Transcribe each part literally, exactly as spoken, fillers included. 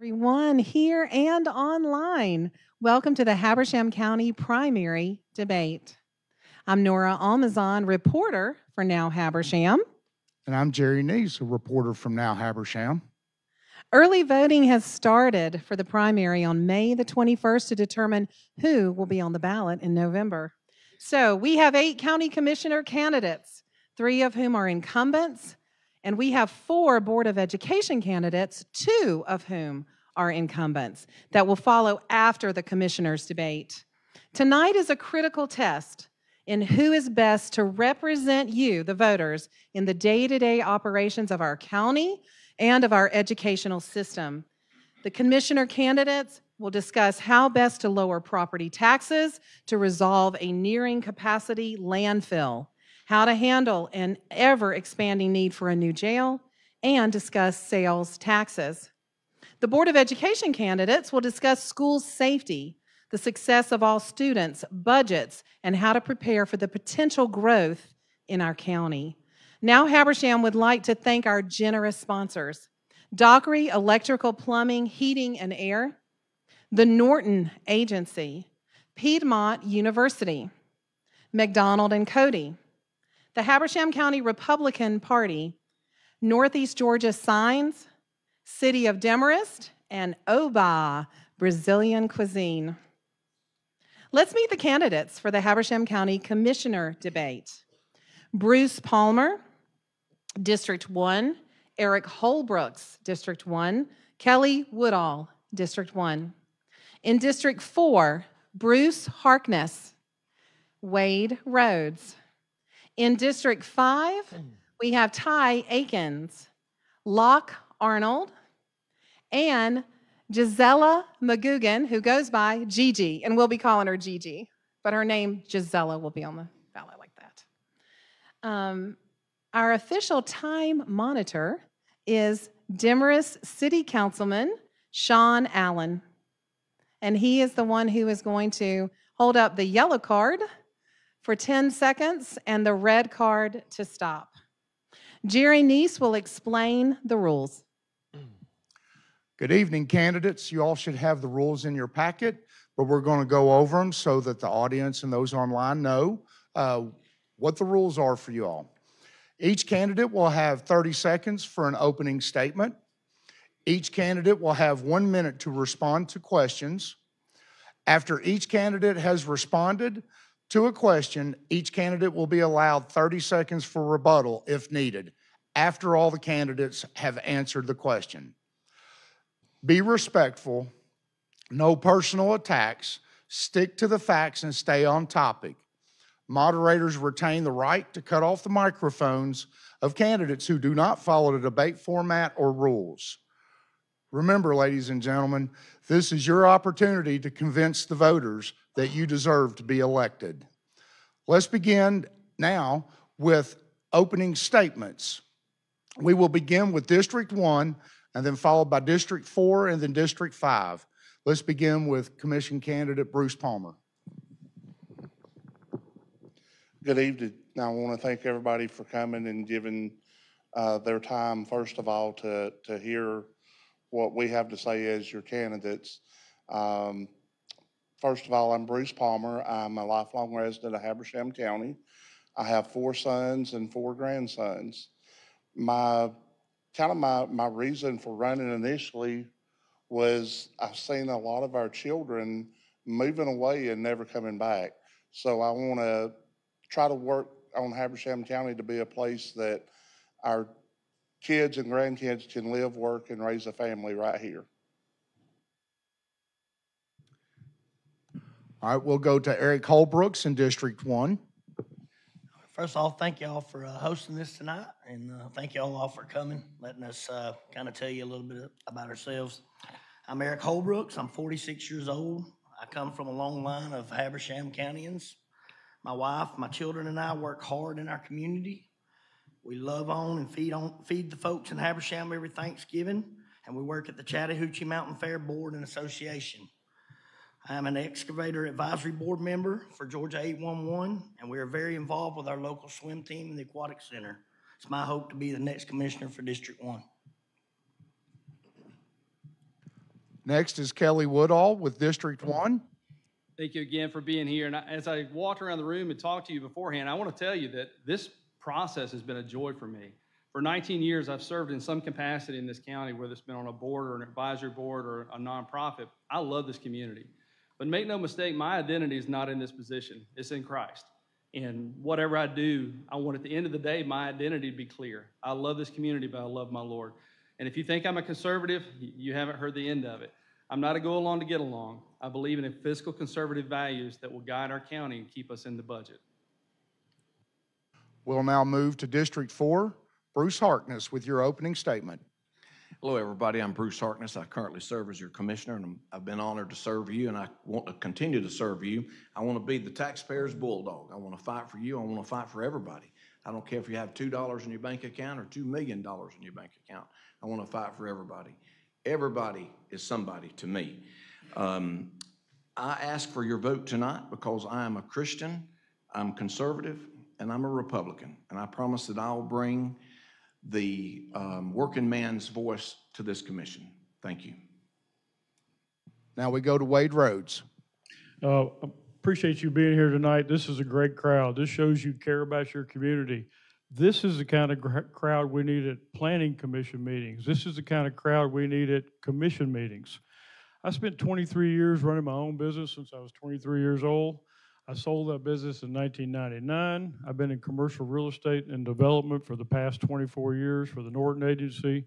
Everyone here and online, welcome to the Habersham County primary debate. I'm Nora Almazan, reporter for Now Habersham. And I'm Jerry Neace, a reporter from Now Habersham. Early voting has started for the primary on May the twenty-first to determine who will be on the ballot in November. So we have eight county commissioner candidates, three of whom are incumbents, and we have four Board of Education candidates, two of whom are incumbents, that will follow after the commissioners' debate. Tonight is a critical test in who is best to represent you, the voters, in the day-to-day operations of our county and of our educational system. The commissioner candidates will discuss how best to lower property taxes to resolve a nearing capacity landfill, how to handle an ever-expanding need for a new jail, and discuss sales taxes. The Board of Education candidates will discuss school safety, the success of all students, budgets, and how to prepare for the potential growth in our county. Now Habersham would like to thank our generous sponsors, Dockery Electrical Plumbing, Heating and Air, the Norton Agency, Piedmont University, McDonald and Cody, the Habersham County Republican Party, Northeast Georgia Signs, City of Demorest, and Oba, Brazilian Cuisine. Let's meet the candidates for the Habersham County Commissioner debate. Bruce Palmer, District one, Eric Holbrooks, District one, Kelly Woodall, District one. In District four, Bruce Harkness, Wade Rhodes. In District five, we have Ty Akins, Locke Arnold, and Gisella McGugan, who goes by Gigi, and we'll be calling her Gigi, but her name, Gisella, will be on the ballot like that. Um, our official time monitor is Demorest City Councilman Sean Allen, and he is the one who is going to hold up the yellow card for ten seconds and the red card to stop. Jerry Neace will explain the rules. Good evening, candidates. You all should have the rules in your packet, but we're going to go over them so that the audience and those online know uh, what the rules are for you all. Each candidate will have thirty seconds for an opening statement. Each candidate will have one minute to respond to questions. After each candidate has responded to a question, each candidate will be allowed thirty seconds for rebuttal if needed, after all the candidates have answered the question. Be respectful, no personal attacks, stick to the facts and stay on topic. Moderators retain the right to cut off the microphones of candidates who do not follow the debate format or rules. Remember, ladies and gentlemen, this is your opportunity to convince the voters that you deserve to be elected. Let's begin now with opening statements. We will begin with District one and then followed by District four and then District five. Let's begin with Commission Candidate Bruce Palmer. Good evening. I want to thank everybody for coming and giving uh, their time, first of all, to, to hear what we have to say as your candidates. Um, first of all, I'm Bruce Palmer. I'm a lifelong resident of Habersham County. I have four sons and four grandsons. My, kind of my, my reason for running initially was I've seen a lot of our children moving away and never coming back. So I wanna try to work on Habersham County to be a place that our kids and grandkids can live, work, and raise a family right here. All right, we'll go to Eric Holbrooks in District one. First of all, thank y'all for uh, hosting this tonight, and uh, thank y'all all for coming, letting us uh, kind of tell you a little bit about ourselves. I'm Eric Holbrooks. I'm forty-six years old. I come from a long line of Habersham Countyans. My wife, my children, and I work hard in our community. We love on and feed on feed the folks in Habersham every Thanksgiving, and we work at the Chattahoochee Mountain Fair Board and Association. I'm an excavator advisory board member for Georgia eight one one, and we are very involved with our local swim team and the aquatic center. It's my hope to be the next commissioner for District one. Next is Kelly Woodall with District one. Thank you again for being here. And as I walked around the room and talked to you beforehand, I want to tell you that this process has been a joy for me. For nineteen years, I've served in some capacity in this county, whether it's been on a board or an advisory board or a nonprofit. I love this community. But make no mistake, my identity is not in this position. It's in Christ. And whatever I do, I want at the end of the day, my identity to be clear. I love this community, but I love my Lord. And if you think I'm a conservative, you haven't heard the end of it. I'm not a go along to get along. I believe in fiscal conservative values that will guide our county and keep us in the budget. We'll now move to District four. Bruce Harkness with your opening statement. Hello, everybody. I'm Bruce Harkness. I currently serve as your commissioner, and I've been honored to serve you, and I want to continue to serve you. I want to be the taxpayer's bulldog. I want to fight for you. I want to fight for everybody. I don't care if you have two dollars in your bank account or two million dollars in your bank account. I want to fight for everybody. Everybody is somebody to me. Um, I ask for your vote tonight because I am a Christian, I'm conservative, and I'm a Republican, and I promise that I'll bring the um, working man's voice to this commission. Thank you. Now we go to Wade Rhodes. Uh, appreciate you being here tonight. This is a great crowd. This shows you care about your community. This is the kind of crowd we need at planning commission meetings. This is the kind of crowd we need at commission meetings. I spent twenty-three years running my own business since I was twenty-three years old. I sold that business in nineteen ninety-nine. I've been in commercial real estate and development for the past twenty-four years for the Norton Agency.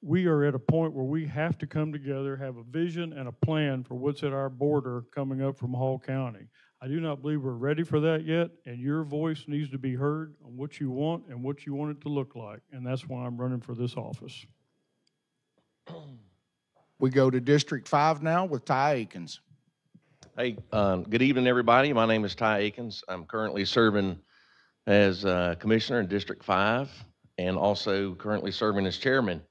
We are at a point where we have to come together, have a vision and a plan for what's at our border coming up from Hall County. I do not believe we're ready for that yet, and your voice needs to be heard on what you want and what you want it to look like, and that's why I'm running for this office. We go to District five now with Ty Akins. Hey, um, good evening, everybody. My name is Ty Akins. I'm currently serving as uh, commissioner in District five and also currently serving as chairman.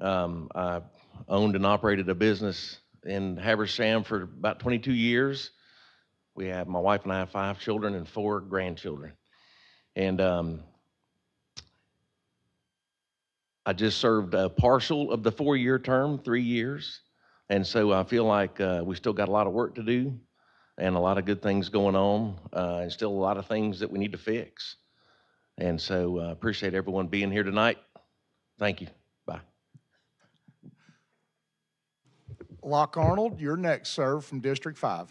Um, I owned and operated a business in Habersham for about twenty-two years. We have, my wife and I have five children and four grandchildren. And um, I just served a partial of the four-year term, three years. And so I feel like uh, we still got a lot of work to do and a lot of good things going on uh, and still a lot of things that we need to fix. And so I uh, appreciate everyone being here tonight. Thank you. Bye. Locke Arnold, you're next, sir, from District five.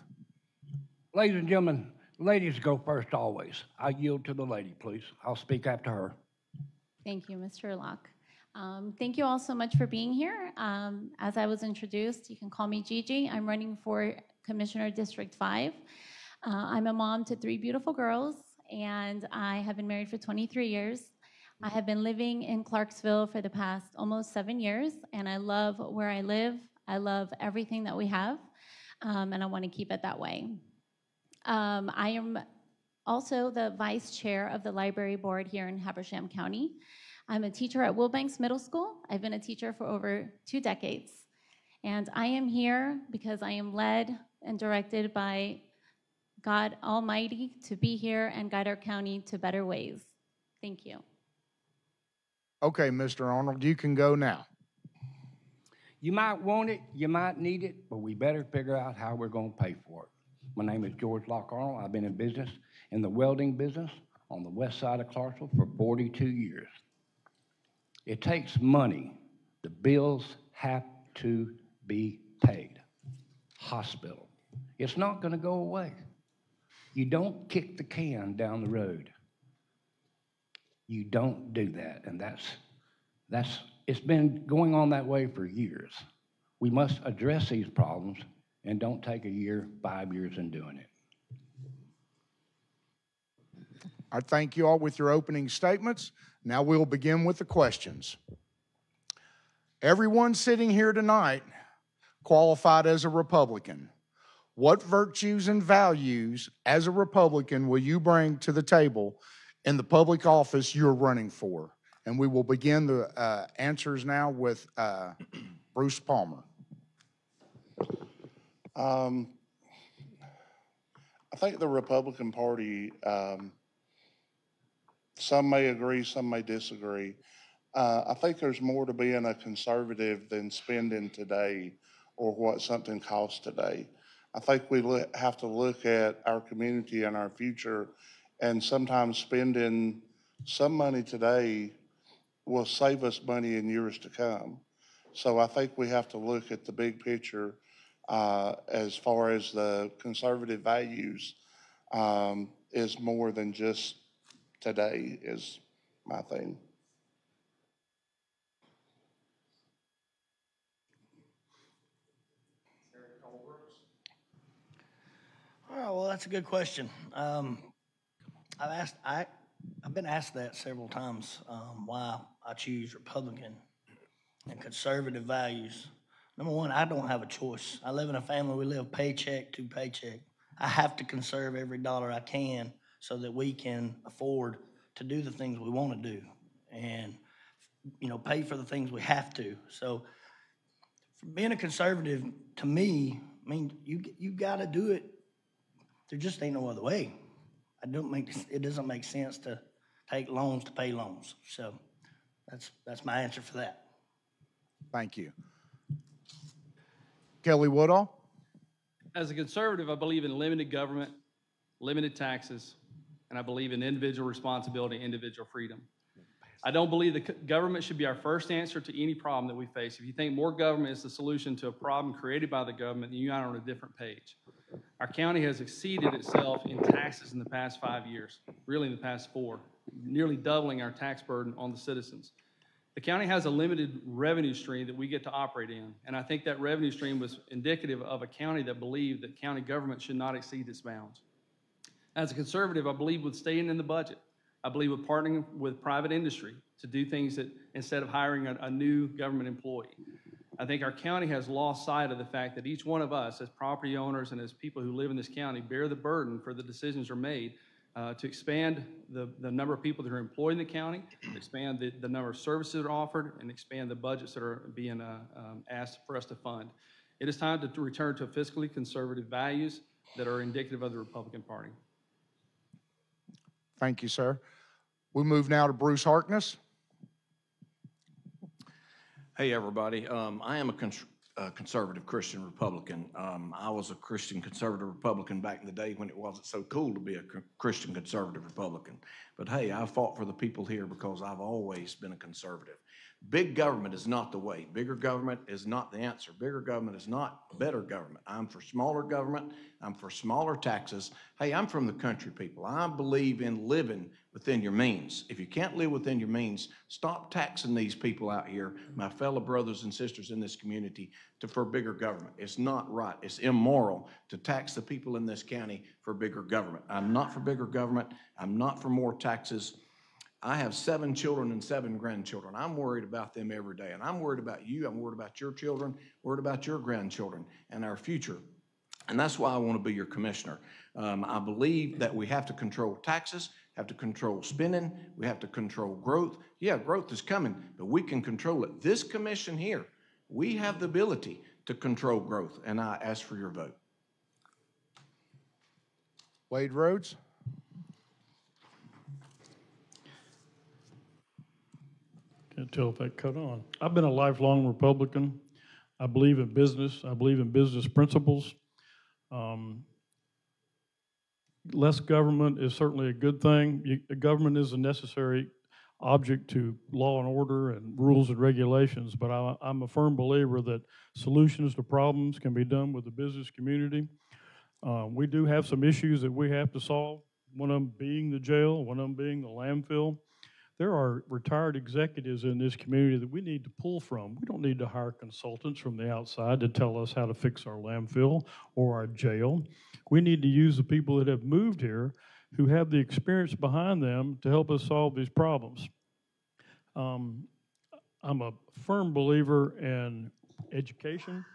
Ladies and gentlemen, ladies go first always. I yield to the lady, please. I'll speak after her. Thank you, Mister Locke. Um, thank you all so much for being here. Um, as I was introduced, you can call me Gigi. I'm running for Commissioner District five. Uh, I'm a mom to three beautiful girls, and I have been married for twenty-three years. I have been living in Clarksville for the past almost seven years, and I love where I live. I love everything that we have, um, and I want to keep it that way. Um, I am also the vice chair of the library board here in Habersham County. I'm a teacher at Wilbanks Middle School. I've been a teacher for over two decades. And I am here because I am led and directed by God Almighty to be here and guide our county to better ways. Thank you. Okay, Mister Arnold, you can go now. You might want it, you might need it, but we better figure out how we're going to pay for it. My name is George Locke Arnold. I've been in business, in the welding business on the west side of Clarksville for forty-two years. It takes money. The bills have to be paid. Hospital. It's not going to go away. You don't kick the can down the road. You don't do that. And that's, that's, it's been going on that way for years. We must address these problems and don't take a year, five years in doing it. I thank you all with your opening statements. Now we'll begin with the questions. Everyone sitting here tonight qualified as a Republican. What virtues and values as a Republican will you bring to the table in the public office you're running for? And we will begin the uh, answers now with uh, Bruce Palmer. Um, I think the Republican Party, um, some may agree, some may disagree. Uh, I think there's more to being a conservative than spending today or what something costs today. I think we have to look at our community and our future, and sometimes spending some money today will save us money in years to come. So I think we have to look at the big picture uh, as far as the conservative values um, is more than just today is my thing. All right, well, that's a good question. Um, I've asked, I, I've been asked that several times, um, why I choose Republican and conservative values. Number one, I don't have a choice. I live in a family, we live paycheck to paycheck. I have to conserve every dollar I can so that we can afford to do the things we want to do and, you know, pay for the things we have to. So being a conservative, to me, I mean, you, you got to do it. There just ain't no other way. I don't make it doesn't make sense to take loans to pay loans. So that's that's my answer for that. Thank you. Kelly Woodall. As a conservative, I believe in limited government, limited taxes, and I believe in individual responsibility, individual freedom. I don't believe the government should be our first answer to any problem that we face. If you think more government is the solution to a problem created by the government, then you are on a different page. Our county has exceeded itself in taxes in the past five years, really in the past four, nearly doubling our tax burden on the citizens. The county has a limited revenue stream that we get to operate in, and I think that revenue stream was indicative of a county that believed that county government should not exceed its bounds. As a conservative, I believe with staying in the budget. I believe with partnering with private industry to do things that instead of hiring a, a new government employee. I think our county has lost sight of the fact that each one of us as property owners and as people who live in this county bear the burden for the decisions that are made uh, to expand the, the number of people that are employed in the county, expand the, the number of services that are offered, and expand the budgets that are being uh, um, asked for us to fund. It is time to, to return to fiscally conservative values that are indicative of the Republican Party. Thank you, sir. We move now to Bruce Harkness. Hey everybody, um, I am a cons uh, conservative Christian Republican. Um, I was a Christian conservative Republican back in the day when it wasn't so cool to be a co Christian conservative Republican. But hey, I fought for the people here because I've always been a conservative. Big government is not the way. Bigger government is not the answer. Bigger government is not better government. I'm for smaller government. I'm for smaller taxes. Hey, I'm from the country people. I believe in living within your means. If you can't live within your means, stop taxing these people out here, my fellow brothers and sisters in this community, to, for bigger government. It's not right. It's immoral to tax the people in this county for bigger government. I'm not for bigger government. I'm not for more taxes. I have seven children and seven grandchildren. I'm worried about them every day, and I'm worried about you. I'm worried about your children, worried about your grandchildren and our future. And that's why I want to be your commissioner. Um, I believe that we have to control taxes, have to control spending, we have to control growth. Yeah, growth is coming, but we can control it. This commission here, we have the ability to control growth, and I ask for your vote. Wade Rhodes. Can't tell if that cut on. I've been a lifelong Republican. I believe in business. I believe in business principles. Um, less government is certainly a good thing. You, government is a necessary object to law and order and rules and regulations, but I, I'm a firm believer that solutions to problems can be done with the business community. Uh, we do have some issues that we have to solve, one of them being the jail, one of them being the landfill. There are retired executives in this community that we need to pull from. We don't need to hire consultants from the outside to tell us how to fix our landfill or our jail. We need to use the people that have moved here who have the experience behind them to help us solve these problems. Um, I'm a firm believer in education.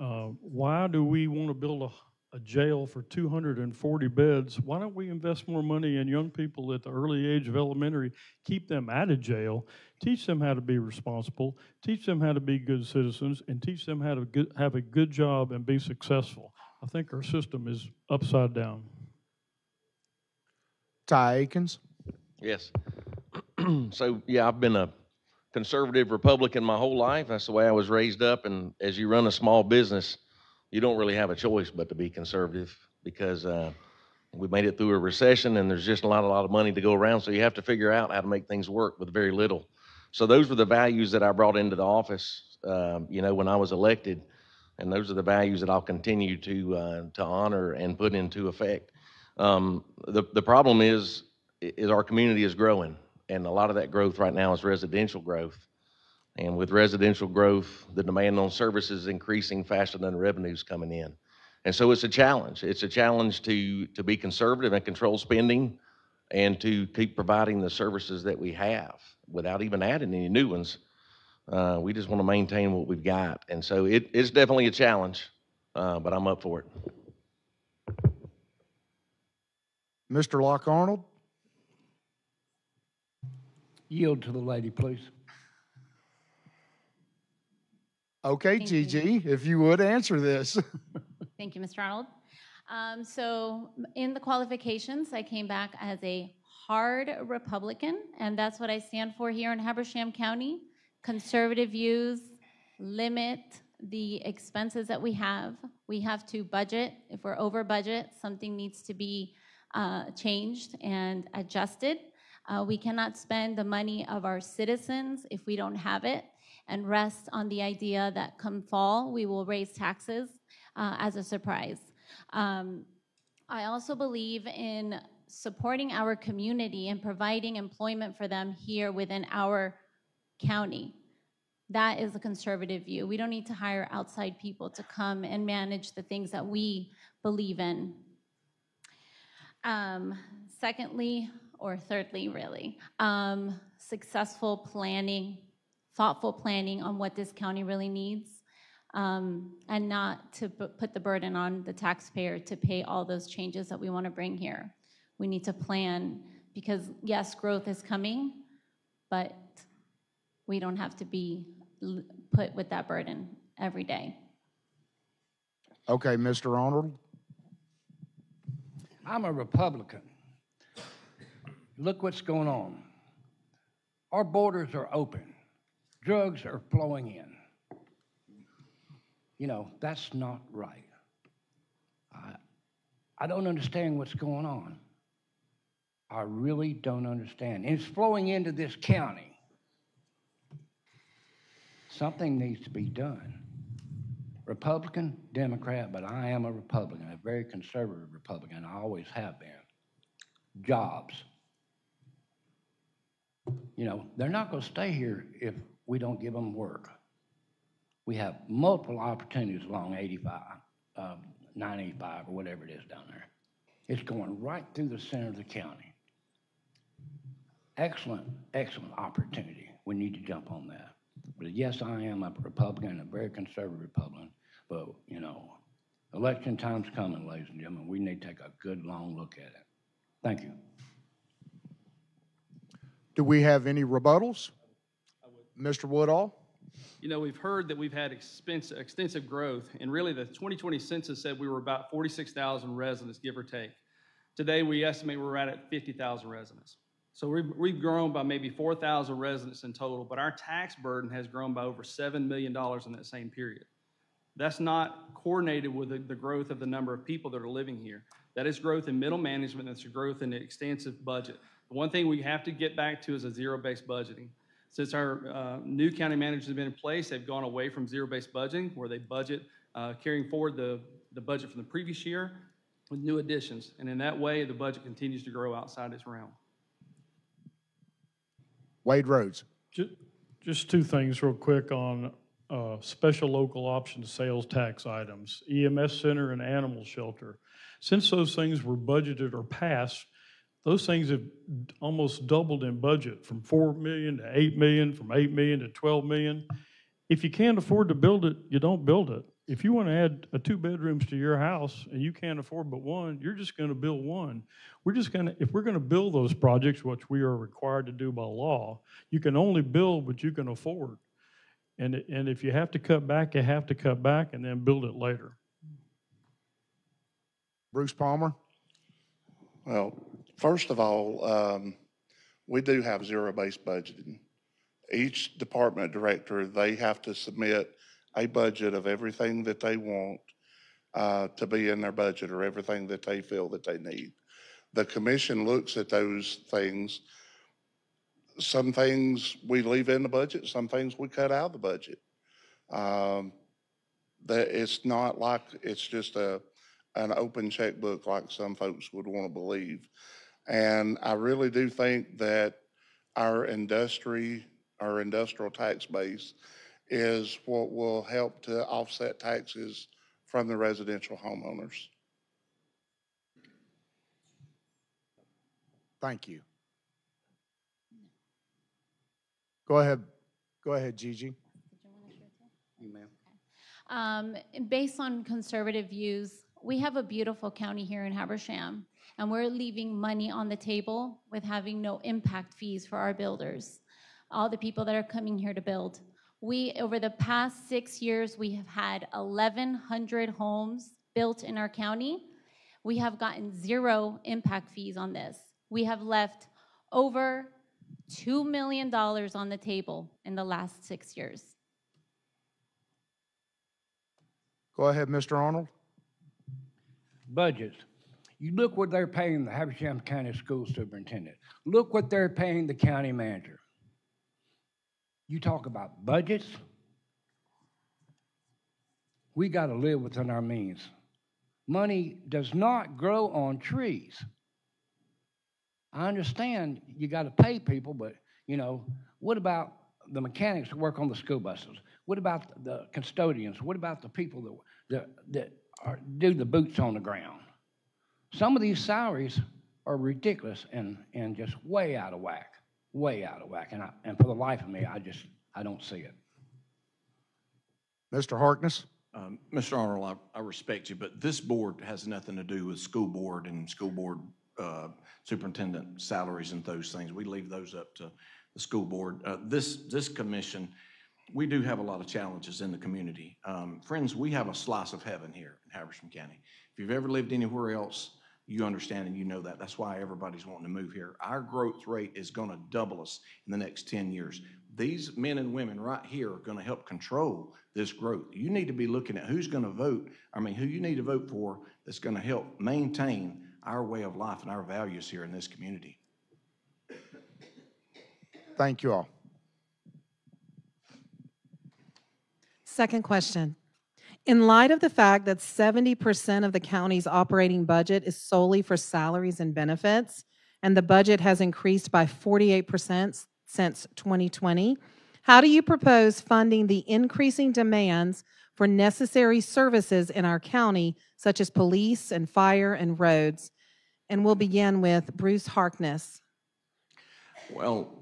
Uh, why do we want to build a a jail for two hundred forty beds? Why don't we invest more money in young people at the early age of elementary, keep them out of jail, teach them how to be responsible, teach them how to be good citizens, and teach them how to good, have a good job and be successful. I think our system is upside down. Ty Akins. Yes. So, yeah, I've been a conservative Republican my whole life. That's the way I was raised up. And as you run a small business, you don't really have a choice but to be conservative, because uh, we made it through a recession and there's just a lot, a lot of money to go around. So you have to figure out how to make things work with very little. So those were the values that I brought into the office, uh, you know, when I was elected. And those are the values that I'll continue to uh, to honor and put into effect. Um, the, the problem is, is our community is growing. And a lot of that growth right now is residential growth. And with residential growth, the demand on services is increasing faster than the revenues coming in. And so it's a challenge. It's a challenge to, to be conservative and control spending and to keep providing the services that we have without even adding any new ones. Uh, we just want to maintain what we've got. And so it, it's definitely a challenge, uh, but I'm up for it. Mister Locke-Arnold. Yield to the lady, please. Okay, thank Gigi, you. If you would answer this. Thank you, Mister Arnold. Um, so in the qualifications, I came back as a hard Republican, and that's what I stand for here in Habersham County. Conservative views, limit the expenses that we have. We have to budget. If we're over budget, something needs to be uh, changed and adjusted. Uh, we cannot spend the money of our citizens if we don't have it, and rest on the idea that come fall, we will raise taxes uh, as a surprise. Um, I also believe in supporting our community and providing employment for them here within our county. That is a conservative view. We don't need to hire outside people to come and manage the things that we believe in. Um, secondly, or thirdly, really, um, successful planning, thoughtful planning on what this county really needs, um, and not to put the burden on the taxpayer to pay all those changes that we want to bring here. We need to plan, because yes, growth is coming, but we don't have to be put with that burden every day. Okay, Mister Arnold. I'm a Republican. Look what's going on. Our borders are open. Drugs are flowing in. You know, that's not right. I, I don't understand what's going on. I really don't understand. And it's flowing into this county. Something needs to be done. Republican, Democrat, but I am a Republican, a very conservative Republican. I always have been. Jobs. You know, they're not going to stay here if we don't give them work. We have multiple opportunities along eighty-five, uh, nine eighty-five, or whatever it is down there. It's going right through the center of the county. Excellent, excellent opportunity. We need to jump on that. But yes, I am a Republican, a very conservative Republican, but, you know, election time's coming, ladies and gentlemen. We need to take a good, long look at it. Thank you. Do we have any rebuttals? Mister Woodall? You know, we've heard that we've had expense, extensive growth, and really the twenty twenty census said we were about forty-six thousand residents, give or take. Today, we estimate we're right at fifty thousand residents. So we've, we've grown by maybe four thousand residents in total, but our tax burden has grown by over seven million dollars in that same period. That's not coordinated with the, the growth of the number of people that are living here. That is growth in middle management. That's growth in the extensive budget. The one thing we have to get back to is a zero-based budgeting. Since our uh, new county managers have been in place, they've gone away from zero-based budgeting, where they budget uh, carrying forward the, the budget from the previous year with new additions. And in that way, the budget continues to grow outside its realm. Wade Rhodes. Just two things real quick on uh, special local option sales tax items, E M S center and animal shelter. Since those things were budgeted or passed, those things have almost doubled in budget, from four million dollars to eight million dollars, from eight million dollars to twelve million dollars. If you can't afford to build it, you don't build it. If you want to add a two bedrooms to your house and you can't afford but one, you're just going to build one. We're just going to, if we're going to build those projects, which we are required to do by law, you can only build what you can afford. And, and if you have to cut back, you have to cut back and then build it later. Bruce Palmer. Well, first of all, um, we do have zero-based budgeting. each department director, they have to submit a budget of everything that they want uh, to be in their budget, or everything that they feel that they need. The commission looks at those things. Some things we leave in the budget, some things we cut out of the budget. Um, that it's not like it's just a an open checkbook like some folks would want to believe. And I really do think that our industry, our industrial tax base is what will help to offset taxes from the residential homeowners. Thank you. Go ahead. Go ahead, Gigi. You, ma'am. Um, based on conservative views, we have a beautiful county here in Habersham, and we're leaving money on the table with having no impact fees for our builders, all the people that are coming here to build. We, over the past six years, we have had eleven hundred homes built in our county. We have gotten zero impact fees on this. We have left over two million dollars on the table in the last six years. Go ahead, Mister Arnold. Budgets. You look what they're paying the Habersham County School Superintendent. Look what they're paying the county manager. You talk about budgets. We got to live within our means. Money does not grow on trees. I understand you got to pay people, but, you know, what about the mechanics that work on the school buses? What about the custodians? What about the people that, that, that are, do the boots on the ground? Some of these salaries are ridiculous and, and just way out of whack. Way out of whack, and, I, and for the life of me, I just, I don't see it. Mister Harkness. Um, Mister Arnold, I, I respect you, but this board has nothing to do with school board and school board uh, superintendent salaries and those things. We leave those up to the school board. Uh, this, this commission, we do have a lot of challenges in the community. Um, friends, we have a slice of heaven here in Habersham County. If you've ever lived anywhere else, you understand and you know that. That's why everybody's wanting to move here. Our growth rate is going to double us in the next ten years. These men and women right here are going to help control this growth. You need to be looking at who's going to vote, I mean, who you need to vote for that's going to help maintain our way of life and our values here in this community. Thank you all. Second question. In light of the fact that seventy percent of the county's operating budget is solely for salaries and benefits, and the budget has increased by forty-eight percent since twenty twenty, how do you propose funding the increasing demands for necessary services in our county, such as police and fire and roads? And we'll begin with Bruce Harkness. Well,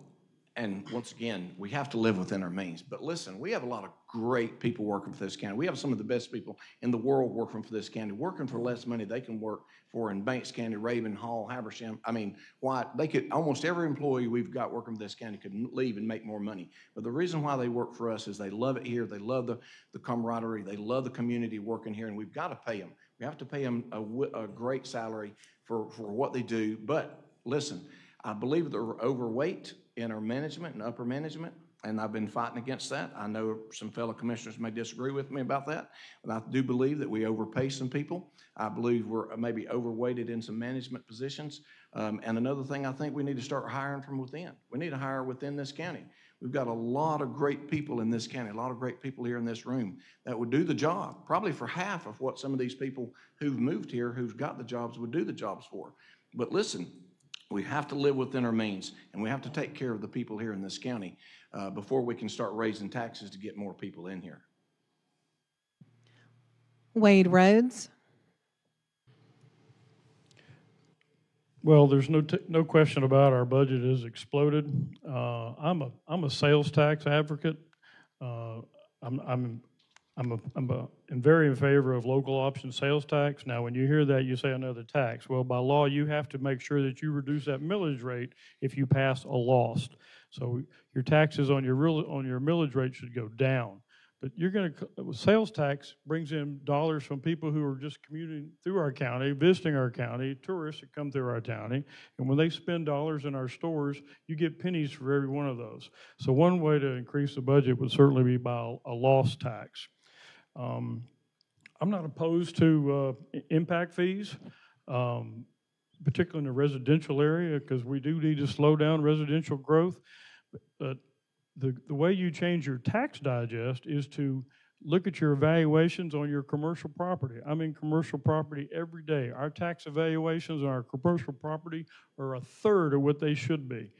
and once again, we have to live within our means. But listen, we have a lot of great people working for this county. We have some of the best people in the world working for this county, working for less money they can work for in Banks County, Raven, Hall, Habersham. I mean, why they could, almost every employee we've got working for this county could leave and make more money. But the reason why they work for us is they love it here. They love the, the camaraderie. They love the community working here, and we've got to pay them. We have to pay them a, a great salary for, for what they do. But listen, I believe they're overweight in our management and upper management, and I've been fighting against that. I know some fellow commissioners may disagree with me about that, but I do believe that we overpay some people. I believe we're maybe overweighted in some management positions. Um, and another thing, I think we need to start hiring from within. We need to hire within this county. We've got a lot of great people in this county, a lot of great people here in this room that would do the job, probably for half of what some of these people who've moved here, who've got the jobs, would do the jobs for. But listen, we have to live within our means, and we have to take care of the people here in this county uh, before we can start raising taxes to get more people in here. Wade Rhodes. Well, there's no t no question about our budget has exploded. Uh, I'm a I'm a sales tax advocate. Uh, I'm I'm I'm a, I'm, a, I'm very in favor of local option sales tax. Now, when you hear that, you say another tax. Well, by law, you have to make sure that you reduce that millage rate if you pass a LOST. So your taxes on your real, on your millage rate should go down. But you're going to, sales tax brings in dollars from people who are just commuting through our county, visiting our county, tourists that come through our county. And when they spend dollars in our stores, you get pennies for every one of those. So one way to increase the budget would certainly be by a loss tax. Um, I'm not opposed to uh, impact fees, um, particularly in the residential area, because we do need to slow down residential growth. But uh, The, the way you change your tax digest is to look at your evaluations on your commercial property. I'm in commercial property every day. Our tax evaluations on our commercial property are a third of what they should be.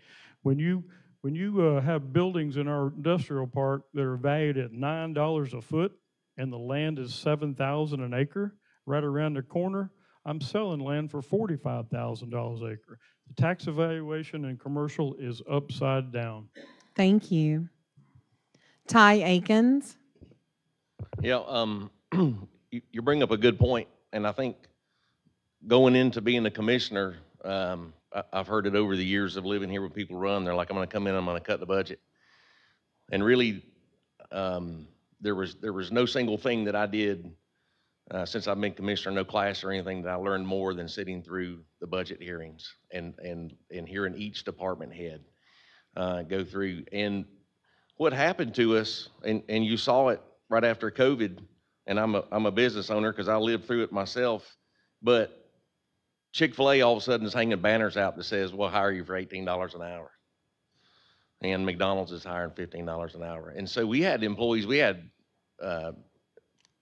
When you, when you uh, have buildings in our industrial park that are valued at nine dollars a foot and the land is seven thousand dollars an acre right around the corner, I'm selling land for forty-five thousand dollars an acre. The tax evaluation in commercial is upside down. Thank you. Ty Akins. Yeah, um, you bring up a good point, and I think going into being a commissioner, um, I've heard it over the years of living here when people run, they're like, I'm gonna come in, I'm gonna cut the budget. And really, um, there was there was no single thing that I did uh, since I've been commissioner, no class or anything, that I learned more than sitting through the budget hearings and, and, and hearing each department head Uh, go through. And what happened to us, and, and you saw it right after COVID, and I'm a, I'm a business owner because I lived through it myself, but Chick-fil-A all of a sudden is hanging banners out that says, we'll hire you for eighteen dollars an hour. And McDonald's is hiring fifteen dollars an hour. And so we had employees, we had uh,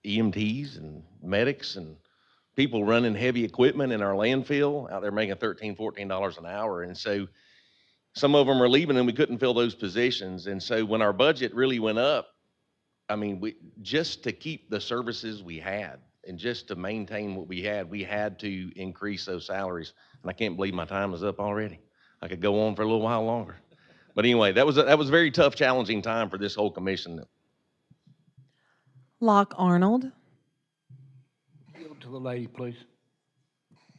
E M Ts and medics and people running heavy equipment in our landfill out there making thirteen, fourteen dollars an hour. And so some of them are leaving and we couldn't fill those positions. And so when our budget really went up, I mean, we, just to keep the services we had and just to maintain what we had, we had to increase those salaries. And I can't believe my time is up already. I could go on for a little while longer. But anyway, that was a, that was a very tough, challenging time for this whole commission. Locke Arnold. Yield to the lady, please.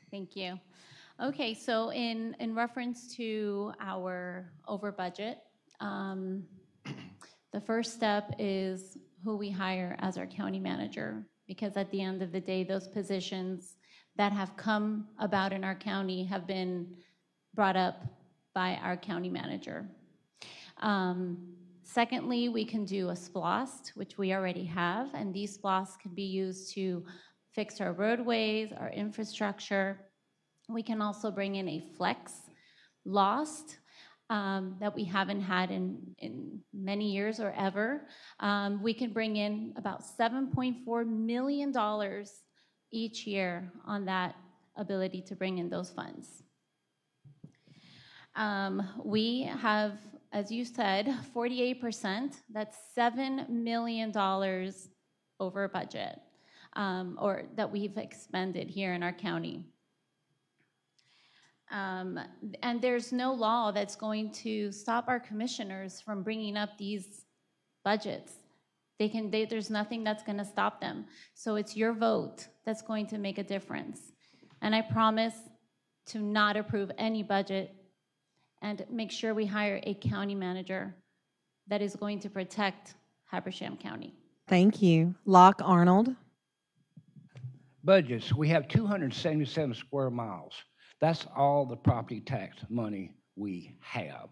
Thank you. Okay, so in, in reference to our over budget, um, the first step is who we hire as our county manager, because at the end of the day, those positions that have come about in our county have been brought up by our county manager. Um, secondly, we can do a SPLOST, which we already have, and these SPLOSTs can be used to fix our roadways, our infrastructure. We can also bring in a flex lost um, that we haven't had in, in many years or ever. Um, we can bring in about seven point four million dollars each year on that ability to bring in those funds. Um, we have, as you said, forty-eight percent, that's seven million dollars over budget um, or that we've expended here in our county. Um, and there's no law that's going to stop our commissioners from bringing up these budgets. They can, they, there's nothing that's going to stop them. So it's your vote that's going to make a difference. And I promise to not approve any budget and make sure we hire a county manager that is going to protect Habersham County. Thank you. Locke Arnold. Budgets. We have two hundred seventy-seven square miles. That's all the property tax money we have.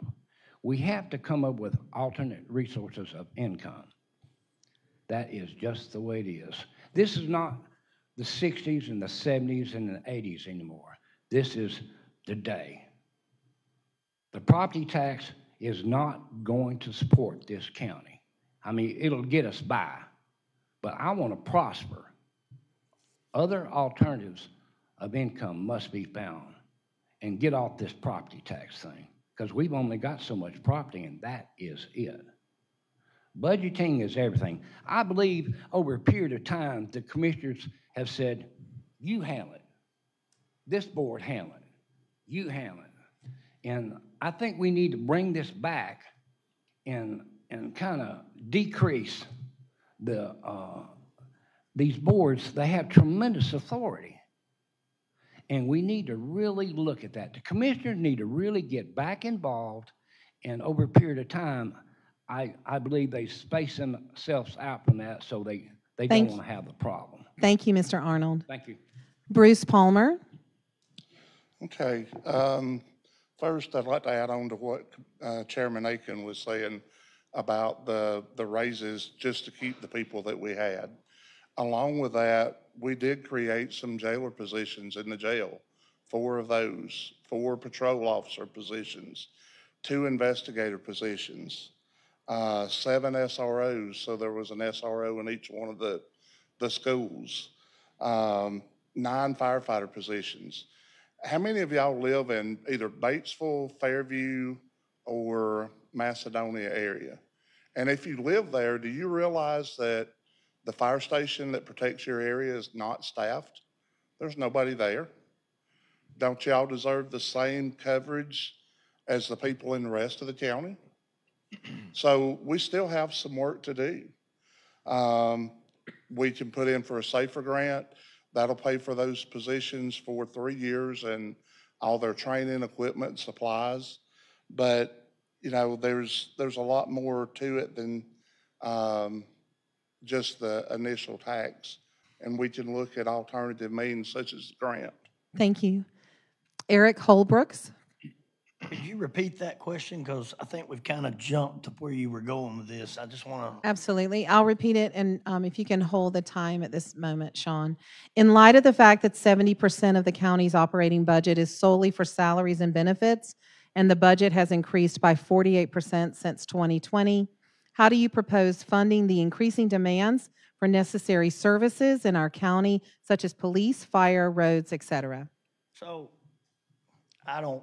We have to come up with alternate resources of income. That is just the way it is. This is not the sixties and the seventies and the eighties anymore. This is today. The property tax is not going to support this county. I mean, it'll get us by, but I want to prosper. Other alternatives of income must be found. And get off this property tax thing, because we've only got so much property, and that is it. Budgeting is everything. I believe over a period of time, the commissioners have said, you handle it. This board handle it. You handle it. And I think we need to bring this back and, and kind of decrease the, uh, these boards. They have tremendous authority. And we need to really look at that. The commissioners need to really get back involved, and over a period of time, I, I believe they space themselves out from that, so they, they don't want to have the problem. Thank you, Mister Arnold. Thank you. Bruce Palmer. Okay. Um, first, I'd like to add on to what uh, Chairman Aiken was saying about the, the raises just to keep the people that we had. Along with that, we did create some jailer positions in the jail, four of those, four patrol officer positions, two investigator positions, uh, seven S R Os, so there was an S R O in each one of the, the schools, um, nine firefighter positions. How many of y'all live in either Batesville, Fairview, or Macedonia area? And if you live there, do you realize that the fire station that protects your area is not staffed? There's nobody there. Don't y'all deserve the same coverage as the people in the rest of the county? So we still have some work to do. Um, we can put in for a SAFER grant. That'll pay for those positions for three years and all their training, equipment, supplies. But, you know, there's, there's a lot more to it than um, just the initial tax, and we can look at alternative means such as the grant. Thank you. Eric Holbrooks. Could you repeat that question? Because I think we've kind of jumped to where you were going with this. I just want to... Absolutely. I'll repeat it, and um, if you can hold the time at this moment, Sean. In light of the fact that seventy percent of the county's operating budget is solely for salaries and benefits, and the budget has increased by forty-eight percent since twenty twenty, how do you propose funding the increasing demands for necessary services in our county, such as police, fire, roads, et cetera? So I don't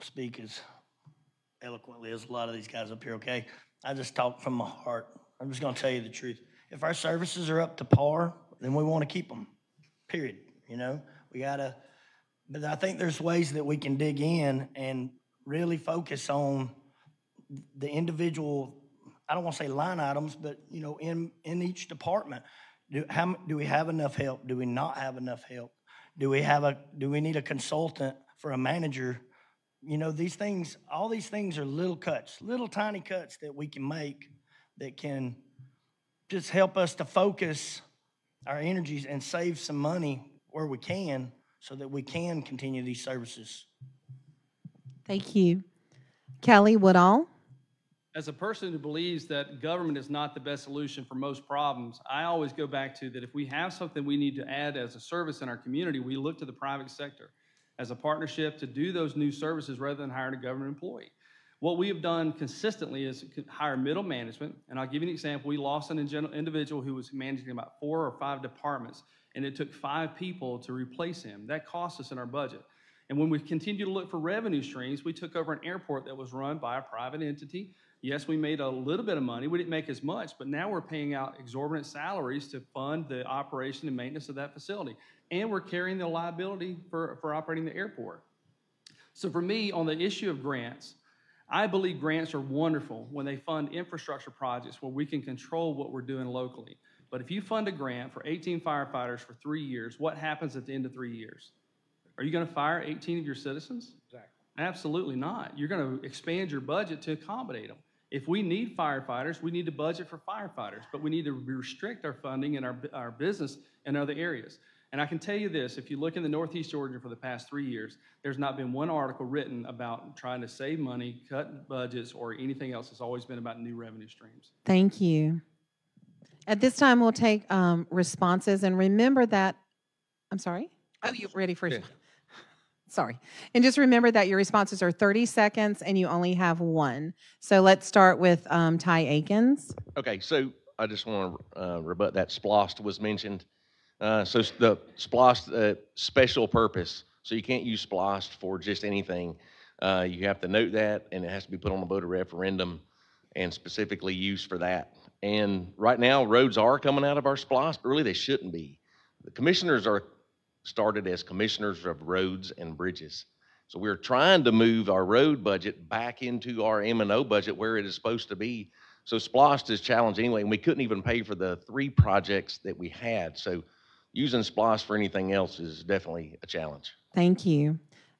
speak as eloquently as a lot of these guys up here, okay? I just talk from my heart. I'm just going to tell you the truth. If our services are up to par, then we want to keep them, period. You know, we got to, but I think there's ways that we can dig in and really focus on the individual, I don't want to say line items, but, you know, in, in each department, do, how, do we have enough help? Do we not have enough help? Do we have a, do we need a consultant for a manager? You know, these things, all these things are little cuts, little tiny cuts that we can make that can just help us to focus our energies and save some money where we can so that we can continue these services. Thank you. Kelly Woodall. As a person who believes that government is not the best solution for most problems, I always go back to that if we have something we need to add as a service in our community, we look to the private sector as a partnership to do those new services rather than hiring a government employee. What we have done consistently is hire middle management, and I'll give you an example. We lost an individual who was managing about four or five departments, and it took five people to replace him. That cost us in our budget. And when we continued to look for revenue streams, we took over an airport that was run by a private entity. Yes, we made a little bit of money. We didn't make as much, but now we're paying out exorbitant salaries to fund the operation and maintenance of that facility. And we're carrying the liability for, for operating the airport. So for me, on the issue of grants, I believe grants are wonderful when they fund infrastructure projects where we can control what we're doing locally. But if you fund a grant for eighteen firefighters for three years, what happens at the end of three years? Are you going to fire eighteen of your citizens? Exactly. Absolutely not. You're going to expand your budget to accommodate them. If we need firefighters, we need to budget for firefighters, but we need to restrict our funding and our, our business in other areas. And I can tell you this, if you look in the Northeast Georgia for the past three years, there's not been one article written about trying to save money, cut budgets, or anything else. It's always been about new revenue streams. Thank you. At this time, we'll take um, responses. And remember that, I'm sorry? Oh, you're ready for response? Sorry. And just remember that your responses are thirty seconds and you only have one. So let's start with um, Ty Akins. Okay, so I just want to uh, rebut that SPLOST was mentioned. Uh, so the SPLOST, uh, special purpose. So you can't use SPLOST for just anything. Uh, you have to note that, and it has to be put on a voter referendum and specifically used for that. And right now, roads are coming out of our SPLOST, but really they shouldn't be. The commissioners are started as commissioners of roads and bridges. So we're trying to move our road budget back into our M and O budget where it is supposed to be. So SPLOST is challenged anyway, and we couldn't even pay for the three projects that we had. So using SPLOST for anything else is definitely a challenge. Thank you.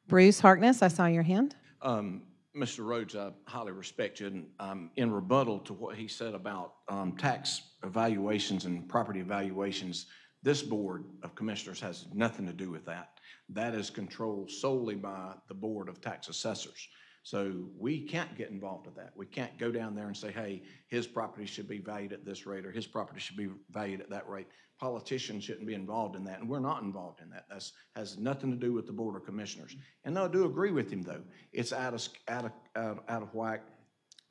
Bruce Harkness, I saw your hand. Um, Mister Rhodes, I highly respect you, and um, in rebuttal to what he said about um, tax evaluations and property evaluations, this Board of Commissioners has nothing to do with that. That is controlled solely by the Board of Tax Assessors. So we can't get involved with that. We can't go down there and say, hey, his property should be valued at this rate or his property should be valued at that rate. Politicians shouldn't be involved in that, and we're not involved in that. That has nothing to do with the Board of Commissioners. And I do agree with him, though. It's out of, out of, out of, out of whack,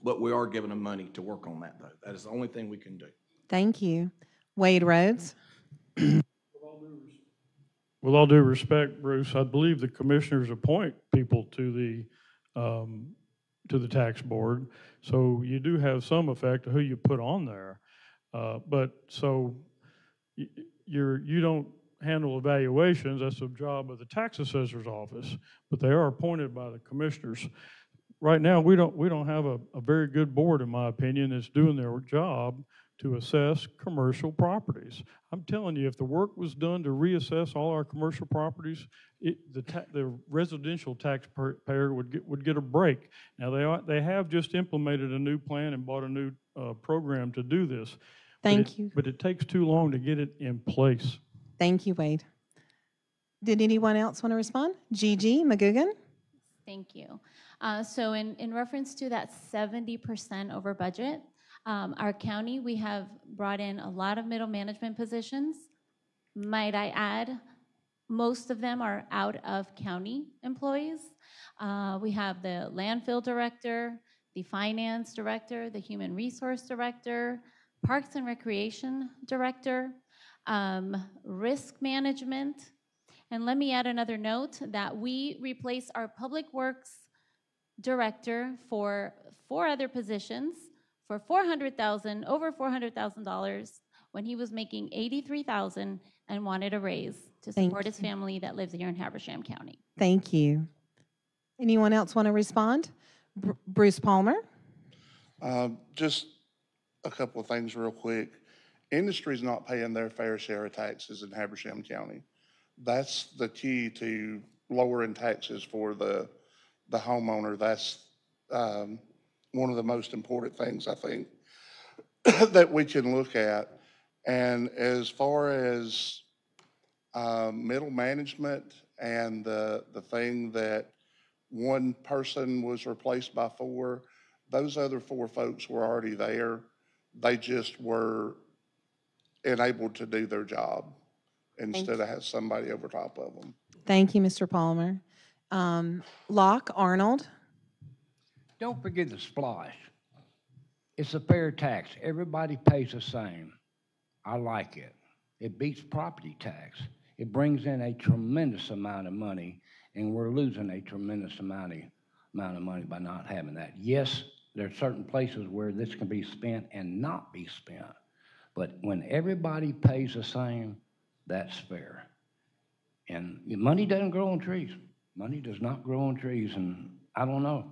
but we are giving them money to work on that, though. That is the only thing we can do. Thank you. Wade Rhodes. With all due respect, Bruce, I believe the commissioners appoint people to the Um, to the tax board, so you do have some effect of who you put on there. Uh, but so y you're you don't handle evaluations. That's the job of the tax assessor's office. But they are appointed by the commissioners. Right now, we don't we don't have a, a very good board, in my opinion, that's doing their job to assess commercial properties. I'm telling you, if the work was done to reassess all our commercial properties, it, the, ta the residential taxpayer would get would get a break. Now they are, they have just implemented a new plan and bought a new uh, program to do this. Thank but it, you. But it takes too long to get it in place. Thank you, Wade. Did anyone else want to respond? Gigi McGugan. Thank you. Uh, so in in reference to that seventy percent over budget. Um, our county, we have brought in a lot of middle management positions. Might I add, most of them are out of county employees. Uh, we have the landfill director, the finance director, the human resource director, parks and recreation director, um, risk management. And let me add another note that we replace our public works director for four other positions for four hundred thousand dollars, over four hundred thousand dollars, when he was making eighty-three thousand dollars and wanted a raise to support his family that lives here in Habersham County. Thank you. Anyone else want to respond? Br Bruce Palmer? Uh, just a couple of things real quick. Industry's not paying their fair share of taxes in Habersham County. That's the key to lowering taxes for the, the homeowner. That's... Um, one of the most important things, I think, that we can look at. And as far as uh, middle management and the, the thing that one person was replaced by four, those other four folks were already there. They just were enabled to do their job instead of have somebody over top of them. Thank you, Mister Palmer. Um, Locke Arnold. Don't forget the SPLOST. It's a fair tax. Everybody pays the same. I like it. It beats property tax. It brings in a tremendous amount of money, and we're losing a tremendous amount of, amount of money by not having that. Yes, there are certain places where this can be spent and not be spent, but when everybody pays the same, that's fair. And money doesn't grow on trees. Money does not grow on trees, and I don't know.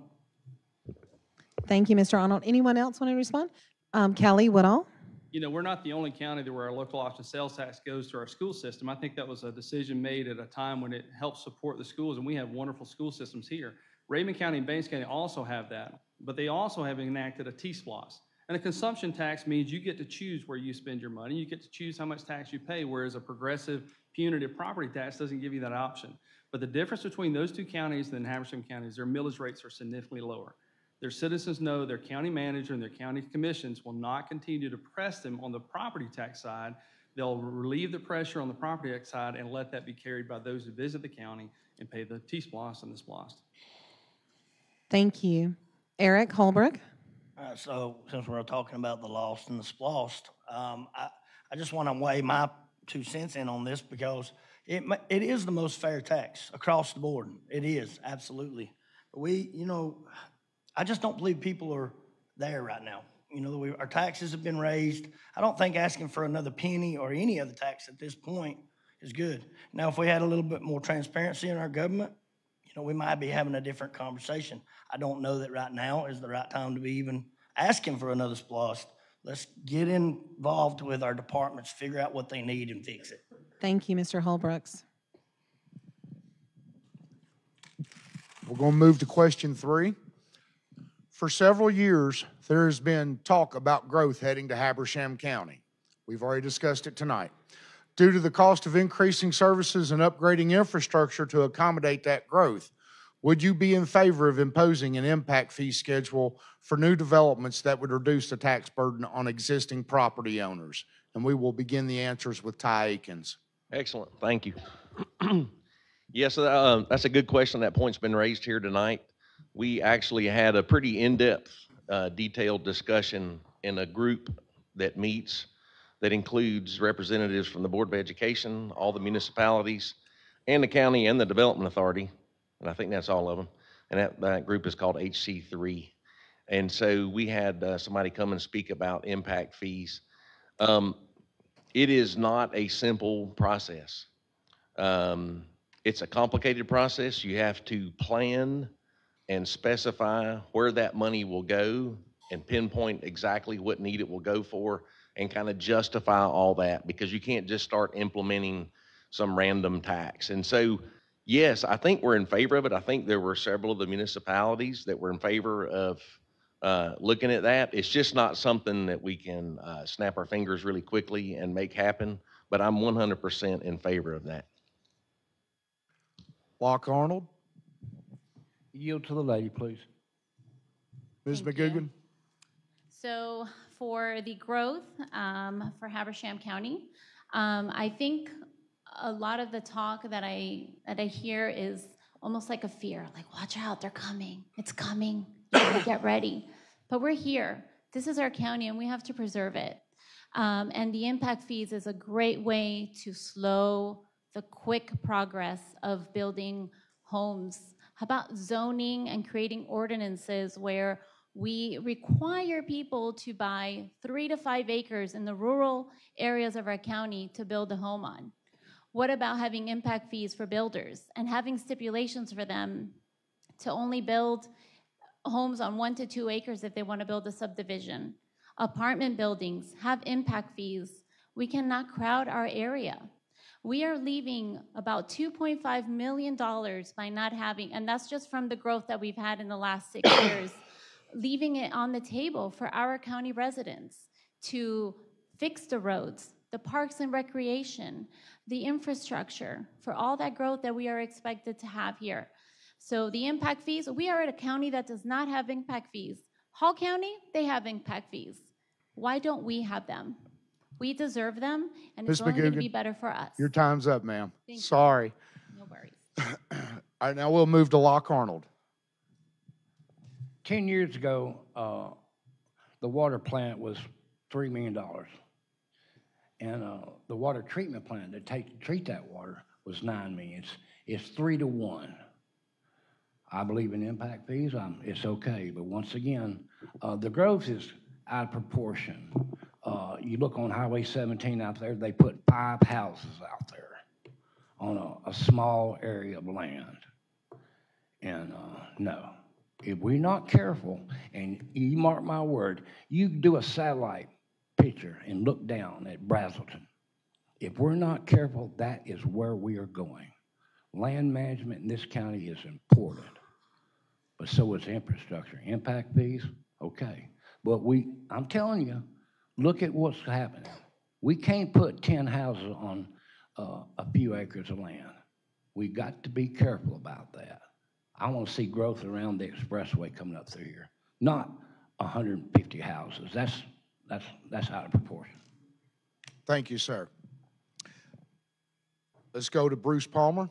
Thank you, Mister Arnold. Anyone else want to respond? Um, Kelly Woodall. You know, we're not the only county that where our local option sales tax goes to our school system. I think that was a decision made at a time when it helped support the schools, and we have wonderful school systems here. Raymond County and Banks County also have that, but they also have enacted a T SPLOS. And a consumption tax means you get to choose where you spend your money. You get to choose how much tax you pay, whereas a progressive punitive property tax doesn't give you that option. But the difference between those two counties and Habersham County is their millage rates are significantly lower. Their citizens know their county manager and their county commissions will not continue to press them on the property tax side. They'll relieve the pressure on the property tax side and let that be carried by those who visit the county and pay the T SPLOS and the SPLOST. Thank you. Eric Holbrook. All right, so since we're talking about the lost and the SPLOST, um, I, I just want to weigh my two cents in on this because it, it is the most fair tax across the board. It is, absolutely. We, you know... I just don't believe people are there right now. You know, we, our taxes have been raised. I don't think asking for another penny or any other tax at this point is good. Now, if we had a little bit more transparency in our government, you know, we might be having a different conversation. I don't know that right now is the right time to be even asking for another SPLOST. Let's get involved with our departments, figure out what they need, and fix it. Thank you, Mister Holbrooks. We're going to move to question three. For several years, there has been talk about growth heading to Habersham County. We've already discussed it tonight. Due to the cost of increasing services and upgrading infrastructure to accommodate that growth, would you be in favor of imposing an impact fee schedule for new developments that would reduce the tax burden on existing property owners? And we will begin the answers with Ty Akins. Excellent, thank you. Yes, uh, that's a good question. That point's been raised here tonight. We actually had a pretty in-depth, uh, detailed discussion in a group that meets that includes representatives from the Board of Education, all the municipalities, and the county and the Development Authority, and I think that's all of them, and that, that group is called H C three. And so we had uh, somebody come and speak about impact fees. Um, it is not a simple process. Um, it's a complicated process. You have to plan and specify where that money will go and pinpoint exactly what need it will go for, and kind of justify all that, because you can't just start implementing some random tax. And so, yes, I think we're in favor of it. I think there were several of the municipalities that were in favor of uh, looking at that. It's just not something that we can uh, snap our fingers really quickly and make happen, but I'm one hundred percent in favor of that. Locke Arnold. Yield to the lady, please. Miz Thank McGugan. You. So, for the growth um, for Habersham County, um, I think a lot of the talk that I that I hear is almost like a fear, like watch out, they're coming, it's coming, you gotta get ready. But we're here. This is our county, and we have to preserve it. Um, and the impact fees is a great way to slow the quick progress of building homes. How about zoning and creating ordinances where we require people to buy three to five acres in the rural areas of our county to build a home on? What about having impact fees for builders and having stipulations for them to only build homes on one to two acres if they want to build a subdivision? Apartment buildings have impact fees. We cannot crowd our area. We are leaving about two point five million dollars by not having, and that's just from the growth that we've had in the last six years, leaving it on the table for our county residents to fix the roads, the parks and recreation, the infrastructure, for all that growth that we are expected to have here. So the impact fees, we are at a county that does not have impact fees. Hall County, they have impact fees. Why don't we have them? We deserve them, and Miz it's only going to be better for us. Your time's up, ma'am. Sorry. You. No worries. All right, now we'll move to Locke Arnold. Ten years ago, uh, the water plant was three million dollars. And uh, the water treatment plant that take, treat that water was nine million dollars. It's, it's three to one. I believe in impact fees. I'm, it's okay. But once again, uh, the growth is out of proportion. Uh, you look on Highway seventeen out there, they put five houses out there on a, a small area of land. And uh, no. If we're not careful, and you mark my word, you do a satellite picture and look down at Brazelton. If we're not careful, that is where we are going. Land management in this county is important, but so is infrastructure. Impact fees, okay. But we, I'm telling you, look at what's happening. We can't put ten houses on uh, a few acres of land. We've got to be careful about that. I want to see growth around the expressway coming up through here, not one hundred fifty houses. That's, that's, that's out of proportion. Thank you, sir. Let's go to Bruce Palmer.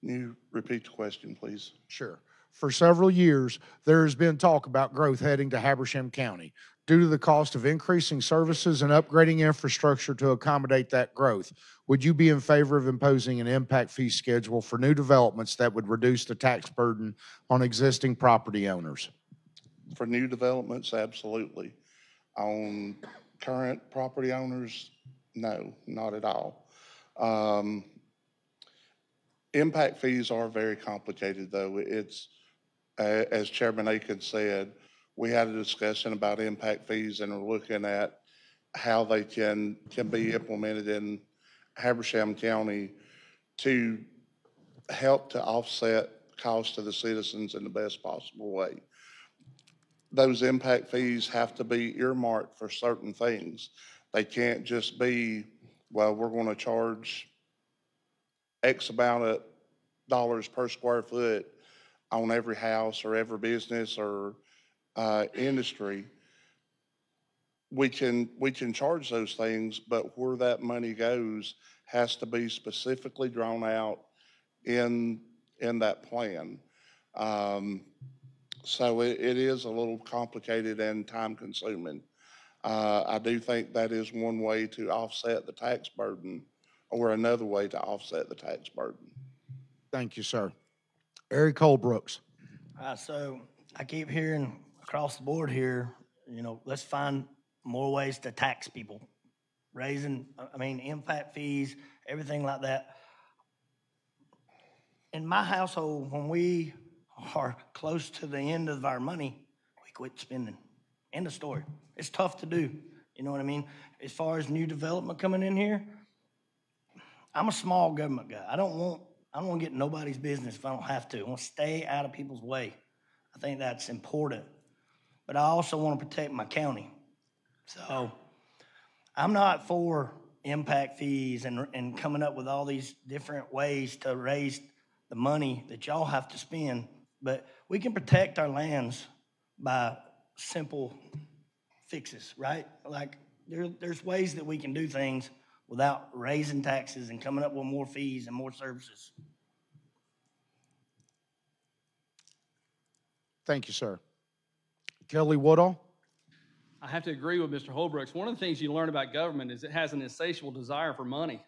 Can you repeat the question, please? Sure. For several years, there has been talk about growth heading to Habersham County. Due to the cost of increasing services and upgrading infrastructure to accommodate that growth, would you be in favor of imposing an impact fee schedule for new developments that would reduce the tax burden on existing property owners? For new developments, absolutely. On current property owners, no, not at all. Um, impact fees are very complicated, though. It's, uh, as Chairman Akins said, we had a discussion about impact fees, and we're looking at how they can, can be implemented in Habersham County to help to offset cost to the citizens in the best possible way. those impact fees have to be earmarked for certain things. They can't just be, well, we're going to charge X amount of dollars per square foot on every house or every business or uh, industry. We can, we can charge those things, but where that money goes has to be specifically drawn out in, in that plan. Um, so it, it is a little complicated and time consuming. Uh, I do think that is one way to offset the tax burden, or another way to offset the tax burden. Thank you, sir. Eric Colebrooks. Uh, so I keep hearing across the board here, you know, let's find more ways to tax people. Raising, I mean, impact fees, everything like that. In my household, when we are close to the end of our money, we quit spending. End of story. It's tough to do. You know what I mean? As far as new development coming in here, I'm a small government guy. I don't want, I don't want to get nobody's business if I don't have to. I want to stay out of people's way. I think that's important. But I also want to protect my county. So I'm not for impact fees and, and coming up with all these different ways to raise the money that y'all have to spend. But we can protect our lands by simple fixes, right? Like there, there's ways that we can do things without raising taxes and coming up with more fees and more services. Thank you, sir. Kelly Woodall. I have to agree with Mister Holbrooks. One of the things you learn about government is it has an insatiable desire for money.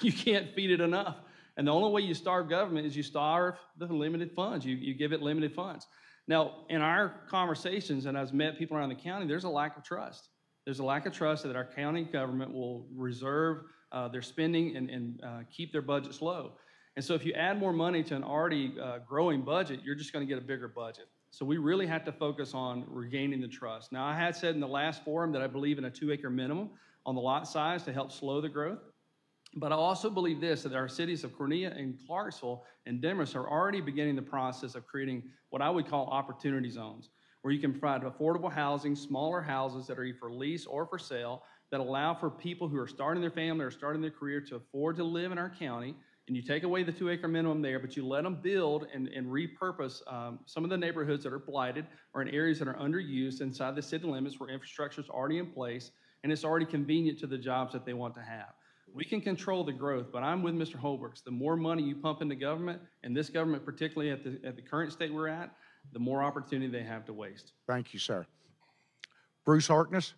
You can't feed it enough. And the only way you starve government is you starve the limited funds. You, you give it limited funds. Now, in our conversations, and I've met people around the county, there's a lack of trust. There's a lack of trust that our county government will reserve uh, their spending and, and uh, keep their budgets low. And so if you add more money to an already uh, growing budget, you're just going to get a bigger budget. So we really have to focus on regaining the trust. Now, I had said in the last forum that I believe in a two-acre minimum on the lot size to help slow the growth. But I also believe this, that our cities of Cornelia and Clarksville and Demorest are already beginning the process of creating what I would call opportunity zones, where you can provide affordable housing, smaller houses that are either for lease or for sale, that allow for people who are starting their family or starting their career to afford to live in our county. And you take away the two-acre minimum there, but you let them build and, and repurpose um, some of the neighborhoods that are blighted or in areas that are underused inside the city limits where infrastructure is already in place and it's already convenient to the jobs that they want to have. We can control the growth, but I'm with Mister Holbrooks. The more money you pump into government, and this government particularly at the, at the current state we're at, the more opportunity they have to waste. Thank you, sir. Bruce Harkness.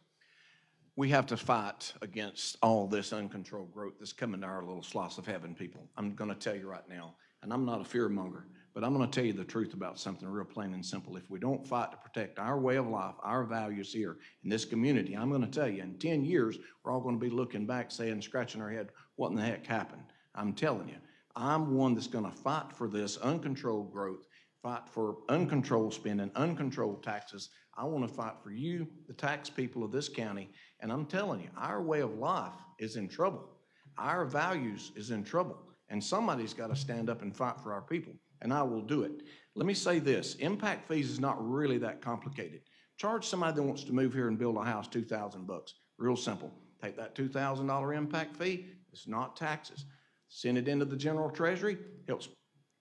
We have to fight against all this uncontrolled growth that's coming to our little slice of heaven, people. I'm going to tell you right now, and I'm not a fearmonger, but I'm going to tell you the truth about something real plain and simple. If we don't fight to protect our way of life, our values here in this community, I'm going to tell you, in ten years, we're all going to be looking back, saying, scratching our head, what in the heck happened? I'm telling you, I'm one that's going to fight for this uncontrolled growth, fight for uncontrolled spending, uncontrolled taxes. I want to fight for you, the tax people of this county, and I'm telling you, our way of life is in trouble. Our values is in trouble, and somebody's got to stand up and fight for our people. And I will do it. Let me say this, impact fees is not really that complicated. Charge somebody that wants to move here and build a house two thousand bucks, real simple. Take that two thousand dollar impact fee, it's not taxes. Send it into the general treasury, helps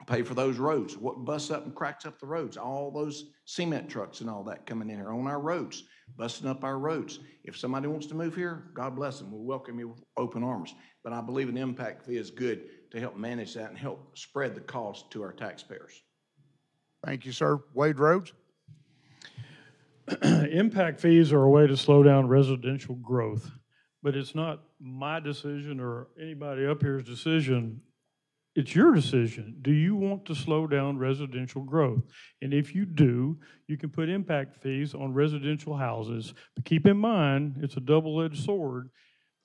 pay for those roads. What busts up and cracks up the roads? All those cement trucks and all that coming in here on our roads, busting up our roads. If somebody wants to move here, God bless them. We'll welcome you with open arms. But I believe an impact fee is good to help manage that and help spread the cost to our taxpayers. Thank you, sir. Wade Rhodes. Impact fees are a way to slow down residential growth, but it's not my decision or anybody up here's decision. It's your decision. Do you want to slow down residential growth? And if you do, you can put impact fees on residential houses. But keep in mind, it's a double-edged sword.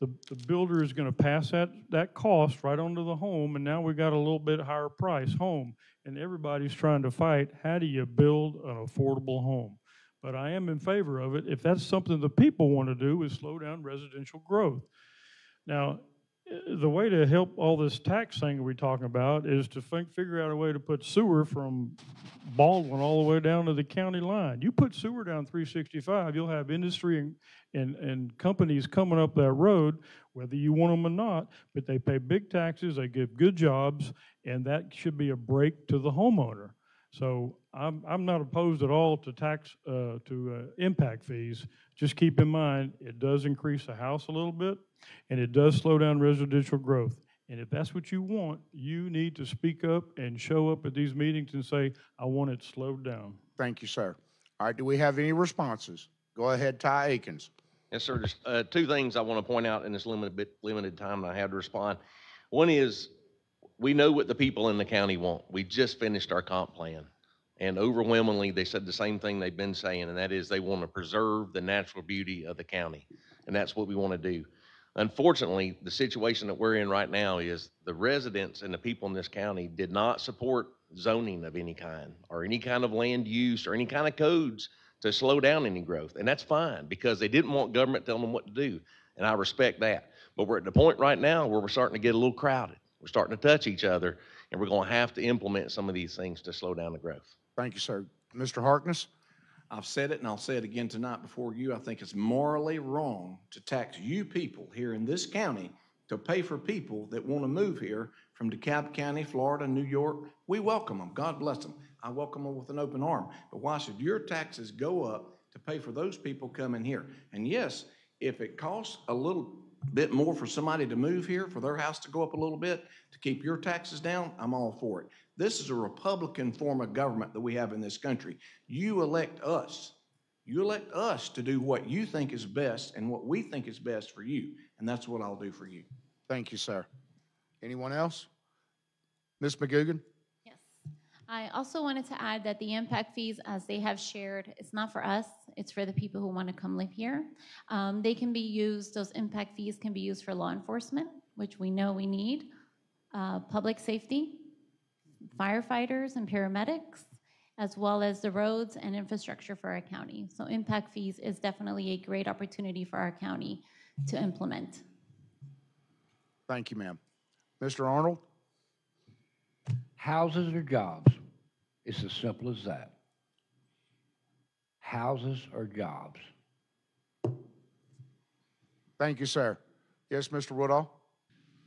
The, the builder is going to pass that, that cost right onto the home, and now we've got a little bit higher price home. And everybody's trying to fight, how do you build an affordable home? But I am in favor of it. If that's something the people want to do, is slow down residential growth. Now, the way to help all this tax thing we're talking about is to think, figure out a way to put sewer from Baldwin all the way down to the county line. You put sewer down three sixty-five, you'll have industry and, and, and companies coming up that road, whether you want them or not, but they pay big taxes, they give good jobs, and that should be a break to the homeowner. So I'm, I'm not opposed at all to tax, uh, to uh, impact fees. Just keep in mind, it does increase the house a little bit, and it does slow down residential growth. And if that's what you want, you need to speak up and show up at these meetings and say, I want it slowed down. Thank you, sir. All right, do we have any responses? Go ahead, Ty Akins. Yes, sir. There's uh, two things I want to point out in this limited, bit, limited time, and I have to respond. One is, we know what the people in the county want. We just finished our comp plan, and overwhelmingly they said the same thing they've been saying, and that is they want to preserve the natural beauty of the county, and that's what we want to do. Unfortunately, the situation that we're in right now is the residents and the people in this county did not support zoning of any kind or any kind of land use or any kind of codes to slow down any growth, and that's fine because they didn't want government telling them what to do, and I respect that. But we're at the point right now where we're starting to get a little crowded. We're starting to touch each other, and we're going to have to implement some of these things to slow down the growth. Thank you, sir. Mister Harkness? I've said it, and I'll say it again tonight before you. I think it's morally wrong to tax you people here in this county to pay for people that want to move here from DeKalb County, Florida, New York. We welcome them. God bless them. I welcome them with an open arm. But why should your taxes go up to pay for those people coming here? And, yes, if it costs a little bit more for somebody to move here, for their house to go up a little bit, to keep your taxes down, I'm all for it. This is a Republican form of government that we have in this country. You elect us. You elect us to do what you think is best and what we think is best for you, and that's what I'll do for you. Thank you, sir. Anyone else? Miz McGugan? Yes. I also wanted to add that the impact fees, as they have shared, it's not for us. It's for the people who want to come live here. Um, they can be used, those impact fees can be used for law enforcement, which we know we need, uh, public safety, firefighters and paramedics, as well as the roads and infrastructure for our county. So impact fees is definitely a great opportunity for our county to implement. Thank you, ma'am. Mister Arnold? Houses or jobs? It's as simple as that. Houses or jobs. Thank you, sir. Yes, Mister Woodall?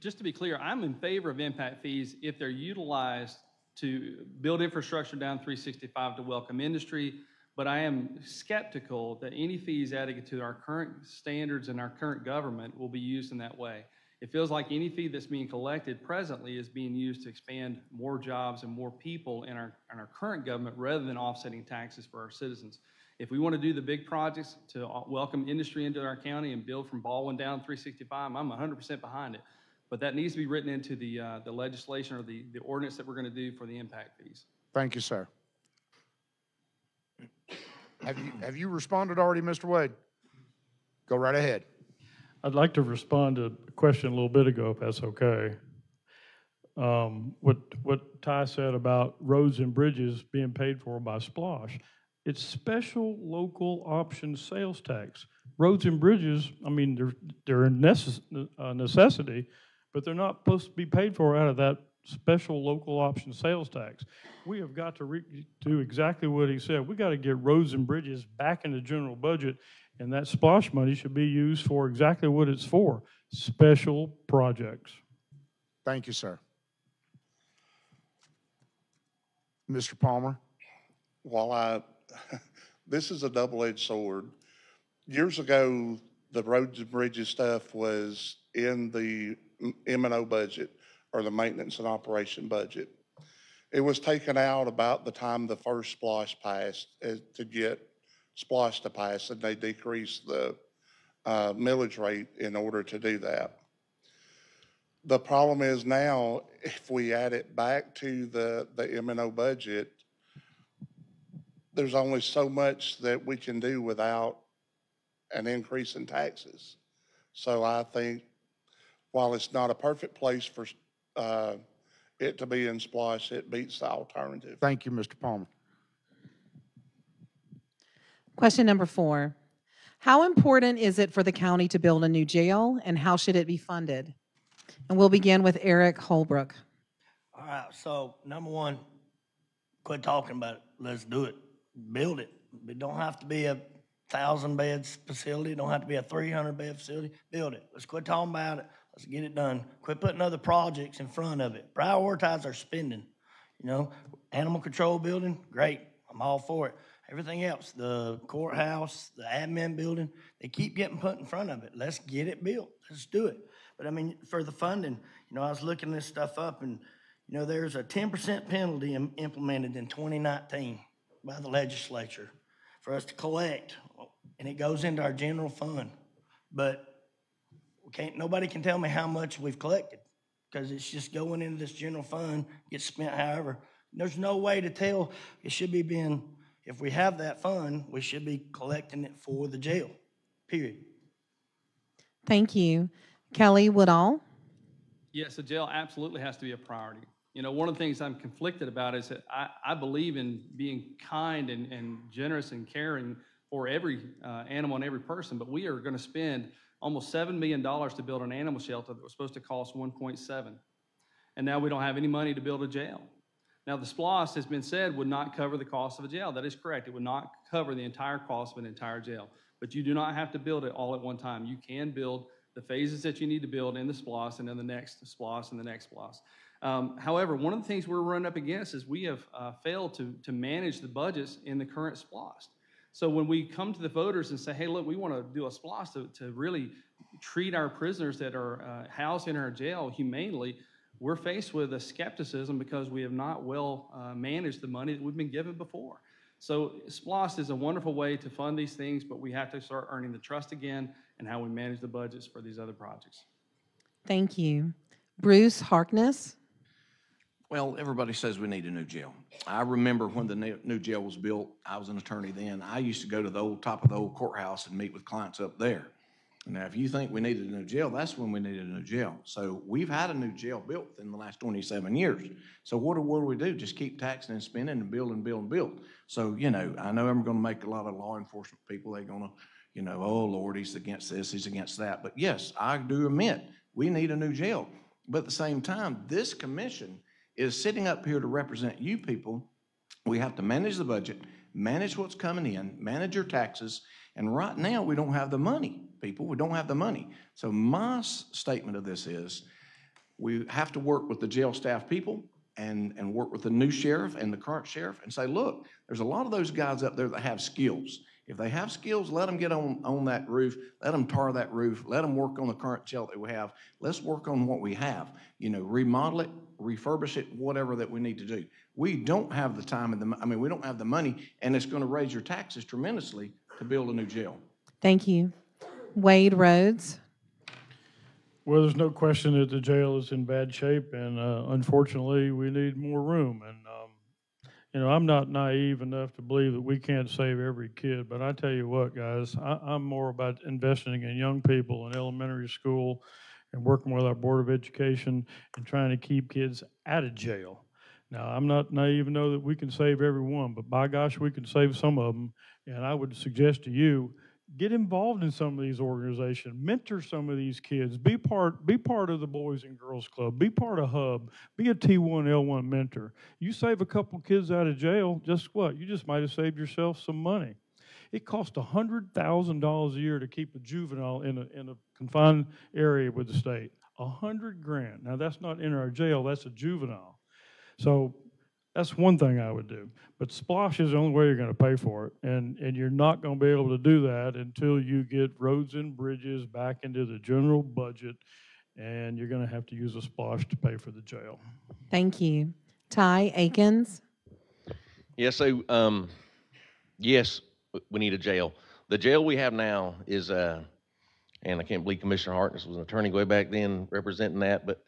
Just to be clear, I'm in favor of impact fees if they're utilized to build infrastructure down three sixty-five to welcome industry, but I am skeptical that any fees added to our current standards and our current government will be used in that way. It feels like any fee that's being collected presently is being used to expand more jobs and more people in our, in our current government rather than offsetting taxes for our citizens. If we want to do the big projects to welcome industry into our county and build from Baldwin down three sixty-five, I'm one hundred percent behind it. But that needs to be written into the, uh, the legislation or the, the ordinance that we're going to do for the impact fees. Thank you, sir. Have you, have you responded already, Mister Wade? Go right ahead. I'd like to respond to a question a little bit ago, if that's okay. Um, what, what Ty said about roads and bridges being paid for by SPLOSH. It's special local option sales tax. Roads and bridges, I mean, they're, they're a necess uh, necessity, but they're not supposed to be paid for out of that special local option sales tax. We have got to re do exactly what he said. We've got to get roads and bridges back in the general budget, and that SPLOSH money should be used for exactly what it's for, special projects. Thank you, sir. Mister Palmer? While I... This is a double-edged sword. Years ago, the roads and bridges stuff was in the M and O budget or the maintenance and operation budget. It was taken out about the time the first SPLOSH passed uh, to get SPLOSH to pass, and they decreased the uh, millage rate in order to do that. The problem is now, if we add it back to the, the M and O budget, there's only so much that we can do without an increase in taxes. So I think while it's not a perfect place for uh, it to be in SPLOSH, it beats the alternative. Thank you, Mister Palmer. Question number four. How important is it for the county to build a new jail, and how should it be funded? And we'll begin with Eric Holbrook. All right, so number one, quit talking about it. Let's do it. Build it. It don't have to be a thousand bed facility. It don't have to be a three hundred bed facility. Build it. Let's quit talking about it. Let's get it done. Quit putting other projects in front of it. Prioritize our spending. You know, animal control building, great. I'm all for it. Everything else, the courthouse, the admin building, they keep getting put in front of it. Let's get it built. Let's do it. But, I mean, for the funding, you know, I was looking this stuff up, and, you know, there's a ten percent penalty im- implemented in twenty nineteen by the legislature for us to collect, and it goes into our general fund. But we can't, nobody can tell me how much we've collected because it's just going into this general fund, gets spent however. There's no way to tell. It should be being, if we have that fund, we should be collecting it for the jail, period. Thank you. Kelly Woodall? Yes, the jail absolutely has to be a priority. You know, one of the things I'm conflicted about is that I, I believe in being kind and, and generous and caring for every uh, animal and every person, but we are going to spend almost seven million dollars to build an animal shelter that was supposed to cost one point seven. And now we don't have any money to build a jail. Now, the SPLOST has been said would not cover the cost of a jail. That is correct. It would not cover the entire cost of an entire jail. But you do not have to build it all at one time. You can build the phases that you need to build in the SPLOST and then the next SPLOST and the next SPLOST. Um, however, one of the things we're running up against is we have uh, failed to, to manage the budgets in the current SPLOST. So when we come to the voters and say, hey, look, we want to do a SPLOST to, to really treat our prisoners that are uh, housed in our jail humanely, we're faced with a skepticism because we have not well uh, managed the money that we've been given before. So SPLOST is a wonderful way to fund these things, but we have to start earning the trust again and how we manage the budgets for these other projects. Thank you. Bruce Harkness. Well, everybody says we need a new jail. I remember when the new jail was built, I was an attorney then. I used to go to the old top of the old courthouse and meet with clients up there. Now, if you think we needed a new jail, that's when we needed a new jail. So we've had a new jail built in the last twenty-seven years. So what do, what do we do? Just keep taxing and spending and build and build and build. So, you know, I know I'm going to make a lot of law enforcement people, they're going to, you know, oh, Lord, he's against this, he's against that. But, yes, I do admit we need a new jail. But at the same time, this commission is sitting up here to represent you people. We have to manage the budget, manage what's coming in, manage your taxes, and right now we don't have the money, people. We don't have the money. So my statement of this is we have to work with the jail staff people and, and work with the new sheriff and the current sheriff and say, look, there's a lot of those guys up there that have skills. If they have skills, let them get on, on that roof, let them tar that roof, let them work on the current jail that we have. Let's work on what we have, you know, remodel it, refurbish it, whatever that we need to do. We don't have the time, and the, I mean, we don't have the money, and it's going to raise your taxes tremendously to build a new jail. Thank you. Wade Rhodes. Well, there's no question that the jail is in bad shape, and uh, unfortunately, we need more room. And, um, you know, I'm not naive enough to believe that we can't save every kid, but I tell you what, guys, I, I'm more about investing in young people in elementary school and working with our Board of Education and trying to keep kids out of jail. Now, I'm not naive to know that we can save everyone, but by gosh, we can save some of them. And I would suggest to you, get involved in some of these organizations, mentor some of these kids, be part be part of the Boys and Girls Club, be part of Hub, be a T one L one mentor. You save a couple kids out of jail, just what? You just might have saved yourself some money. It costs one hundred thousand dollars a year to keep a juvenile in a, in a confined area with the state. one hundred grand. Now, that's not in our jail, that's a juvenile. So that's one thing I would do. But SPLOSH is the only way you're going to pay for it, and, and you're not going to be able to do that until you get roads and bridges back into the general budget, and you're going to have to use a SPLOSH to pay for the jail. Thank you. Ty Akins? Yeah, so, um, yes, we need a jail. The jail we have now is, uh, and I can't believe Commissioner Harkness was an attorney way back then representing that, but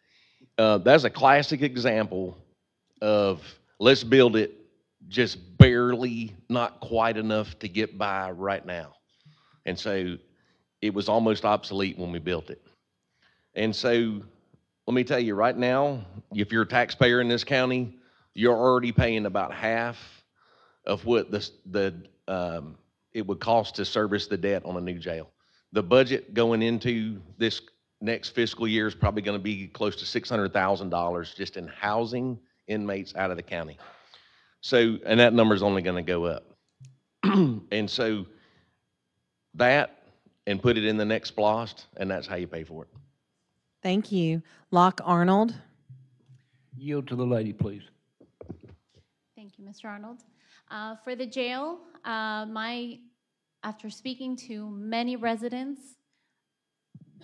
uh, that's a classic example of let's build it just barely, not quite enough to get by right now. And so it was almost obsolete when we built it. And so let me tell you, right now, if you're a taxpayer in this county, you're already paying about half of what the, the um, it would cost to service the debt on a new jail. The budget going into this next fiscal year is probably going to be close to six hundred thousand dollars just in housing inmates out of the county. So, and that number is only going to go up. And so that, and put it in the next SPLOST, and that's how you pay for it. Thank you. Locke Arnold. Yield to the lady, please. Thank you, Mister Arnold. Uh, for the jail, uh, my, after speaking to many residents,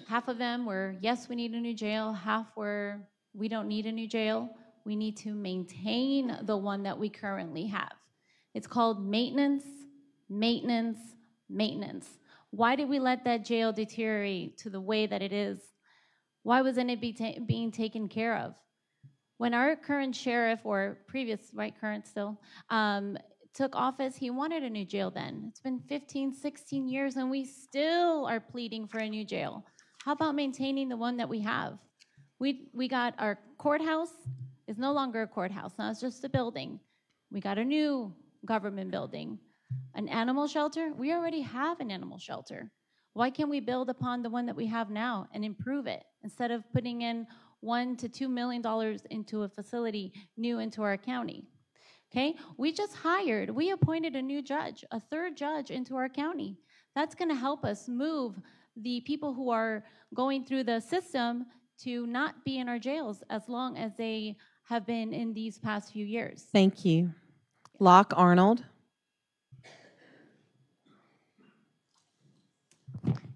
half of them were, yes, we need a new jail. Half were, we don't need a new jail. We need to maintain the one that we currently have. It's called maintenance, maintenance, maintenance. Why did we let that jail deteriorate to the way that it is? Why wasn't it be ta being taken care of? When our current sheriff, or previous, right, current still, um, took office, he wanted a new jail then. It's been fifteen, sixteen years, and we still are pleading for a new jail. How about maintaining the one that we have? We, we got our courthouse. It's no longer a courthouse. Now it's just a building. We got a new government building. An animal shelter? We already have an animal shelter. Why can't we build upon the one that we have now and improve it instead of putting in one to two million dollars into a facility new into our county? Okay, we just hired, we appointed a new judge, a third judge into our county. That's gonna help us move the people who are going through the system to not be in our jails as long as they have been in these past few years. Thank you. Locke Arnold.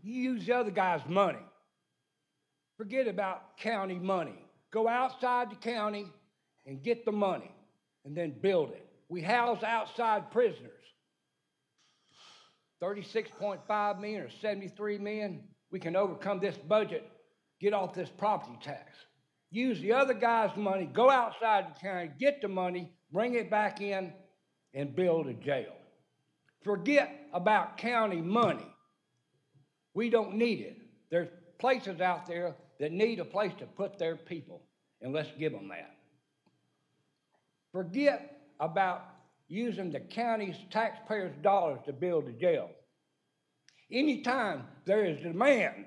You use the other guy's money. Forget about county money. Go outside the county and get the money and then build it. We house outside prisoners. thirty-six point five million or seventy-three million. We can overcome this budget, get off this property tax. Use the other guy's money, go outside the county, get the money, bring it back in, and build a jail. Forget about county money. We don't need it. There's places out there that need a place to put their people, and let's give them that. Forget about using the county's taxpayers' dollars to build a jail. Anytime there is demand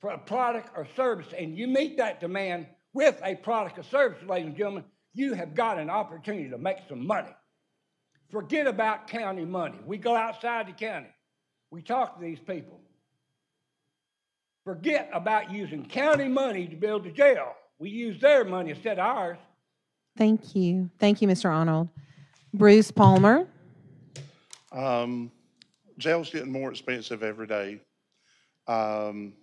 for a product or service, and you meet that demand with a product or service, ladies and gentlemen, you have got an opportunity to make some money. Forget about county money. We go outside the county. We talk to these people. Forget about using county money to build a jail. We use their money instead of ours. Thank you. Thank you, Mister Arnold. Bruce Palmer. Um, jail's getting more expensive every day. Um,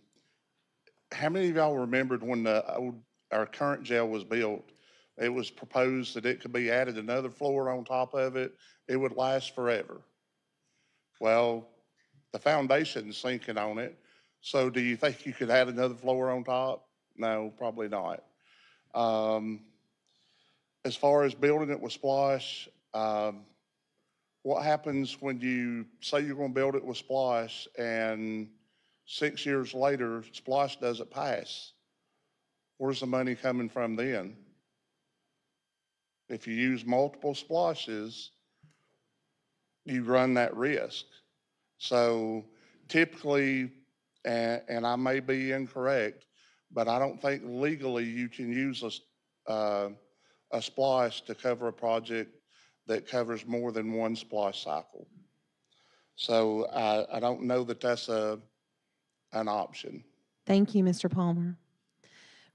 how many of y'all remembered when the old, our current jail was built, it was proposed that it could be added another floor on top of it. It would last forever. Well, the foundation's sinking on it. So do you think you could add another floor on top? No, probably not. Um, as far as building it with SPLOSH, um, what happens when you say you're going to build it with SPLOSH and six years later, SPLOSH doesn't pass? Where's the money coming from then? If you use multiple SPLOSHes, you run that risk. So typically, And, and I may be incorrect, but I don't think legally you can use a, uh, a SPLOSH to cover a project that covers more than one SPLOSH cycle. So I, I don't know that that's a, an option. Thank you, Mister Palmer.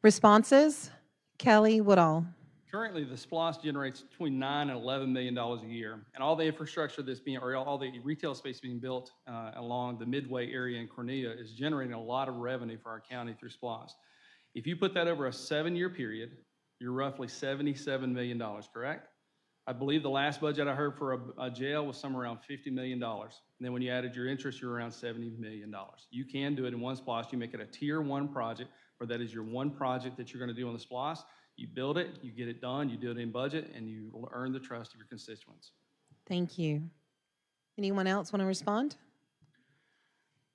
Responses? Kelly Woodall. Currently, the SPLOSH generates between nine and eleven million dollars a year, and all the infrastructure that's being, or all the retail space being built uh, along the Midway area in Cornelia is generating a lot of revenue for our county through SPLOSH. If you put that over a seven-year period, you're roughly seventy-seven million dollars, correct? I believe the last budget I heard for a, a jail was somewhere around fifty million dollars, and then when you added your interest, you're around seventy million dollars. You can do it in one SPLOSH. You make it a tier one project, or that is your one project that you're gonna do on the SPLOSH. You build it, you get it done, you do it in budget, and you will earn the trust of your constituents. Thank you. Anyone else want to respond?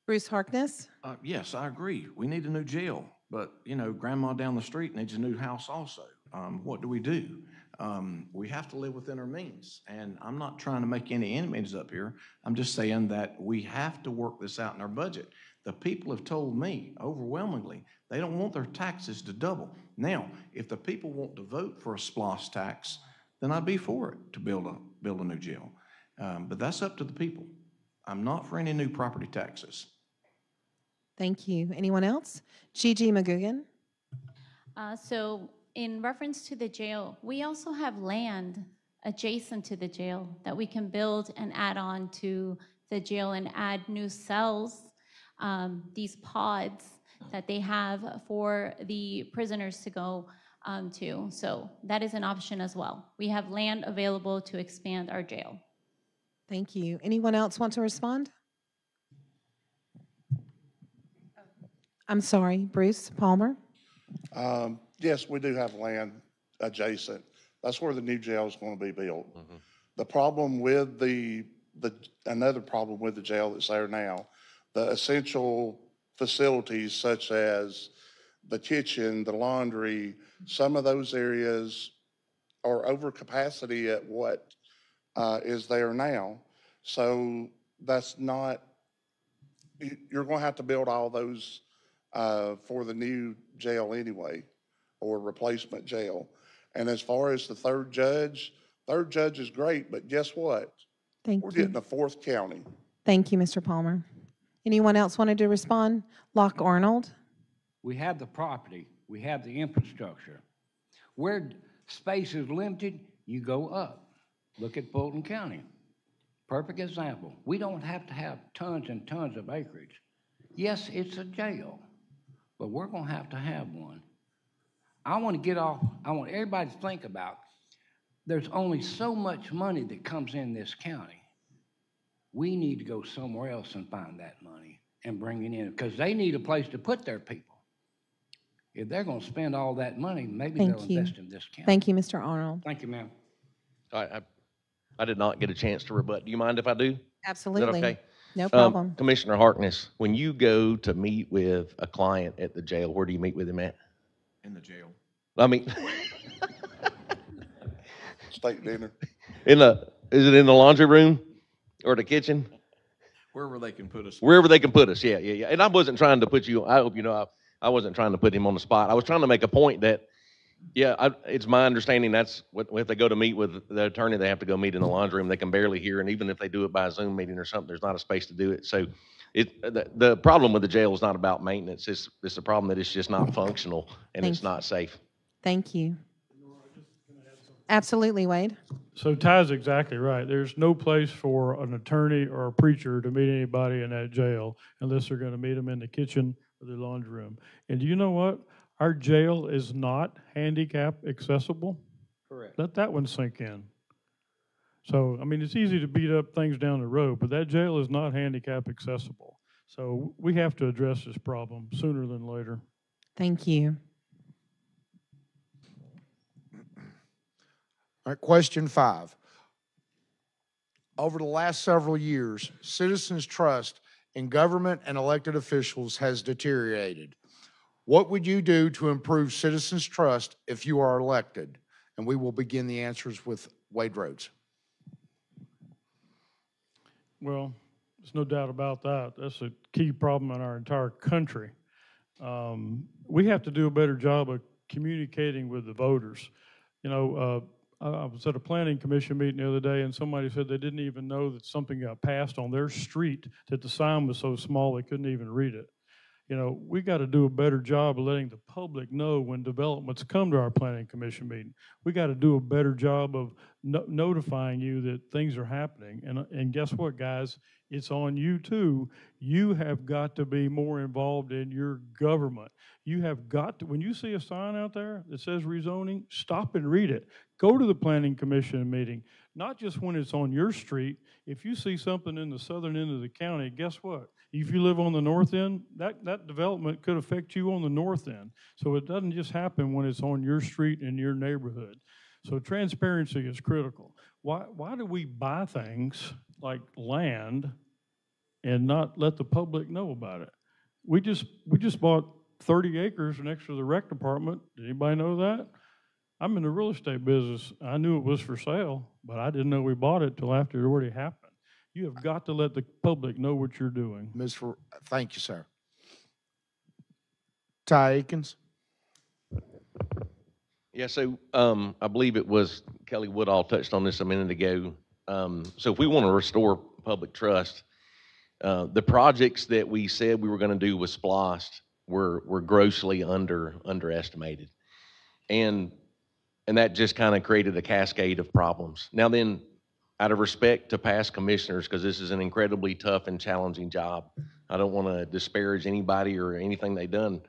Bruce Harkness? Uh, yes, I agree. We need a new jail, but, you know, grandma down the street needs a new house also. Um, what do we do? Um, we have to live within our means, and I'm not trying to make any enemies up here. I'm just saying that we have to work this out in our budget. The people have told me overwhelmingly they don't want their taxes to double. Now, if the people want to vote for a SPLOST tax, then I'd be for it to build a, build a new jail. Um, but that's up to the people. I'm not for any new property taxes. Thank you. Anyone else? Gigi McGugan. Uh, so in reference to the jail, we also have land adjacent to the jail that we can build and add on to the jail and add new cells, um, these pods that they have for the prisoners to go um, to. So that is an option as well. We have land available to expand our jail. Thank you. Anyone else want to respond? I'm sorry, Bruce Palmer. Um, yes, we do have land adjacent. That's where the new jail is going to be built. Mm-hmm. The problem with the, the, another problem with the jail that's there now, the essential facilities such as the kitchen, the laundry, some of those areas are over capacity at what uh, is there now. So that's not, you're going to have to build all those uh, for the new jail anyway, or replacement jail. And as far as the third judge, third judge is great, but guess what? Thank you. We're getting a fourth county. Thank you, Mister Palmer. Anyone else wanted to respond? Locke Arnold. We have the property. We have the infrastructure. Where space is limited, you go up. Look at Fulton County. Perfect example. We don't have to have tons and tons of acreage. Yes, it's a jail, but we're going to have to have one. I want to get off, I want everybody to think about, there's only so much money that comes in this county. We need to go somewhere else and find that money and bring it in, because they need a place to put their people. If they're going to spend all that money, maybe Thank they'll you. invest in this county. Thank you, Mister Arnold. Thank you, ma'am. I, I, I did not get a chance to rebut. Do you mind if I do? Absolutely. Is that okay? No problem. Um, Commissioner Harkness, when you go to meet with a client at the jail, where do you meet with him at? In the jail. I mean, state dinner. In the is it in the laundry room or the kitchen? Wherever they can put us. Wherever they can put us. Yeah, yeah, yeah. And I wasn't trying to put you. I hope you know. I, I wasn't trying to put him on the spot. I was trying to make a point that, yeah, I, it's my understanding that's what if they go to meet with the attorney, they have to go meet in the laundry room. They can barely hear, and even if they do it by a Zoom meeting or something, there's not a space to do it. So. It, the, the problem with the jail is not about maintenance. It's, it's the problem that it's just not functional and Thank it's not safe. Thank you. Absolutely, Wade. So Ty's exactly right. There's no place for an attorney or a preacher to meet anybody in that jail unless they're going to meet them in the kitchen or the laundry room. And do you know what? Our jail is not handicap accessible. Correct. Let that one sink in. So, I mean, it's easy to beat up things down the road, but that jail is not handicap accessible. So we have to address this problem sooner than later. Thank you. All right, question five. Over the last several years, citizens' trust in government and elected officials has deteriorated. What would you do to improve citizens' trust if you are elected? And we will begin the answers with Wade Rhodes. Well, there's no doubt about that. That's a key problem in our entire country. Um, we have to do a better job of communicating with the voters. You know, uh, I was at a planning commission meeting the other day, and somebody said they didn't even know that something got passed on their street, that the sign was so small they couldn't even read it. You know, we got to do a better job of letting the public know when developments come to our planning commission meeting. We got to do a better job of no notifying you that things are happening. And, and guess what, guys? It's on you, too. You have got to be more involved in your government. You have got to, when you see a sign out there that says rezoning, stop and read it. Go to the planning commission meeting, not just when it's on your street. If you see something in the southern end of the county, guess what? If you live on the north end, that, that development could affect you on the north end. So it doesn't just happen when it's on your street and your neighborhood. So transparency is critical. Why, why do we buy things like land and not let the public know about it? We just, we just bought thirty acres next to the rec department. Did anybody know that? I'm in the real estate business. I knew it was for sale, but I didn't know we bought it till after it already happened. You have got to let the public know what you're doing. Mister Thank you, sir. Ty Akins. Yeah, so um, I believe it was Kelly Woodall touched on this a minute ago. Um, so if we want to restore public trust, uh, the projects that we said we were going to do with SPLOST were were grossly under underestimated, and and that just kind of created a cascade of problems. Now then, out of respect to past commissioners, because this is an incredibly tough and challenging job, I don't want to disparage anybody or anything they've done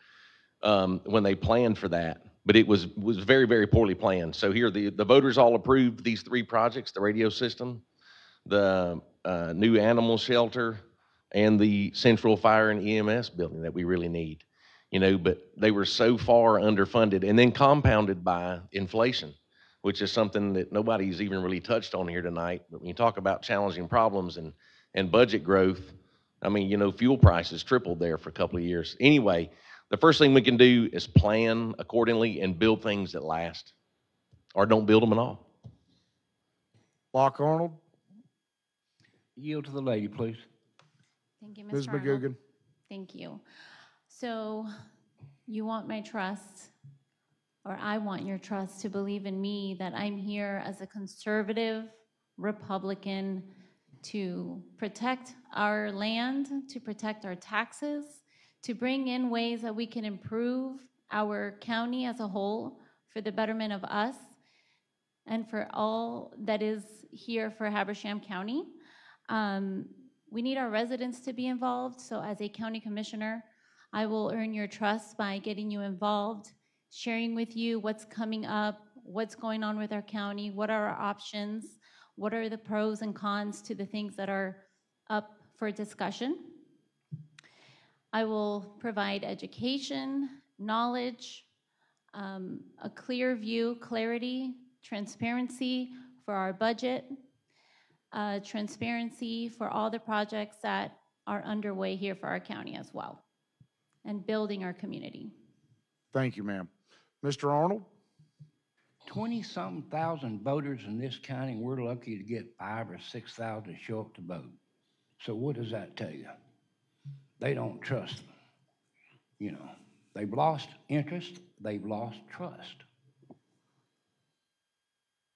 um, when they planned for that. But it was was very, very poorly planned. So here, the, the voters all approved these three projects, the radio system, the uh, new animal shelter, and the central fire and E M S building that we really need. You know, but they were so far underfunded and then compounded by inflation, which is something that nobody's even really touched on here tonight. But when you talk about challenging problems and, and budget growth, I mean, you know, fuel prices tripled there for a couple of years. Anyway, the first thing we can do is plan accordingly and build things that last, or don't build them at all. Locke Arnold. Yield to the lady, please. Thank you, Mister Miz McGugan. Arnold. Thank you. So you want my trust, or I want your trust to believe in me that I'm here as a conservative Republican to protect our land, to protect our taxes, to bring in ways that we can improve our county as a whole for the betterment of us and for all that is here for Habersham County. Um, we need our residents to be involved, so as a county commissioner, I will earn your trust by getting you involved, sharing with you what's coming up, what's going on with our county, what are our options, what are the pros and cons to the things that are up for discussion. I will provide education, knowledge, um, a clear view, clarity, transparency for our budget, uh, transparency for all the projects that are underway here for our county as well, and building our community. Thank you, ma'am. Mister Arnold? twenty-something thousand voters in this county, and we're lucky to get five or six thousand to show up to vote. So what does that tell you? They don't trust them. You know, they've lost interest, they've lost trust.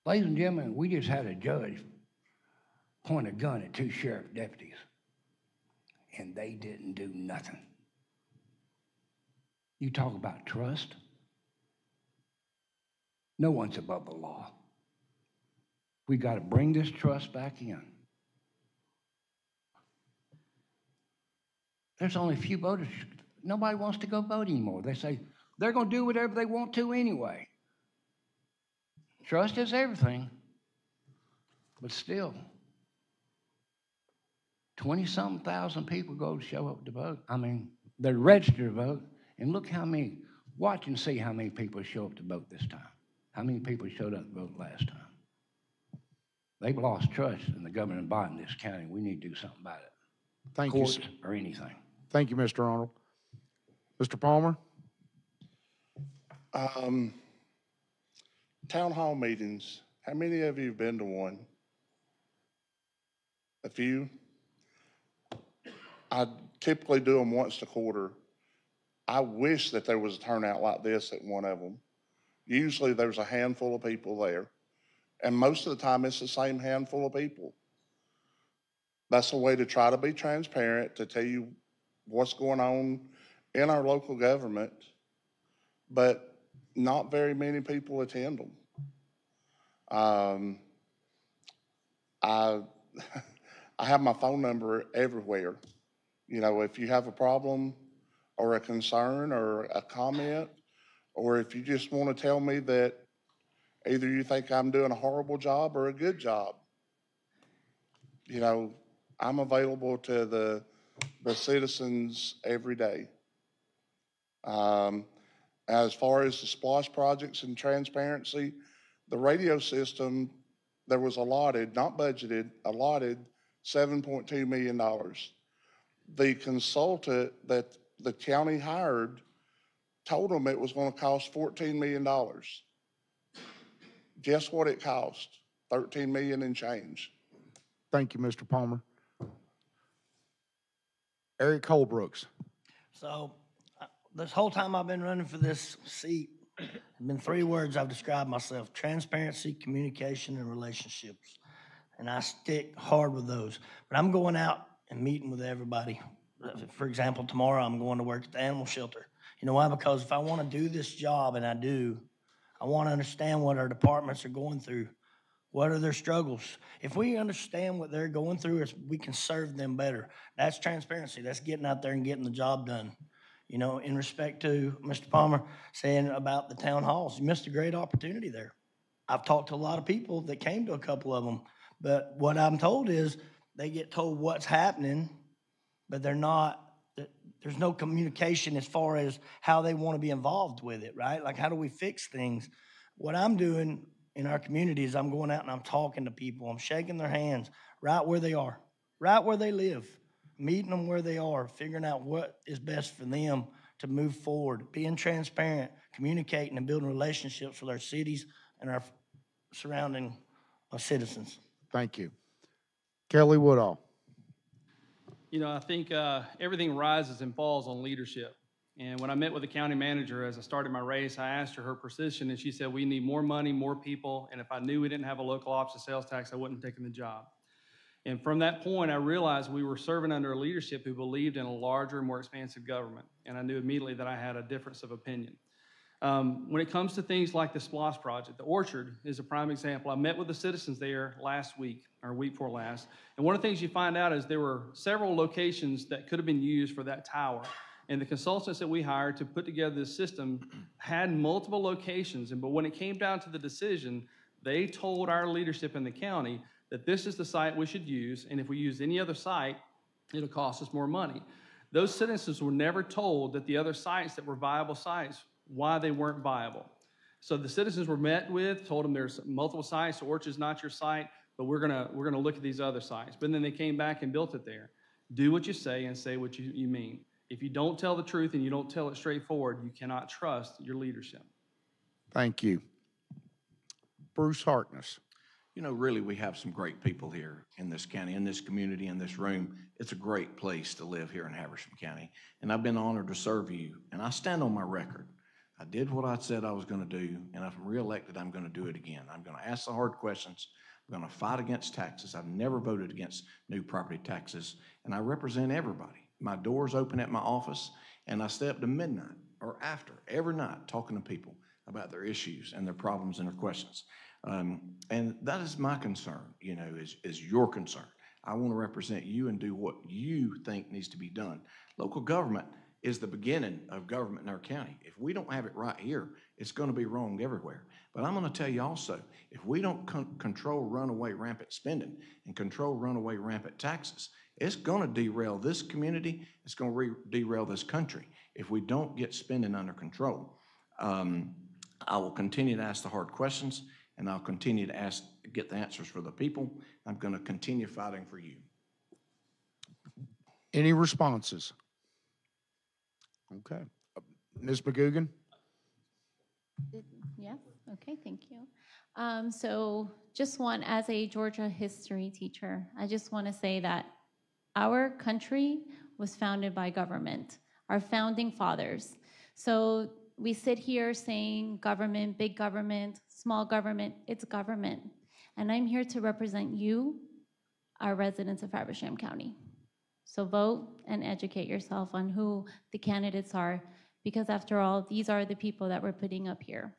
Ladies and gentlemen, we just had a judge point a gun at two sheriff deputies, and they didn't do nothing. You talk about trust? No one's above the law. We got to bring this trust back in. There's only a few voters. Nobody wants to go vote anymore. They say they're going to do whatever they want to anyway. Trust is everything. But still, twenty-something thousand people go to show up to vote. I mean, they're registered to vote. And look how many, watch and see how many people show up to vote this time. How many people showed up to vote last time? They've lost trust in the governing body in this county. We need to do something about it. Thank you, sir. Or anything. Thank you, Mister Arnold. Mister Palmer? Um, town hall meetings. How many of you have been to one? A few. I typically do them once a quarter. I wish that there was a turnout like this at one of them. Usually there's a handful of people there, and most of the time it's the same handful of people. That's a way to try to be transparent, to tell you what's going on in our local government, but not very many people attend them. Um, I, I have my phone number everywhere. You know, if you have a problem, or a concern, or a comment, or if you just want to tell me that either you think I'm doing a horrible job or a good job, you know, I'm available to the, the citizens every day. Um, as far as the SPLOST projects and transparency, the radio system, there was allotted, not budgeted, allotted seven point two million dollars. The consultant that the county hired told them it was going to cost fourteen million dollars. Guess what it cost? thirteen million dollars and change. Thank you, Mister Palmer. Eric Holbrooks. So this whole time I've been running for this seat, there have been three words I've described myself: transparency, communication, and relationships. And I stick hard with those. But I'm going out and meeting with everybody. For example, tomorrow I'm going to work at the animal shelter. You know why? Because if I want to do this job, and I do, I want to understand what our departments are going through. What are their struggles? If we understand what they're going through, we can serve them better. That's transparency. That's getting out there and getting the job done. You know, in respect to Mister Palmer saying about the town halls, you missed a great opportunity there. I've talked to a lot of people that came to a couple of them, but what I'm told is they get told what's happening, but they're not, there's no communication as far as how they want to be involved with it, right? Like, how do we fix things? What I'm doing in our community is I'm going out and I'm talking to people. I'm shaking their hands right where they are, right where they live, meeting them where they are, figuring out what is best for them to move forward, being transparent, communicating, and building relationships with our cities and our surrounding citizens. Thank you. Kelly Woodall. You know, I think uh, everything rises and falls on leadership. And when I met with the county manager as I started my race, I asked her her position, and she said, we need more money, more people, and if I knew we didn't have a local option sales tax, I wouldn't have taken the job. And from that point, I realized we were serving under a leadership who believed in a larger, more expansive government, and I knew immediately that I had a difference of opinion. Um, when it comes to things like the SPLOST project, the Orchard is a prime example. I met with the citizens there last week, or week before last, and one of the things you find out is there were several locations that could have been used for that tower. And the consultants that we hired to put together this system had multiple locations, and but when it came down to the decision, they told our leadership in the county that this is the site we should use, and if we use any other site, it'll cost us more money. Those citizens were never told that the other sites that were viable sites, why they weren't viable. So the citizens were met with, told them there's multiple sites, Orchard's not your site, but we're gonna, we're gonna look at these other sites. But then they came back and built it there. Do what you say and say what you, you mean. If you don't tell the truth and you don't tell it straightforward, you cannot trust your leadership. Thank you. Bruce Harkness. You know, really, we have some great people here in this county, in this community, in this room. It's a great place to live here in Habersham County. And I've been honored to serve you. And I stand on my record. I did what I said I was going to do. And if I'm reelected, I'm going to do it again. I'm going to ask the hard questions. I'm going to fight against taxes. I've never voted against new property taxes. And I represent everybody. My doors open at my office, and I stay up to midnight or after every night talking to people about their issues and their problems and their questions. Um, and that is my concern, you know, is, is your concern. I want to represent you and do what you think needs to be done. Local government is the beginning of government in our county. If we don't have it right here, it's going to be wrong everywhere. But I'm going to tell you also, if we don't con- control runaway rampant spending and control runaway rampant taxes, it's going to derail this community. It's going to re derail this country if we don't get spending under control. Um, I will continue to ask the hard questions, and I'll continue to ask, get the answers for the people. I'm going to continue fighting for you. Any responses? Okay. Uh, Miz McGugan? Yeah. Okay, thank you. Um, so just want, as a Georgia history teacher, I just want to say that our country was founded by government, our founding fathers. So we sit here saying government, big government, small government, it's government. And I'm here to represent you, our residents of Habersham County. So vote and educate yourself on who the candidates are, because after all, these are the people that we're putting up here.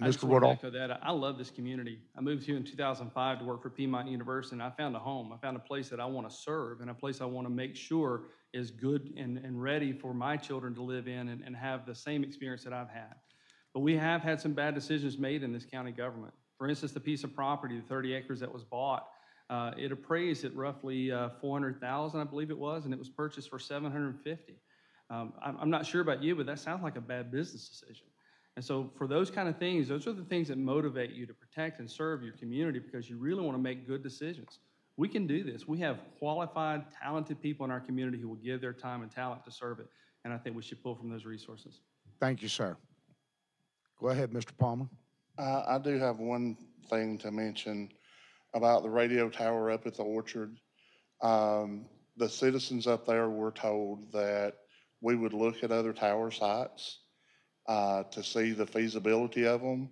I just want to echo that. I love this community. I moved here in two thousand five to work for Piedmont University, and I found a home. I found a place that I want to serve and a place I want to make sure is good and, and ready for my children to live in and, and have the same experience that I've had. But we have had some bad decisions made in this county government. For instance, the piece of property, the thirty acres that was bought, uh, it appraised at roughly uh, four hundred thousand dollars, I believe it was, and it was purchased for seven hundred fifty thousand dollars. Um, I'm not sure about you, but that sounds like a bad business decision. And so for those kind of things, those are the things that motivate you to protect and serve your community, because you really want to make good decisions. We can do this. We have qualified, talented people in our community who will give their time and talent to serve it. And I think we should pull from those resources. Thank you, sir. Go ahead, Mister Palmer. Uh, I do have one thing to mention about the radio tower up at the Orchard. Um, the citizens up there were told that we would look at other tower sites uh, to see the feasibility of them.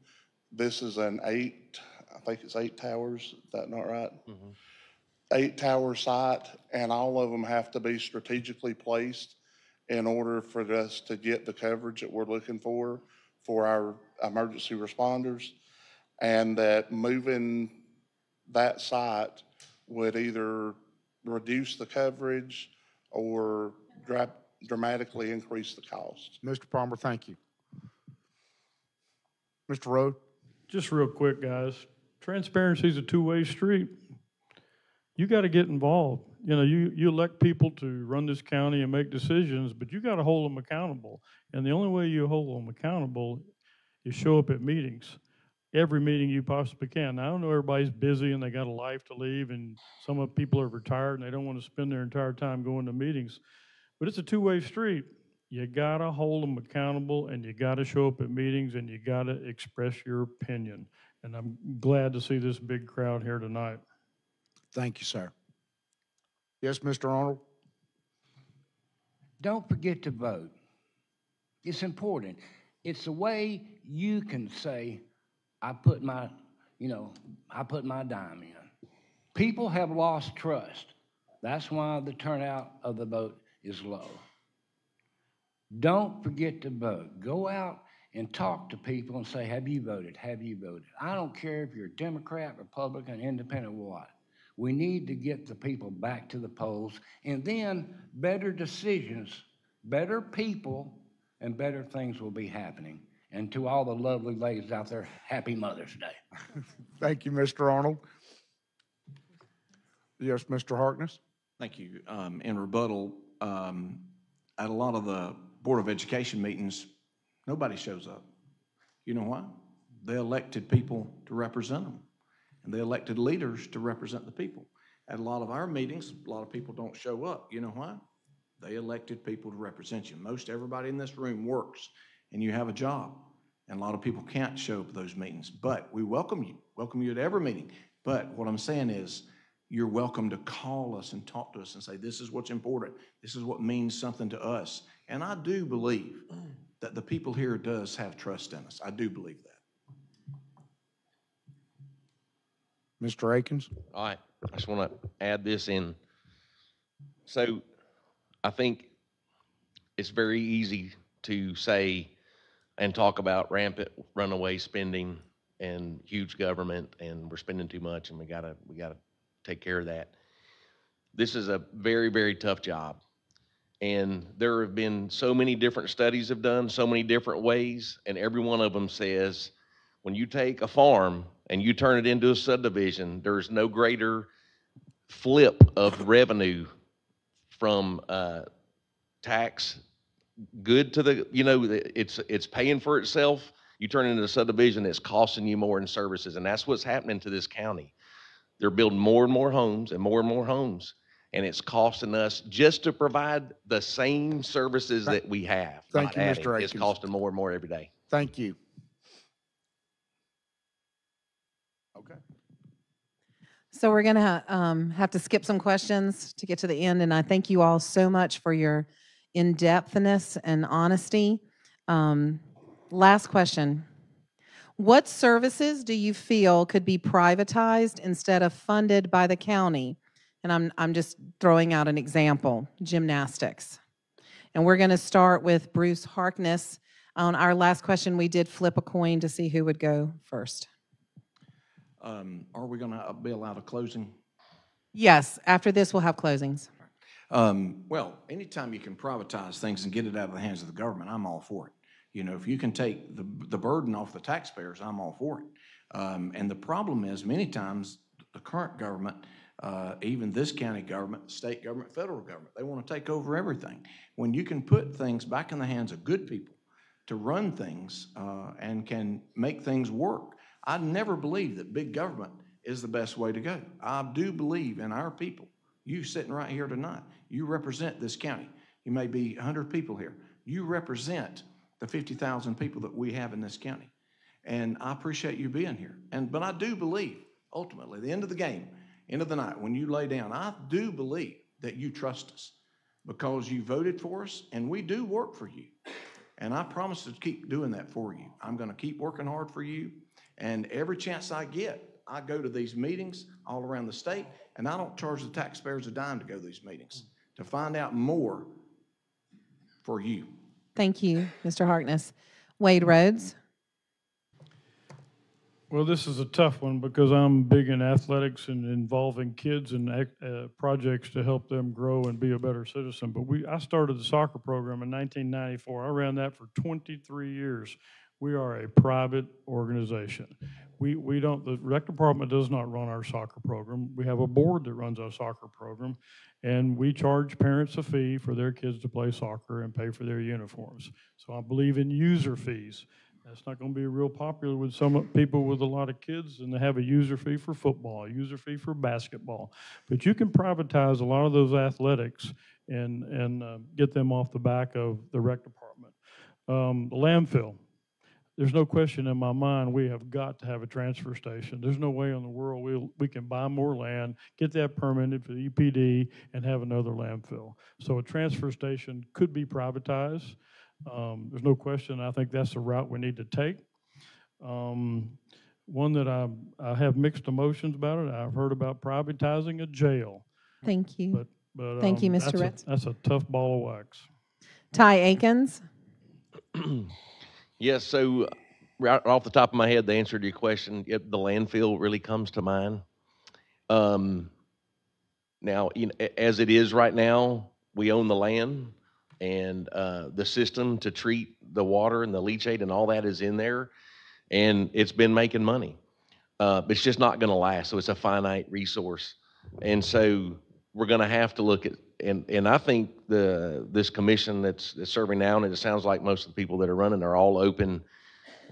This is an eight, I think it's eight towers, is that not right? Mm-hmm. Eight tower site, and all of them have to be strategically placed in order for us to get the coverage that we're looking for for our emergency responders, and that moving that site would either reduce the coverage or dra dramatically increase the cost. Mister Palmer, thank you. Mister Rowe? Just real quick, guys. Transparency is a two-way street. You got to get involved. You know, you, you elect people to run this county and make decisions, but you got to hold them accountable. And the only way you hold them accountable is show up at meetings, every meeting you possibly can. Now, I don't know, everybody's busy and they got a life to leave, and some of people are retired and they don't want to spend their entire time going to meetings. But it's a two-way street. You got to hold them accountable, and you got to show up at meetings, and you got to express your opinion. And I'm glad to see this big crowd here tonight. Thank you, sir. Yes, Mister Arnold? Don't forget to vote. It's important. It's the way you can say, I put my, you know, I put my dime in. People have lost trust. That's why the turnout of the vote is low. Don't forget to vote. Go out and talk to people and say, have you voted? Have you voted? I don't care if you're Democrat, Republican, Independent, what. We need to get the people back to the polls, and then better decisions, better people, and better things will be happening. And to all the lovely ladies out there, happy Mother's Day. Thank you, Mister Arnold. Yes, Mister Harkness. Thank you. Um, in rebuttal, um, at a lot of the Board of Education meetings, nobody shows up. You know why? They elected people to represent them. And they elected leaders to represent the people. At a lot of our meetings, a lot of people don't show up. You know why? They elected people to represent you. Most everybody in this room works, and you have a job. And a lot of people can't show up at those meetings. But we welcome you. Welcome you at every meeting. But what I'm saying is, you're welcome to call us and talk to us and say, this is what's important. This is what means something to us. And I do believe that the people here does have trust in us. I do believe that. Mister Akins? All right, I just want to add this in. So I think it's very easy to say and talk about rampant runaway spending and huge government, and we're spending too much, and we gotta we gotta take care of that. This is a very, very tough job. And there have been so many different studies have done, so many different ways, and every one of them says, when you take a farm and you turn it into a subdivision, there's no greater flip of revenue from uh, tax good to the, you know, it's it's paying for itself. You turn it into a subdivision, it's costing you more in services, and that's what's happening to this county. They're building more and more homes and more and more homes, and it's costing us just to provide the same services that we have. Thank you, Mister Akins. It's costing more and more every day. Thank you. So we're going to um, have to skip some questions to get to the end, and I thank you all so much for your in-depthness and honesty. Um, last question. What services do you feel could be privatized instead of funded by the county? And I'm, I'm just throwing out an example, gymnastics. And we're going to start with Bruce Harkness. On our last question, we did flip a coin to see who would go first. Um, are we going to be allowed a closing? Yes. After this, we'll have closings. Um, well, anytime you can privatize things and get it out of the hands of the government, I'm all for it. You know, if you can take the, the burden off the taxpayers, I'm all for it. Um, and the problem is many times the current government, uh, even this county government, state government, federal government, they want to take over everything. When you can put things back in the hands of good people to run things uh, and can make things work, I never believe that big government is the best way to go. I do believe in our people. You sitting right here tonight, you represent this county. You may be one hundred people here. You represent the fifty thousand people that we have in this county. And I appreciate you being here. And but I do believe, ultimately, the end of the game, end of the night, when you lay down, I do believe that you trust us. because you voted for us and we do work for you. And I promise to keep doing that for you. I'm going to keep working hard for you. And every chance I get, I go to these meetings all around the state, and I don't charge the taxpayers a dime to go to these meetings to find out more for you. Thank you, Mister Harkness. Wade Rhodes. Well, this is a tough one because I'm big in athletics and involving kids in uh, projects to help them grow and be a better citizen. But we, I started the soccer program in nineteen ninety-four. I ran that for twenty-three years. We are a private organization. We, we don't, the rec department does not run our soccer program. We have a board that runs our soccer program, and we charge parents a fee for their kids to play soccer and pay for their uniforms. So I believe in user fees. That's not going to be real popular with some people with a lot of kids, and they have a user fee for football, a user fee for basketball. But you can privatize a lot of those athletics and, and uh, get them off the back of the rec department. Um, the landfill. There's no question in my mind we have got to have a transfer station. There's no way in the world we we'll, we can buy more land, get that permitted for the E P D, and have another landfill. So a transfer station could be privatized. Um, there's no question. I think that's the route we need to take. Um, one that I, I have mixed emotions about it. I've heard about privatizing a jail. Thank you. But, but, Thank um, you, Mister Ritz. That's a tough ball of wax. Ty Akins. Yes, so right off the top of my head, the answer to your question, the landfill really comes to mind. Um, now, you know, as it is right now, we own the land. And uh, the system to treat the water and the leachate and all that is in there, and it's been making money. Uh, it's just not going to last, so it's a finite resource. And so we're going to have to look at, and, and I think the this commission that's, that's serving now, and it sounds like most of the people that are running are all open,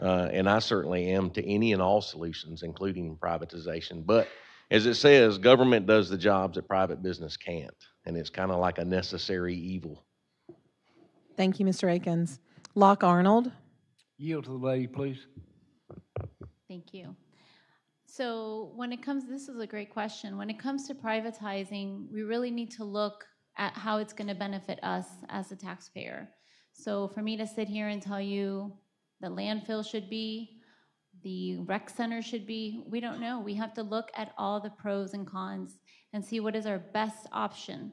uh, and I certainly am, to any and all solutions, including privatization. But as it says, government does the jobs that private business can't, and it's kind of like a necessary evil. Thank you, Mister Akins. Locke Arnold. Yield to the lady, please. Thank you. So when it comes, this is a great question. When it comes to privatizing, we really need to look at how it's going to benefit us as a taxpayer. So for me to sit here and tell you the landfill should be, the rec center should be, we don't know. We have to look at all the pros and cons and see what is our best option.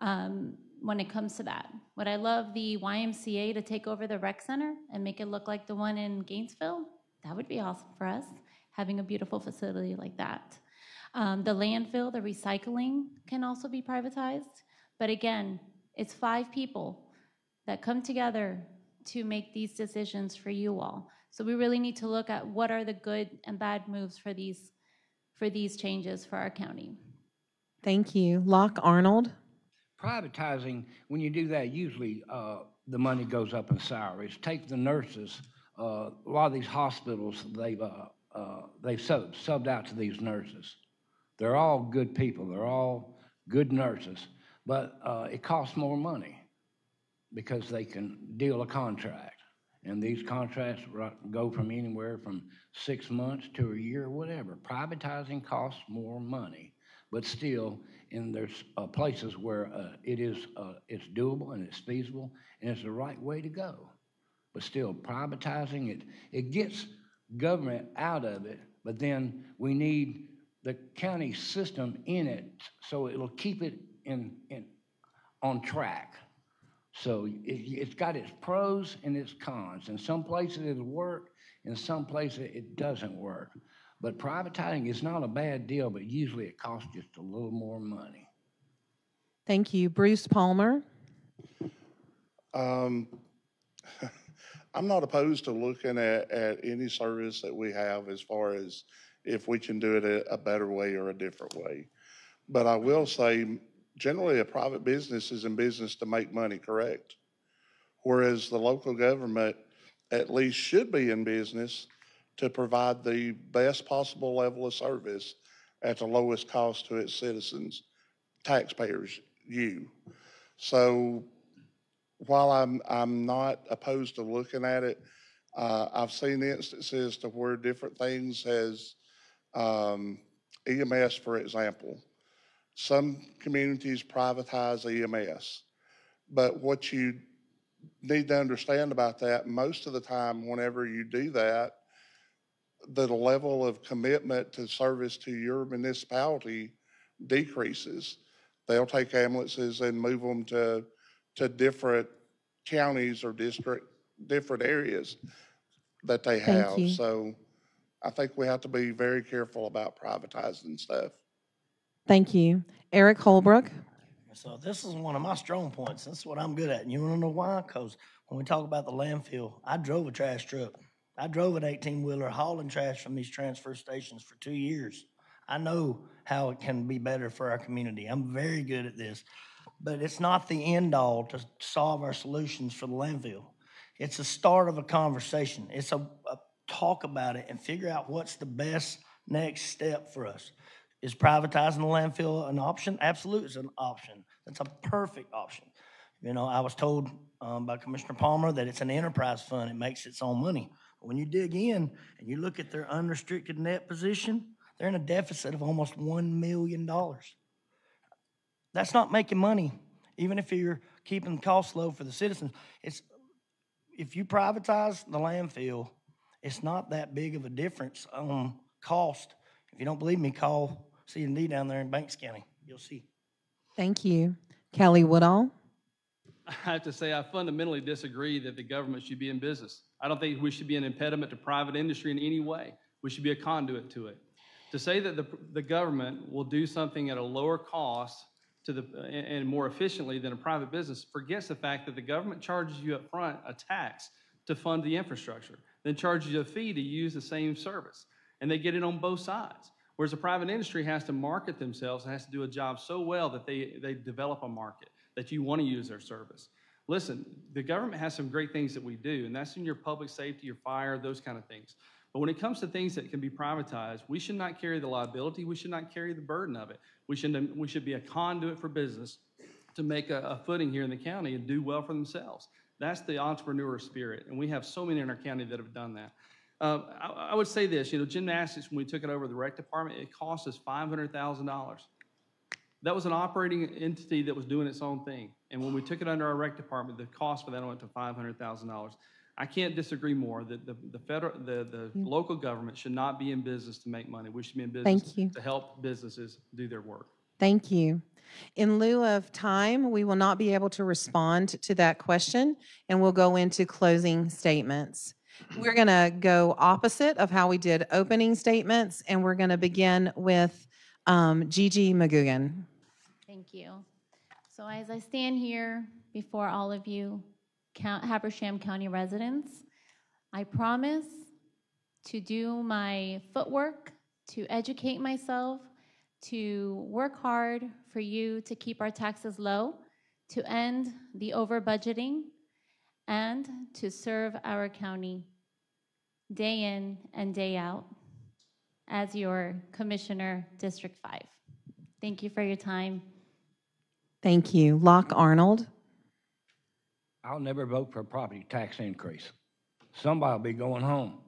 Um, when it comes to that. Would I love the Y M C A to take over the rec center and make it look like the one in Gainesville? That would be awesome for us, having a beautiful facility like that. Um, the landfill, the recycling can also be privatized. But again, it's five people that come together to make these decisions for you all. So we really need to look at what are the good and bad moves for these, for these changes for our county. Thank you. Locke Arnold. Privatizing, when you do that, usually uh, the money goes up in salaries. Take the nurses. Uh, a lot of these hospitals, they've, uh, uh, they've subbed, subbed out to these nurses. They're all good people. They're all good nurses. But uh, it costs more money because they can deal a contract. And these contracts go from anywhere from six months to a year, whatever. Privatizing costs more money. But still, and there's uh, places where uh, it is uh, it's doable and it's feasible and it's the right way to go. But still, privatizing it, it gets government out of it, but then we need the county system in it so it'll keep it in, in on track. So it, it's got its pros and its cons. In some places it'll work, in some places it doesn't work. But privatizing is not a bad deal, but usually it costs just a little more money. Thank you. Bruce Palmer. Um, I'm not opposed to looking at, at any service that we have as far as if we can do it a, a better way or a different way. But I will say, generally a private business is in business to make money, correct? Whereas the local government at least should be in business to provide the best possible level of service at the lowest cost to its citizens, taxpayers, you. So while I'm, I'm not opposed to looking at it, uh, I've seen instances to where different things has, um, E M S, for example. Some communities privatize E M S. But what you need to understand about that, most of the time whenever you do that, the level of commitment to service to your municipality decreases. They'll take ambulances and move them to, to different counties or district, different areas that they have. So I think we have to be very careful about privatizing stuff. Thank you. Eric Holbrook. So this is one of my strong points. This is what I'm good at. And you want to know why? Because when we talk about the landfill, I drove a trash truck. I drove an eighteen-wheeler hauling trash from these transfer stations for two years. I know how it can be better for our community. I'm very good at this. But it's not the end all to solve our solutions for the landfill. It's the start of a conversation. It's a, a talk about it and figure out what's the best next step for us. Is privatizing the landfill an option? Absolutely, it's an option. It's a perfect option. You know, I was told um, by Commissioner Palmer that it's an enterprise fund. It makes its own money. But when you dig in and you look at their unrestricted net position, they're in a deficit of almost one million dollars. That's not making money, even if you're keeping costs low for the citizens. It's, if you privatize the landfill, it's not that big of a difference on cost. If you don't believe me, call C and D down there in Banks County. You'll see. Thank you. Callie Woodall. I have to say I fundamentally disagree that the government should be in business. I don't think we should be an impediment to private industry in any way. We should be a conduit to it. To say that the, the government will do something at a lower cost to the, and more efficiently than a private business forgets the fact that the government charges you up front a tax to fund the infrastructure, then charges you a fee to use the same service. And they get it on both sides. Whereas the private industry has to market themselves and has to do a job so well that they, they develop a market, that you want to use their service. Listen, the government has some great things that we do, and that's in your public safety, your fire, those kind of things. But when it comes to things that can be privatized, we should not carry the liability, we should not carry the burden of it. We should, we should be a conduit for business to make a, a footing here in the county and do well for themselves. That's the entrepreneur spirit, and we have so many in our county that have done that. Uh, I, I would say this, you know, gymnastics, when we took it over the rec department, it cost us five hundred thousand dollars. That was an operating entity that was doing its own thing. And when we took it under our rec department, the cost for that went to five hundred thousand dollars. I can't disagree more that the, the, federal, the, the local government should not be in business to make money. We should be in business Thank you. to help businesses do their work. Thank you. In lieu of time, we will not be able to respond to that question, and we'll go into closing statements. We're going to go opposite of how we did opening statements, and we're going to begin with um, Gigi McGugan. Thank you. So as I stand here before all of you Habersham County residents, I promise to do my footwork, to educate myself, to work hard for you to keep our taxes low, to end the over-budgeting, and to serve our county day in and day out as your Commissioner, District five. Thank you for your time. Thank you. Locke Arnold. I'll never vote for a property tax increase. Somebody will be going home.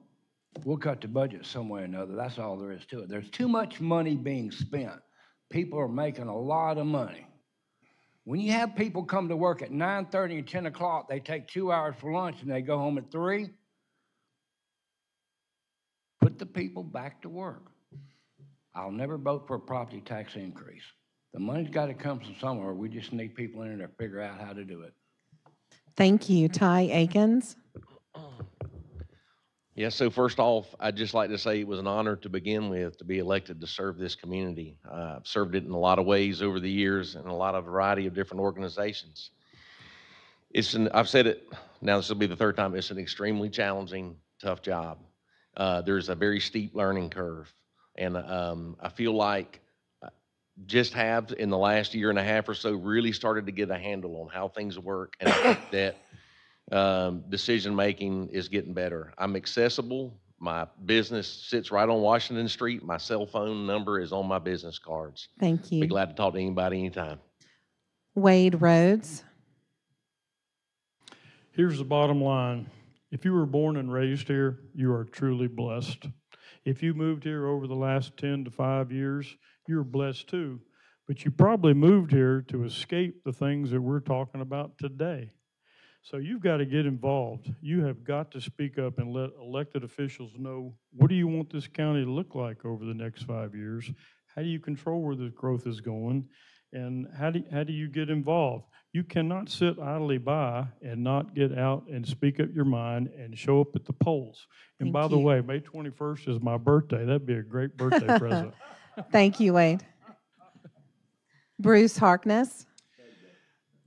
We'll cut the budget somewhere or another. That's all there is to it. There's too much money being spent. People are making a lot of money. When you have people come to work at nine thirty and ten o'clock, they take two hours for lunch and they go home at three. Put the people back to work. I'll never vote for a property tax increase. The money's got to come from somewhere. We just need people in there to figure out how to do it. Thank you. Ty Akins. Yeah, so first off, I'd just like to say it was an honor to begin with to be elected to serve this community. Uh, I've served it in a lot of ways over the years in a lot of variety of different organizations. It's an, I've said it, now this will be the third time, it's an extremely challenging, tough job. Uh, there's a very steep learning curve. And um, I feel like just have in the last year and a half or so really started to get a handle on how things work, and I think that Um, decision making is getting better. I'm accessible. My business sits right on Washington Street. My cell phone number is on my business cards. Thank you. Be glad to talk to anybody anytime. Wade Rhodes. Here's the bottom line. If you were born and raised here, you are truly blessed. If you moved here over the last ten to five years, you're blessed too. But you probably moved here to escape the things that we're talking about today. So you've got to get involved. You have got to speak up and let elected officials know, what do you want this county to look like over the next five years? How do you control where this growth is going? And how do, how do you get involved? You cannot sit idly by and not get out and speak up your mind and show up at the polls. And Thank by you. the way, May twenty-first is my birthday. That'd be a great birthday present. Thank you, Wade. Bruce Harkness.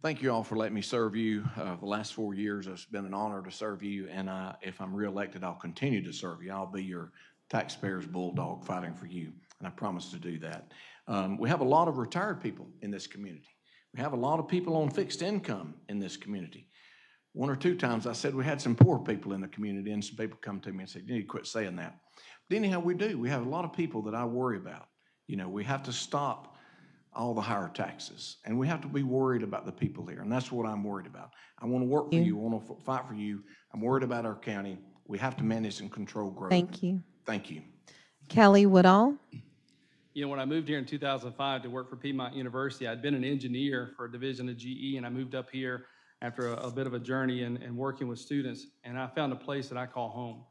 Thank you all for letting me serve you. Uh, the last four years, it's been an honor to serve you, and I, if I'm reelected, I'll continue to serve you. I'll be your taxpayers' bulldog fighting for you, and I promise to do that. Um, we have a lot of retired people in this community. We have a lot of people on fixed income in this community. One or two times I said we had some poor people in the community, and some people come to me and said, you need to quit saying that. But anyhow, we do. We have a lot of people that I worry about. You know, we have to stop all the higher taxes, and we have to be worried about the people here, and that's what I'm worried about. I want to work for you. I want to fight for you. I'm worried about our county. We have to manage and control growth. Thank you. Thank you. Kelly Woodall. You know, when I moved here in two thousand five to work for Piedmont University, I'd been an engineer for a division of G E, and I moved up here after a, a bit of a journey and, and working with students, and I found a place that I call home.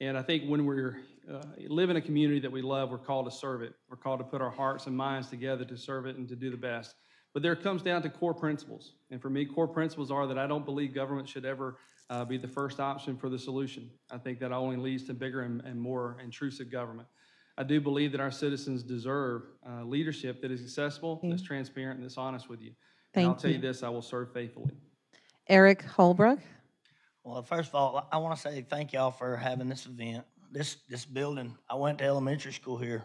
And I think when we're uh, live in a community that we love, we're called to serve it. We're called to put our hearts and minds together to serve it and to do the best. But there comes down to core principles. And for me, core principles are that I don't believe government should ever uh, be the first option for the solution. I think that only leads to bigger and, and more intrusive government. I do believe that our citizens deserve uh, leadership that is accessible, mm-hmm. that's transparent, and that's honest with you. Thank and I'll tell you. you this, I will serve faithfully. Eric Holbrook. Well, first of all, I want to say thank y'all for having this event. This this building, I went to elementary school here.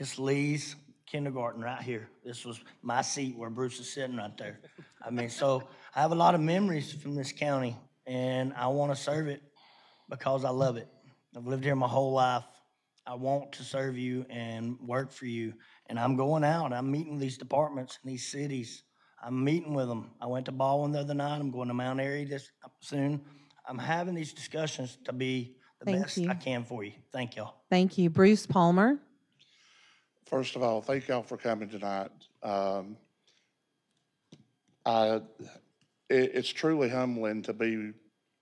Miss Lee's kindergarten right here. This was my seat where Bruce is sitting right there. I mean, so I have a lot of memories from this county, and I want to serve it because I love it. I've lived here my whole life. I want to serve you and work for you, and I'm going out. I'm meeting with these departments in these cities. I'm meeting with them. I went to Baldwin the other night. I'm going to Mount Airy this soon. I'm having these discussions to be the thank best you. I can for you. Thank y'all. Thank you. Bruce Palmer. First of all, thank y'all for coming tonight. Um, I, it, it's truly humbling to be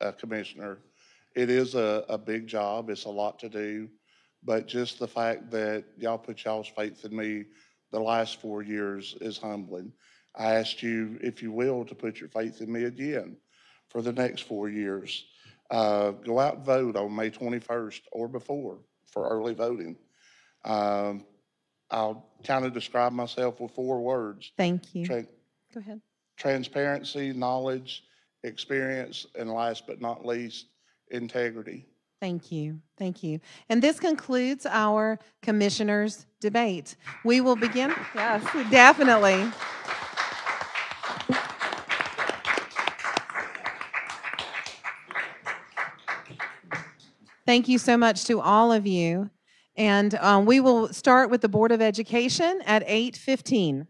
a commissioner. It is a, a big job. It's a lot to do. But just the fact that y'all put y'all's faith in me the last four years is humbling. I asked you, if you will, to put your faith in me again for the next four years. Uh, go out and vote on May twenty-first or before for early voting. Um, I'll kind of describe myself with four words. Thank you. Tran go ahead. Transparency, knowledge, experience, and last but not least, integrity. Thank you. Thank you. And this concludes our commissioners' debate. We will begin. Yes, definitely. Thank you so much to all of you. And um, we will start with the Board of Education at eight fifteen.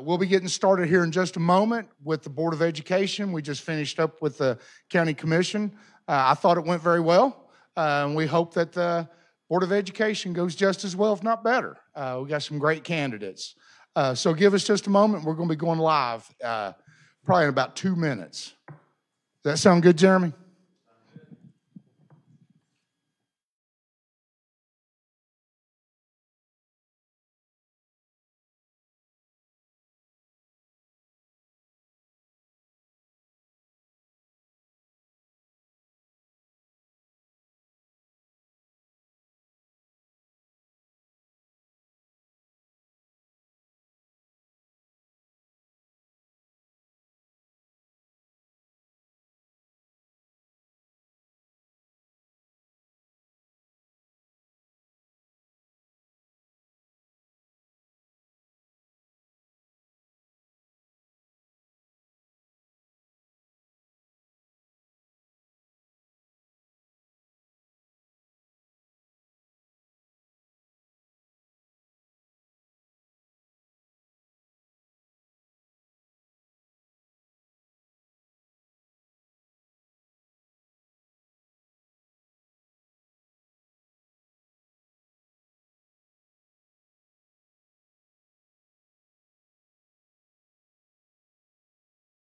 We'll be getting started here in just a moment with the Board of Education. We just finished up with the County Commission. Uh, I thought it went very well, uh, and we hope that the Board of Education goes just as well, if not better. Uh, we got some great candidates. Uh, so give us just a moment. We're going to be going live uh, probably in about two minutes. Does that sound good, Jeremy?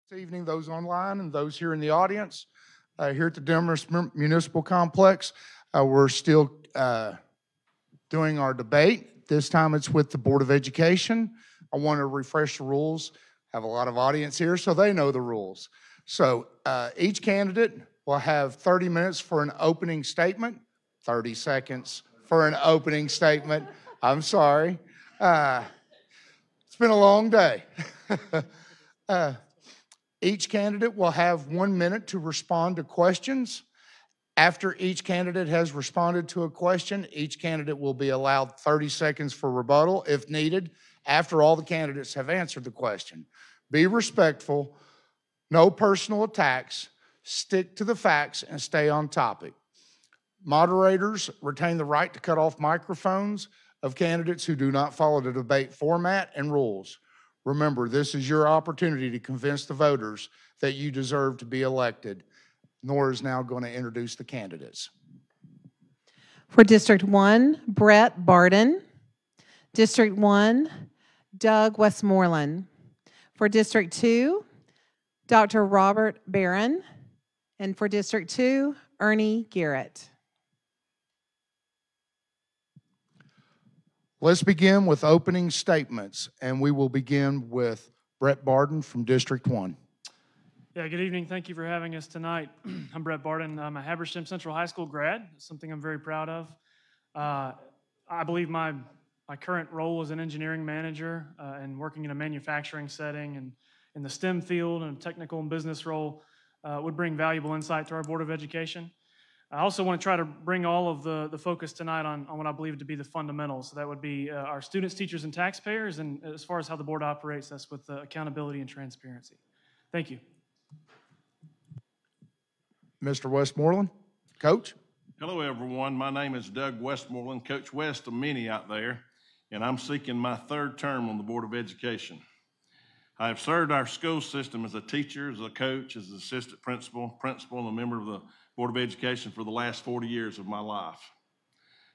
This evening, those online and those here in the audience, uh, here at the Demorest Municipal Complex, uh, we're still uh, doing our debate. This time it's with the Board of Education. I want to refresh the rules. Have a lot of audience here, so they know the rules. So uh, each candidate will have thirty minutes for an opening statement, thirty seconds for an opening statement. I'm sorry. Uh, it's been a long day. uh, Each candidate will have one minute to respond to questions. After each candidate has responded to a question, each candidate will be allowed thirty seconds for rebuttal if needed, after all the candidates have answered the question. Be respectful, no personal attacks, stick to the facts, and stay on topic. Moderators retain the right to cut off microphones of candidates who do not follow the debate format and rules. Remember, this is your opportunity to convince the voters that you deserve to be elected. Nora is now going to introduce the candidates. For District one, Brett Barden. District one, Doug Westmoreland. For District two, Doctor Robert Barron. And for District two, Ernie Garrett. Let's begin with opening statements, and we will begin with Brett Barden from District one. Yeah, good evening. Thank you for having us tonight. I'm Brett Barden. I'm a Habersham Central High School grad, something I'm very proud of. Uh, I believe my, my current role is an engineering manager uh, and working in a manufacturing setting and in the STEM field and a technical and business role uh, would bring valuable insight to our Board of Education. I also want to try to bring all of the, the focus tonight on, on what I believe to be the fundamentals. So that would be uh, our students, teachers, and taxpayers, and as far as how the board operates, that's with uh, accountability and transparency. Thank you. Mister Westmoreland, Coach. Hello, everyone. My name is Doug Westmoreland, Coach West of many out there, and I'm seeking my third term on the Board of Education. I have served our school system as a teacher, as a coach, as an assistant principal, principal, and a member of the Board of Education for the last forty years of my life.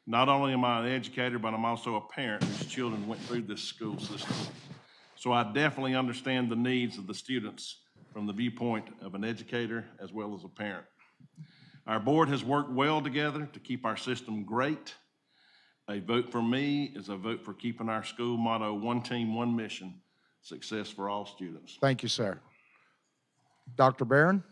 Not only am I an educator, but I'm also a parent whose children went through this school system. So I definitely understand the needs of the students from the viewpoint of an educator as well as a parent. Our board has worked well together to keep our system great. A vote for me is a vote for keeping our school motto, one team, one mission, success for all students. Thank you, sir. Doctor Barron.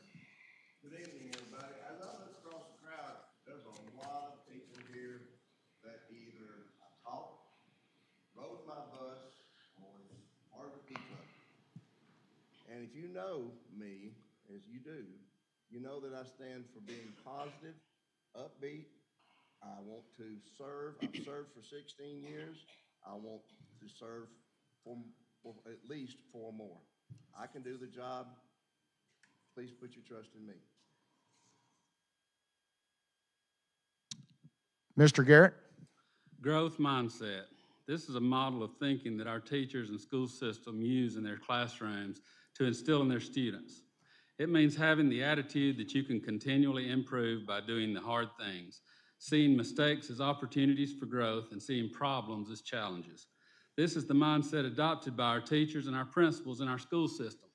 And if you know me, as you do, you know that I stand for being positive, upbeat. I want to serve. I've served for sixteen years. I want to serve for, for at least four more. I can do the job. Please put your trust in me. Mister Garrett. Growth mindset. This is a model of thinking that our teachers and school system use in their classrooms to instill in their students. It means having the attitude that you can continually improve by doing the hard things, seeing mistakes as opportunities for growth and seeing problems as challenges. This is the mindset adopted by our teachers and our principals in our school system.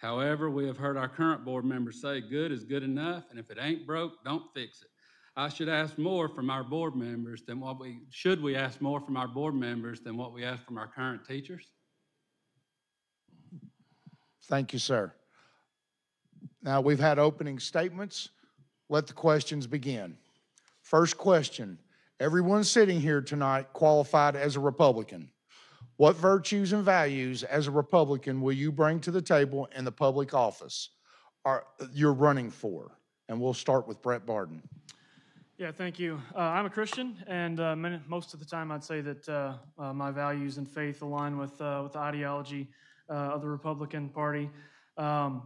However, we have heard our current board members say good is good enough, and if it ain't broke, don't fix it. I should ask more from our board members than what we, should we ask more from our board members than what we ask from our current teachers? Thank you, sir. Now we've had opening statements. Let the questions begin. First question, everyone sitting here tonight qualified as a Republican. What virtues and values as a Republican will you bring to the table in the public office are, you're running for? And we'll start with Brett Barden. Yeah, thank you. Uh, I'm a Christian, and uh, most of the time I'd say that uh, uh, my values and faith align with, uh, with the ideology uh, of the Republican Party. Um,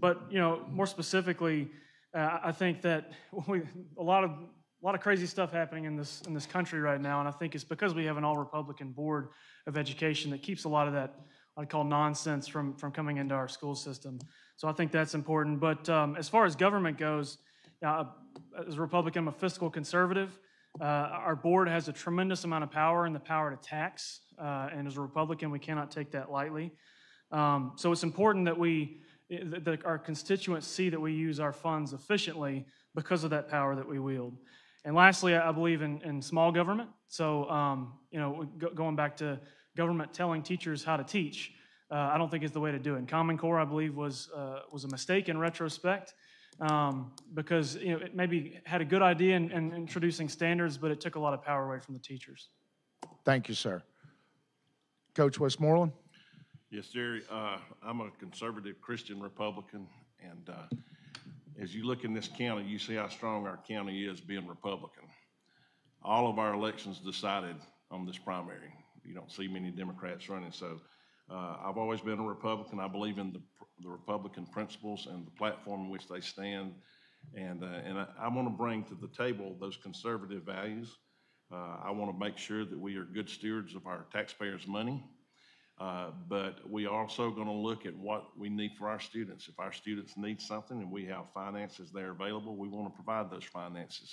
but, you know, more specifically, uh, I think that we, a lot of A lot of crazy stuff happening in this in this country right now, and I think it's because we have an all-Republican board of education that keeps a lot of that I'd call nonsense from from coming into our school system. So I think that's important. But um, as far as government goes, uh, as a Republican, I'm a fiscal conservative. Uh, our board has a tremendous amount of power and the power to tax, uh, and as a Republican, we cannot take that lightly. Um, so it's important that we that our constituents see that we use our funds efficiently because of that power that we wield. And lastly, I believe in, in small government. So, um, you know, go, going back to government telling teachers how to teach, uh, I don't think is the way to do it. And Common Core, I believe, was uh, was a mistake in retrospect um, because, you know, it maybe had a good idea in, in introducing standards, but it took a lot of power away from the teachers. Thank you, sir. Coach Westmoreland? Yes, Jerry. Uh, I'm a conservative Christian Republican, and uh, as you look in this county, you see how strong our county is being Republican. All of our elections decided on this primary. You don't see many Democrats running. So uh, I've always been a Republican. I believe in the, the Republican principles and the platform in which they stand. And, uh, and I, I want to bring to the table those conservative values. Uh, I want to make sure that we are good stewards of our taxpayers' money. Uh, but we are also going to look at what we need for our students. If our students need something and we have finances there available, we want to provide those finances.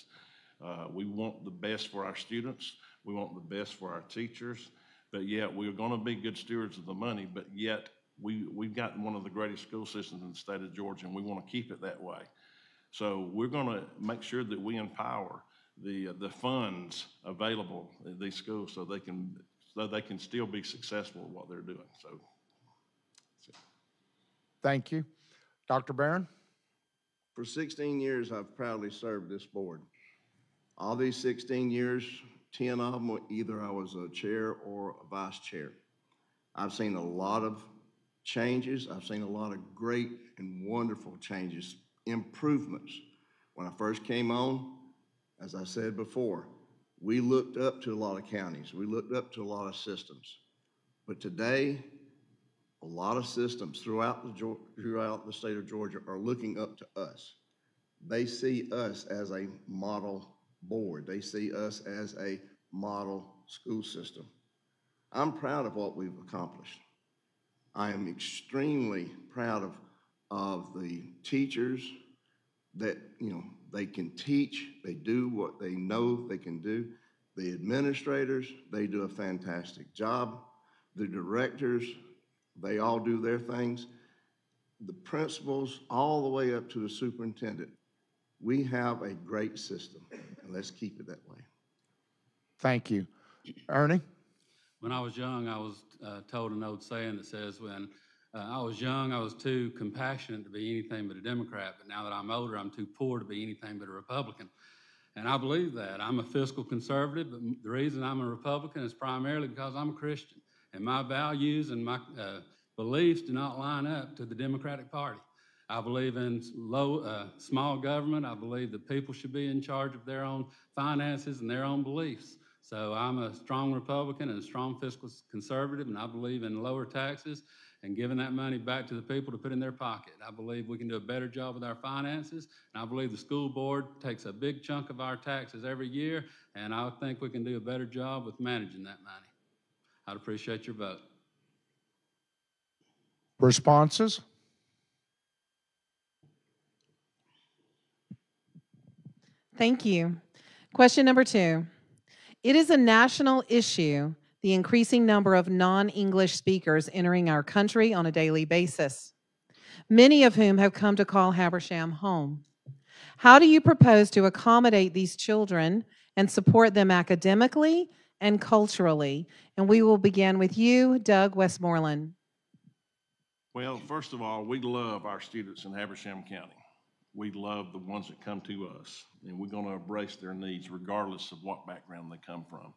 Uh, we want the best for our students. We want the best for our teachers. But yet, we're going to be good stewards of the money, but yet we, we've gotten one of the greatest school systems in the state of Georgia, and we want to keep it that way. So we're going to make sure that we empower the, uh, the funds available at these schools so they can so they can still be successful at what they're doing. So, that's it. Thank you. Doctor Barron? For sixteen years, I've proudly served this board. All these sixteen years, ten of them, either I was a chair or a vice chair. I've seen a lot of changes. I've seen a lot of great and wonderful changes, improvements. When I first came on, as I said before, we looked up to a lot of counties. We looked up to a lot of systems. But today, a lot of systems throughout the, throughout the state of Georgia are looking up to us. They see us as a model board. They see us as a model school system. I'm proud of what we've accomplished. I am extremely proud of, of the teachers that, you know, they can teach, they do what they know they can do. The administrators, they do a fantastic job. The directors, they all do their things. The principals, all the way up to the superintendent. We have a great system, and let's keep it that way. Thank you. Ernie? When I was young, I was uh, told an old saying that says, when Uh, I was young, I was too compassionate to be anything but a Democrat, but now that I'm older, I'm too poor to be anything but a Republican. And I believe that. I'm a fiscal conservative, but the reason I'm a Republican is primarily because I'm a Christian, and my values and my uh, beliefs do not line up to the Democratic Party. I believe in low, uh, small government. I believe that people should be in charge of their own finances and their own beliefs. So I'm a strong Republican and a strong fiscal conservative, and I believe in lower taxes and giving that money back to the people to put in their pocket. I believe we can do a better job with our finances, and I believe the school board takes a big chunk of our taxes every year, and I think we can do a better job with managing that money. I'd appreciate your vote. Responses? Thank you. Question number two. It is a national issue, the increasing number of non-English speakers entering our country on a daily basis, many of whom have come to call Habersham home. How do you propose to accommodate these children and support them academically and culturally? And we will begin with you, Doug Westmoreland. Well, first of all, we love our students in Habersham County. We love the ones that come to us, and we're going to embrace their needs regardless of what background they come from.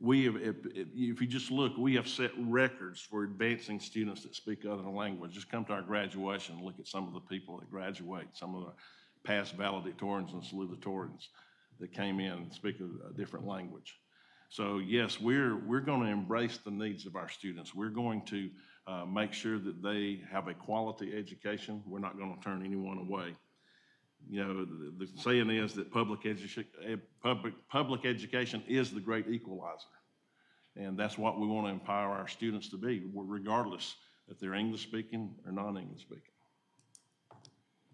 We have, if, if you just look, we have set records for advancing students that speak other languages. Just come to our graduation and look at some of the people that graduate, some of the past valedictorians and salutatorians that came in and speak a different language. So yes, we're, we're going to embrace the needs of our students. We're going to uh, make sure that they have a quality education. We're not going to turn anyone away. You know, the, the saying is that public, edu public, public education is the great equalizer. And that's what we want to empower our students to be, regardless if they're English speaking or non-English speaking.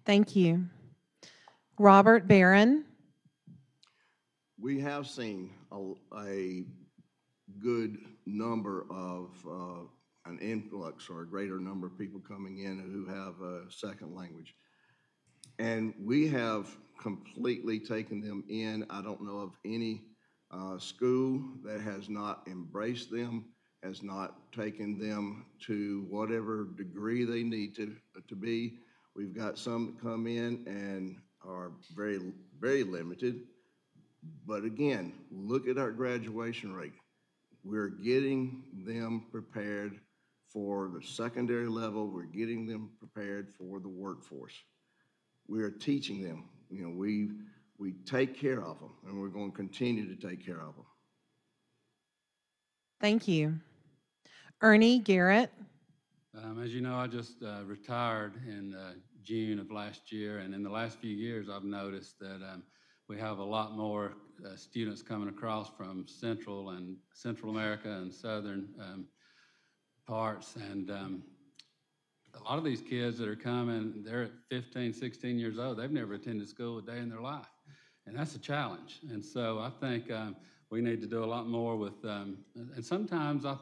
Thank you. Robert Barron. We have seen a, a good number of, uh, an influx or a greater number of people coming in who have a second language. And we have completely taken them in. I don't know of any uh, school that has not embraced them, has not taken them to whatever degree they need to, to be. We've got some that come in and are very, very limited. But again, look at our graduation rate. We're getting them prepared for the secondary level. We're getting them prepared for the workforce. We are teaching them. You know, we, we take care of them, and we're going to continue to take care of them. Thank you. Ernie Garrett. Um, as you know, I just uh, retired in uh, June of last year, and in the last few years, I've noticed that um, we have a lot more uh, students coming across from Central and Central America and Southern um, parts, and um, a lot of these kids that are coming, they're at fifteen, sixteen years old. They've never attended school a day in their life, and that's a challenge. And so I think um, we need to do a lot more with, um, and sometimes I,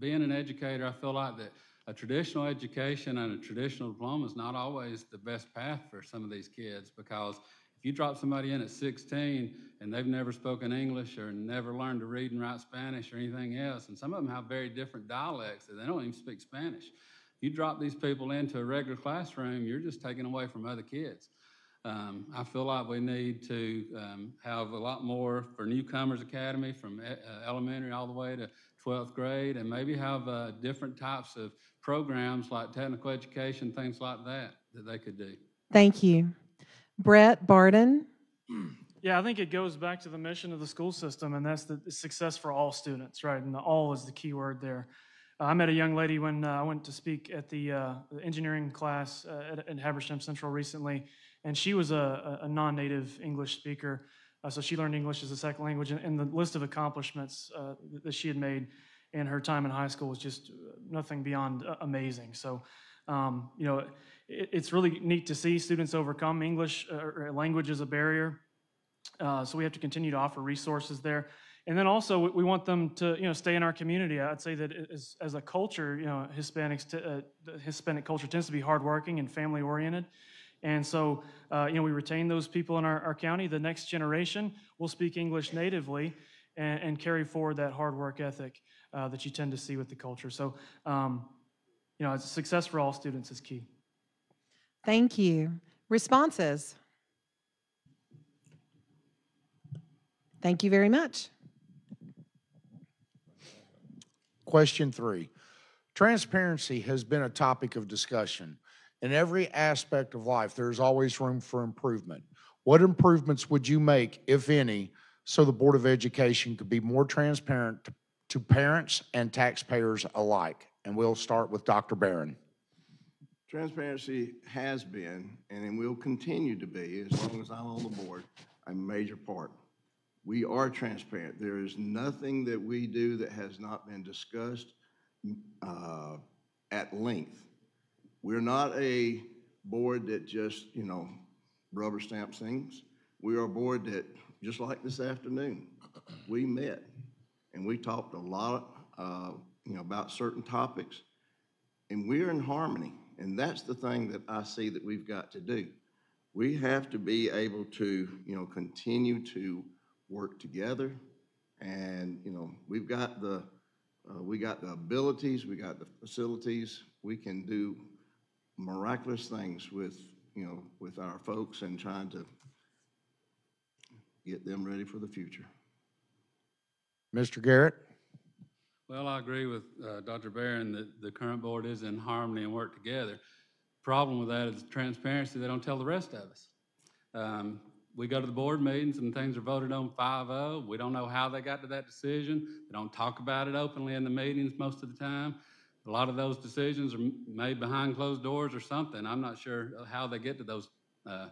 being an educator, I feel like that a traditional education and a traditional diploma is not always the best path for some of these kids, because if you drop somebody in at sixteen and they've never spoken English or never learned to read and write Spanish or anything else, and some of them have very different dialects and they don't even speak Spanish. You drop these people into a regular classroom, you're just taking away from other kids. Um, I feel like we need to um, have a lot more for Newcomers Academy from e uh, elementary all the way to twelfth grade, and maybe have uh, different types of programs like technical education, things like that, that they could do. Thank you. Brett Barden. Yeah, I think it goes back to the mission of the school system, and that's the success for all students, right? And the all is the key word there. Uh, I met a young lady when uh, I went to speak at the, uh, the engineering class uh, at, at Habersham Central recently, and she was a, a non-native English speaker, uh, so she learned English as a second language, and, and the list of accomplishments uh, that she had made in her time in high school was just nothing beyond uh, amazing. So, um, you know, it, it's really neat to see students overcome English or language as a barrier, uh, so we have to continue to offer resources there. And then also, we want them to, you know, stay in our community. I'd say that as, as a culture, you know, Hispanics, t uh, the Hispanic culture tends to be hardworking and family-oriented. And so, uh, you know, we retain those people in our, our county. The next generation will speak English natively and, and carry forward that hard work ethic uh, that you tend to see with the culture. So, um, you know, success for all students is key. Thank you. Responses? Thank you very much. Question three. Transparency has been a topic of discussion. In every aspect of life, there is always room for improvement. What improvements would you make, if any, so the Board of Education could be more transparent to parents and taxpayers alike? And we'll start with Doctor Barron. Transparency has been, and it will continue to be, as long as I'm on the board, a major part. We are transparent. There is nothing that we do that has not been discussed uh, at length. We're not a board that just, you know, rubber stamps things. We are a board that, just like this afternoon, we met and we talked a lot uh, you know, about certain topics, and we're in harmony. And that's the thing that I see that we've got to do. We have to be able to, you know, continue to work together, and you know, we've got the uh, we got the abilities, we got the facilities, we can do miraculous things with, you know, with our folks and trying to get them ready for the future. Mister Garrett? Well, I agree with uh, Doctor Barron that the current board is in harmony and work together. Problem with that is transparency. They don't tell the rest of us. Um, We go to the board meetings and things are voted on five oh. We don't know how they got to that decision. They don't talk about it openly in the meetings most of the time. A lot of those decisions are made behind closed doors or something. I'm not sure how they get to those uh,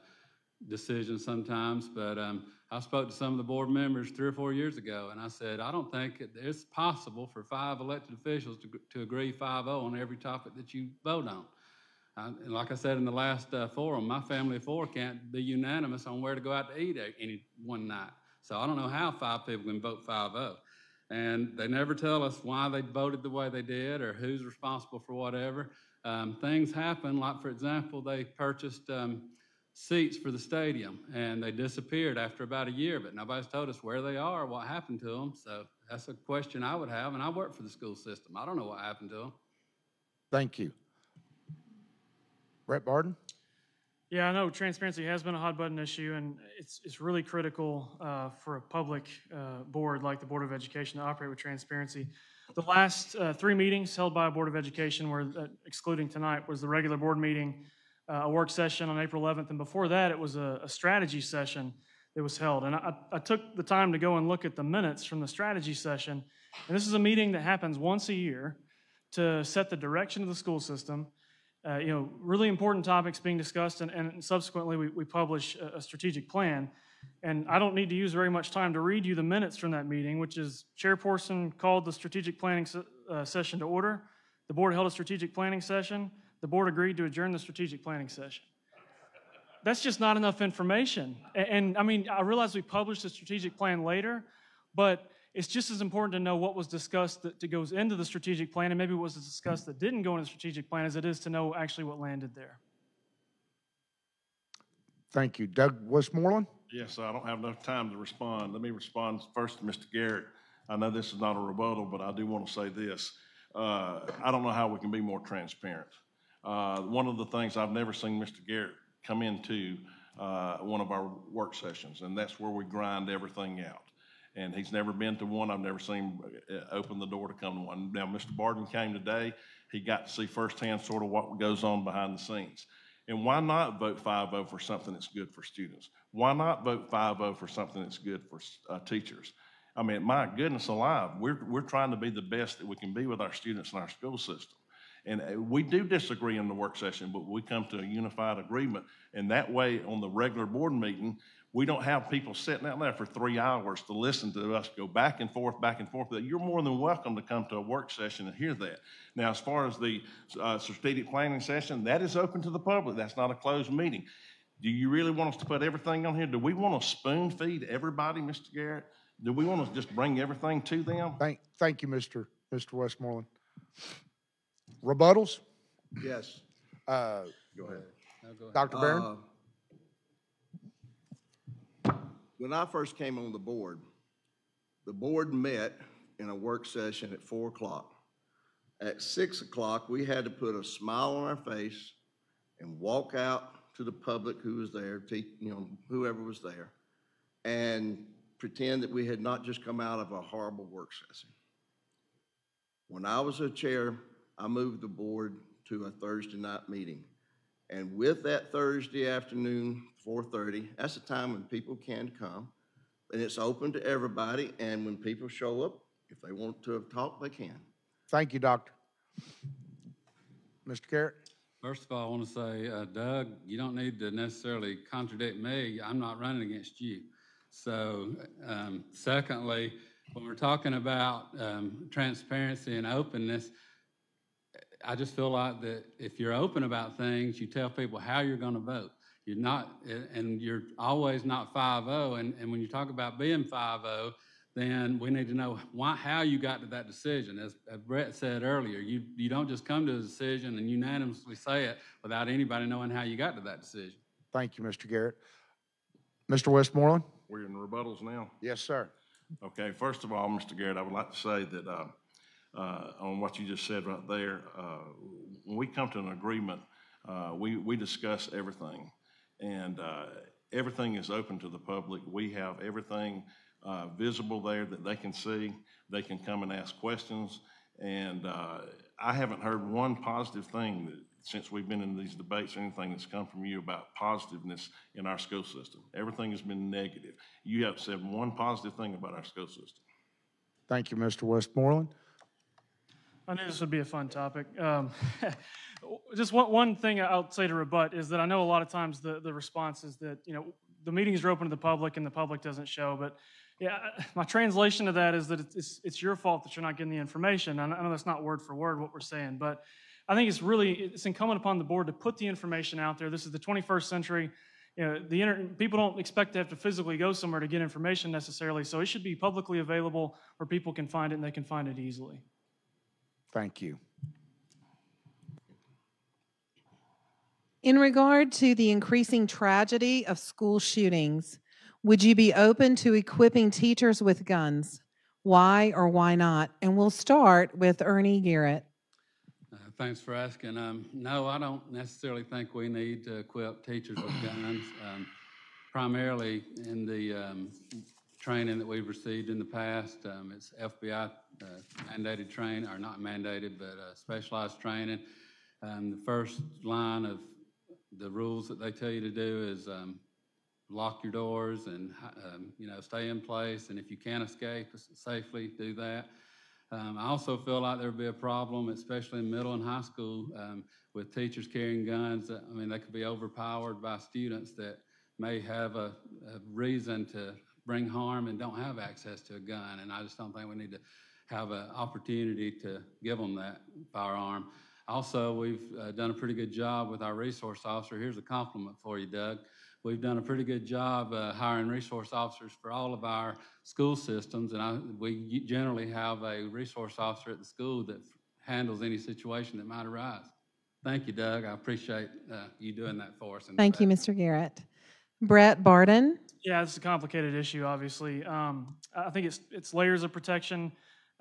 decisions sometimes, but um, I spoke to some of the board members three or four years ago, and I said, I don't think it's possible for five elected officials to, to agree five oh on every topic that you vote on. I, and like I said in the last uh, forum, my family of four can't be unanimous on where to go out to eat any one night. So I don't know how five people can vote five oh. And they never tell us why they voted the way they did or who's responsible for whatever. Um, things happen, like for example, they purchased um, seats for the stadium and they disappeared after about a year, but nobody's told us where they are or what happened to them. So that's a question I would have, and I work for the school system. I don't know what happened to them. Thank you. Brett Barden? Yeah, I know transparency has been a hot button issue, and it's, it's really critical uh, for a public uh, board like the Board of Education to operate with transparency. The last uh, three meetings held by a Board of Education, were, uh, excluding tonight, was the regular board meeting, uh, a work session on April eleventh, and before that it was a, a strategy session that was held. And I, I took the time to go and look at the minutes from the strategy session, and this is a meeting that happens once a year to set the direction of the school system. Uh, you know, really important topics being discussed, and, and subsequently we, we publish a, a strategic plan. And I don't need to use very much time to read you the minutes from that meeting, which is chairperson called the strategic planning se uh, session to order. The board held a strategic planning session. The board agreed to adjourn the strategic planning session. That's just not enough information. And, and I mean, I realize we published the strategic plan later, but it's just as important to know what was discussed that, that goes into the strategic plan and maybe what was discussed that didn't go into the strategic plan as it is to know actually what landed there. Thank you. Doug Westmoreland? Yes, I don't have enough time to respond. Let me respond first to Mister Garrett. I know this is not a rebuttal, but I do want to say this. Uh, I don't know how we can be more transparent. Uh, one of the things I've never seen Mister Garrett come into uh, one of our work sessions, and that's where we grind everything out. And he's never been to one. I've never seen him open the door to come to one. Now, Mister Barden came today. He got to see firsthand sort of what goes on behind the scenes. And why not vote five oh for something that's good for students? Why not vote five oh for something that's good for uh, teachers? I mean, my goodness alive, we're, we're trying to be the best that we can be with our students and our school system. And we do disagree in the work session, but we come to a unified agreement. And that way, on the regular board meeting, we don't have people sitting out there for three hours to listen to us go back and forth, back and forth. You're more than welcome to come to a work session and hear that. Now, as far as the uh, strategic planning session, that is open to the public. That's not a closed meeting. Do you really want us to put everything on here? Do we want to spoon feed everybody, Mister Garrett? Do we want to just bring everything to them? Thank, thank you, Mister Mister Westmoreland. Rebuttals? Yes. Uh, go ahead. Go ahead. Doctor Barron? Uh, When I first came on the board, the board met in a work session at four o'clock. At six o'clock, we had to put a smile on our face and walk out to the public who was there, you know, whoever was there, and pretend that we had not just come out of a horrible work session. When I was a chair, I moved the board to a Thursday night meeting. And with that Thursday afternoon, four thirty, that's the time when people can come, and it's open to everybody, and when people show up, if they want to talk, they can. Thank you, Doctor. Mister Garrett? First of all, I want to say, uh, Doug, you don't need to necessarily contradict me. I'm not running against you. So um, secondly, when we're talking about um, transparency and openness, I just feel like that if you're open about things, you tell people how you're going to vote. You're not, and you're always not five oh, and, and when you talk about being five oh, then we need to know why, how you got to that decision. As, as Brett said earlier, you, you don't just come to a decision and unanimously say it without anybody knowing how you got to that decision. Thank you, Mister Garrett. Mister Westmoreland? We're in rebuttals now? Yes, sir. Okay, first of all, Mister Garrett, I would like to say that uh, uh, on what you just said right there, uh, when we come to an agreement, uh, we, we discuss everything. And uh, everything is open to the public. We have everything uh, visible there that they can see. They can come and ask questions. And uh, I haven't heard one positive thing that, since we've been in these debates or anything that's come from you about positiveness in our school system. Everything has been negative. You haven't said one positive thing about our school system. Thank you, Mister Westmoreland. I knew this would be a fun topic. Um, just one, one thing I'll say to rebut is that I know a lot of times the, the response is that, you know, the meetings are open to the public and the public doesn't show. But, yeah, my translation of that is that it's, it's, it's your fault that you're not getting the information. I know that's not word for word what we're saying, but I think it's really, it's incumbent upon the board to put the information out there. This is the twenty-first century. You know, the internet, people don't expect to have to physically go somewhere to get information necessarily, so it should be publicly available where people can find it and they can find it easily. Thank you. In regard to the increasing tragedy of school shootings, would you be open to equipping teachers with guns? Why or why not? And we'll start with Ernie Garrett. Uh, thanks for asking. Um, no, I don't necessarily think we need to equip teachers with guns, um, primarily in the um, training that we've received in the past. Um, it's F B I uh, mandated training, or not mandated, but uh, specialized training. Um, the first line of the rules that they tell you to do is um, lock your doors and um, you know, stay in place, and if you can't escape safely, do that. Um, I also feel like there would be a problem, especially in middle and high school, um, with teachers carrying guns. I mean, they could be overpowered by students that may have a, a reason to bring harm and don't have access to a gun, and I just don't think we need to have an opportunity to give them that firearm. Also, we've uh, done a pretty good job with our resource officer. Here's a compliment for you, Doug. We've done a pretty good job uh, hiring resource officers for all of our school systems, and I, we generally have a resource officer at the school that handles any situation that might arise. Thank you, Doug. I appreciate uh, you doing that for us. Thank you, Mister Garrett. Brett Barden. Yeah, this is a complicated issue, obviously. Um, I think it's, it's layers of protection.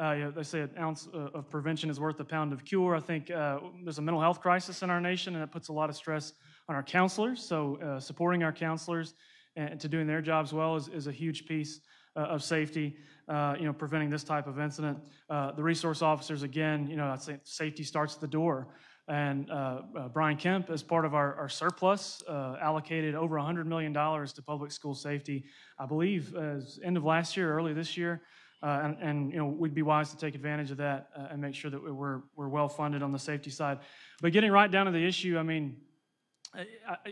Uh, you know, they say an ounce of prevention is worth a pound of cure. I think uh, there's a mental health crisis in our nation, and it puts a lot of stress on our counselors. So uh, supporting our counselors and to doing their jobs well is, is a huge piece uh, of safety, uh, you know, preventing this type of incident. Uh, the resource officers, again, you know, I'd say safety starts at the door. And uh, uh, Brian Kemp, as part of our, our surplus, uh, allocated over one hundred million dollars to public school safety, I believe, as end of last year, early this year. Uh, and, and, you know, we'd be wise to take advantage of that uh, and make sure that we're, we're well-funded on the safety side. But getting right down to the issue, I mean,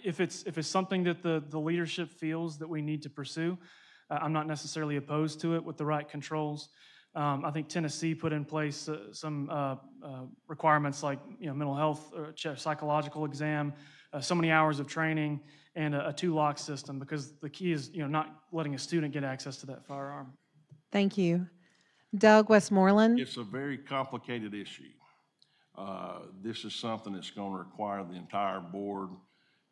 if it's, if it's something that the, the leadership feels that we need to pursue, uh, I'm not necessarily opposed to it with the right controls. Um, I think Tennessee put in place uh, some uh, uh, requirements like, you know, mental health, or psychological exam, uh, so many hours of training, and a, a two-lock system, because the key is, you know, not letting a student get access to that firearm. Thank you. Doug Westmoreland. It's a very complicated issue. Uh, this is something that's going to require the entire board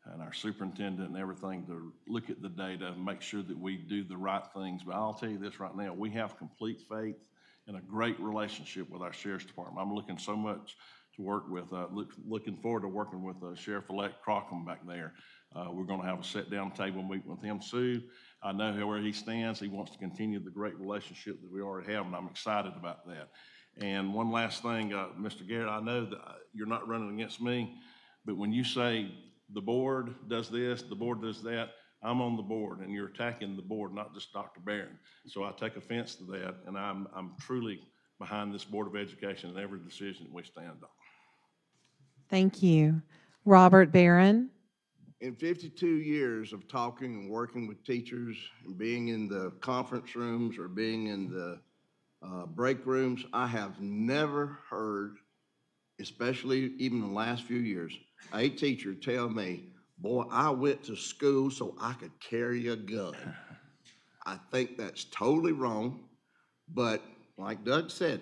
and our superintendent and everything to look at the data and make sure that we do the right things. But I'll tell you this right now, we have complete faith and a great relationship with our sheriff's department. I'm looking so much to work with, uh, look, looking forward to working with uh, Sheriff-elect Crockham back there. Uh, we're going to have a sit-down table meeting with him soon. I know where he stands. He wants to continue the great relationship that we already have, and I'm excited about that. And one last thing, uh, Mister Garrett, I know that you're not running against me, but when you say the board does this, the board does that, I'm on the board, and you're attacking the board, not just Doctor Barron. So I take offense to that, and I'm, I'm truly behind this Board of Education and every decision that we stand on. Thank you. Robert Barron. In fifty-two years of talking and working with teachers and being in the conference rooms or being in the uh, break rooms, I have never heard, especially even the last few years, a teacher tell me, boy, I went to school so I could carry a gun. I think that's totally wrong, but like Doug said,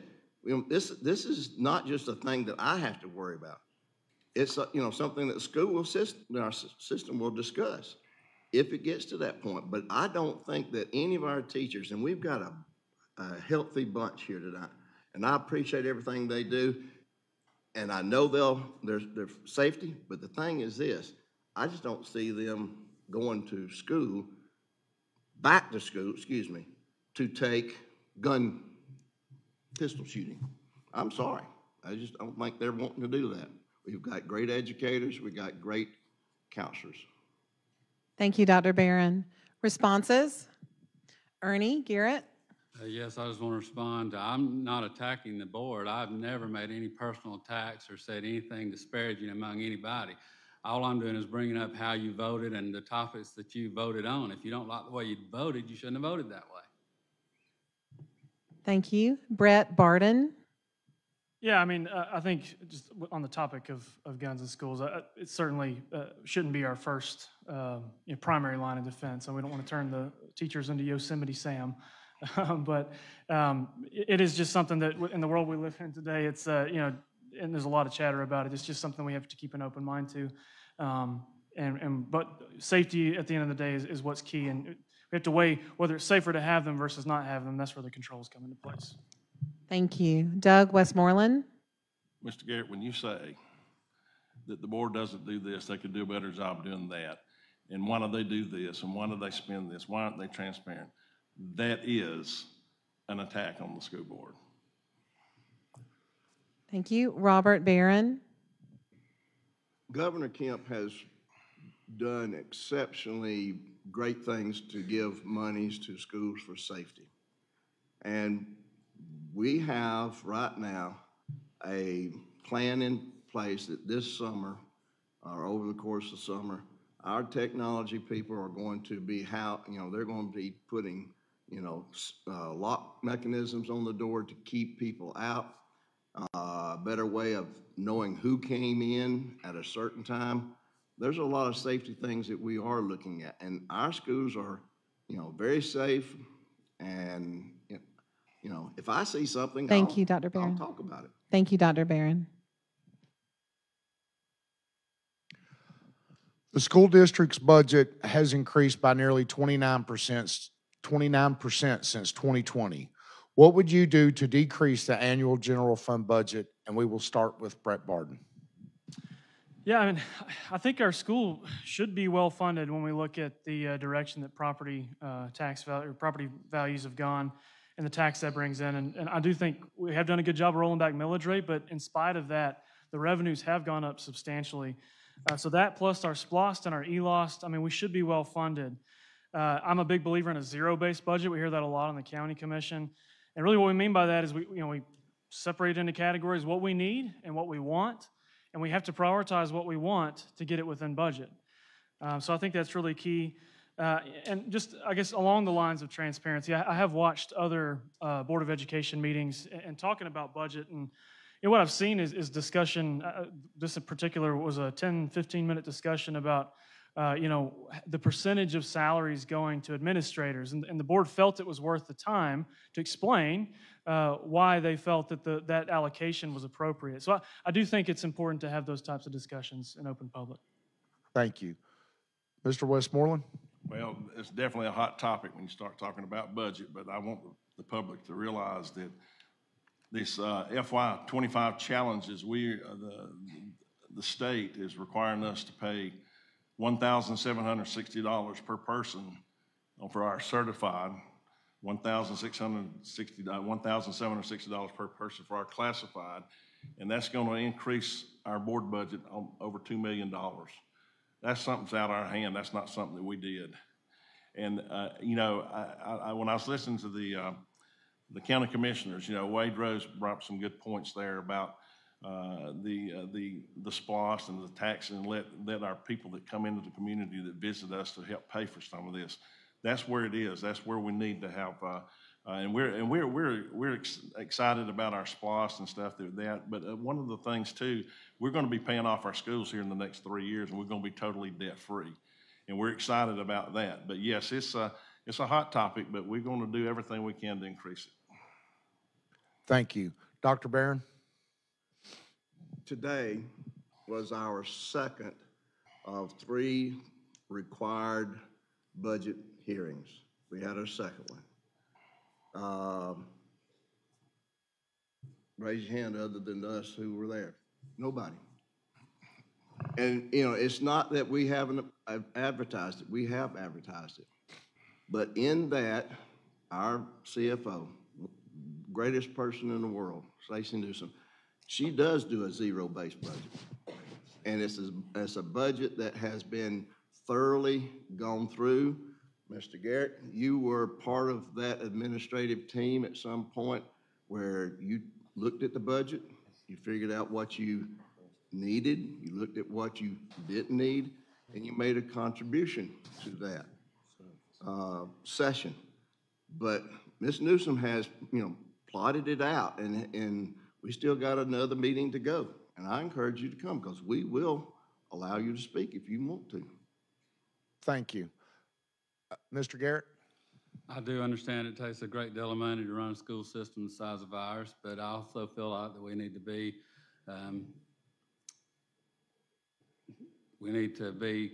this, this is not just a thing that I have to worry about. It's you know something that the school system, our system will discuss if it gets to that point. But I don't think that any of our teachers, and we've got a, a healthy bunch here tonight, and I appreciate everything they do, and I know they'll there's their safety. But the thing is this, I just don't see them going to school, back to school, excuse me, to take gun, pistol shooting. I'm sorry, I just don't think they're wanting to do that. We've got great educators. We've got great counselors. Thank you, Doctor Barron. Responses? Ernie, Garrett? Uh, yes, I just want to respond. I'm not attacking the board. I've never made any personal attacks or said anything disparaging among anybody. All I'm doing is bringing up how you voted and the topics that you voted on. If you don't like the way you voted, you shouldn't have voted that way. Thank you. Brett Barden? Yeah, I mean, uh, I think just on the topic of, of guns in schools, uh, it certainly uh, shouldn't be our first uh, you know, primary line of defense, and we don't want to turn the teachers into Yosemite Sam. but um, it is just something that, in the world we live in today, it's uh, you know, and there's a lot of chatter about it. It's just something we have to keep an open mind to, um, and and but safety at the end of the day is, is what's key, and we have to weigh whether it's safer to have them versus not have them. That's where the controls come into place. Thank you. Doug Westmoreland? Mister Garrett, when you say that the board doesn't do this, they could do a better job doing that, and why do they do this, and why do they spend this, why aren't they transparent? That is an attack on the school board. Thank you. Robert Barron? Governor Kemp has done exceptionally great things to give monies to schools for safety. And we have right now a plan in place that this summer, or over the course of summer, our technology people are going to be how you know they're going to be putting you know uh, lock mechanisms on the door to keep people out. Uh, a better way of knowing who came in at a certain time. There's a lot of safety things that we are looking at, and our schools are you know very safe and. You know, if I see something, Thank I'll, you, Doctor Barron. I'll talk about it. Thank you, Doctor Barron. The school district's budget has increased by nearly twenty-nine percent since twenty twenty. What would you do to decrease the annual general fund budget? And we will start with Brett Barden. Yeah, I mean, I think our school should be well funded when we look at the uh, direction that property uh, tax value, or property values have gone, and the tax that brings in. And, and I do think we have done a good job of rolling back millage rate, but in spite of that, the revenues have gone up substantially. Uh, so that plus our SPLOST and our E L O S T, I mean, we should be well funded. Uh, I'm a big believer in a zero-based budget. We hear that a lot on the county commission. And really what we mean by that is we, you know, we separate into categories what we need and what we want, and we have to prioritize what we want to get it within budget. Uh, so I think that's really key. Uh, and just, I guess, along the lines of transparency, I, I have watched other uh, Board of Education meetings and, and talking about budget, and you know, what I've seen is, is discussion, uh, this in particular was a ten, fifteen minute discussion about, uh, you know, the percentage of salaries going to administrators, and, and the board felt it was worth the time to explain uh, why they felt that the, that allocation was appropriate. So I, I do think it's important to have those types of discussions in open public. Thank you. Mister Westmoreland? Well, it's definitely a hot topic when you start talking about budget, but I want the public to realize that this uh, F Y twenty-five challenges, we, uh, the, the state is requiring us to pay one thousand seven hundred sixty dollars per person for our certified, one thousand seven hundred sixty dollars per person for our classified, and that's going to increase our board budget on over two million dollars. That's something's out of our hand. That's not something that we did. And, uh, you know, I, I, when I was listening to the, uh, the county commissioners, you know, Wade Rose brought up some good points there about uh, the uh, the the SPLOST and the tax, and let let our people that come into the community that visit us to help pay for some of this. That's where it is. That's where we need to help. Uh, uh, and we're and we're we're we're ex excited about our SPLOST and stuff like that. But uh, one of the things too, we're going to be paying off our schools here in the next three years, and we're going to be totally debt free, and we're excited about that. But yes, it's a uh, it's a hot topic, but we're going to do everything we can to increase it. Thank you. Doctor Barron? Today was our second of three required budget hearings. We had our second one. Um, raise your hand other than us who were there. Nobody. And, you know, it's not that we haven't advertised it. We have advertised it. But in that, our C F O, greatest person in the world, Stacey Newsom, she does do a zero-based budget. And it's a, it's a budget that has been thoroughly gone through. Mister Garrett, you were part of that administrative team at some point where you looked at the budget, you figured out what you needed, you looked at what you didn't need, and you made a contribution to that uh, session. But Miz Newsom has, you know, plotted it out, and, and we still got another meeting to go. And I encourage you to come, because we will allow you to speak if you want to. Thank you. Uh, Mister Garrett? I do understand it takes a great deal of money to run a school system the size of ours, but I also feel like that we need to be, um, we need to be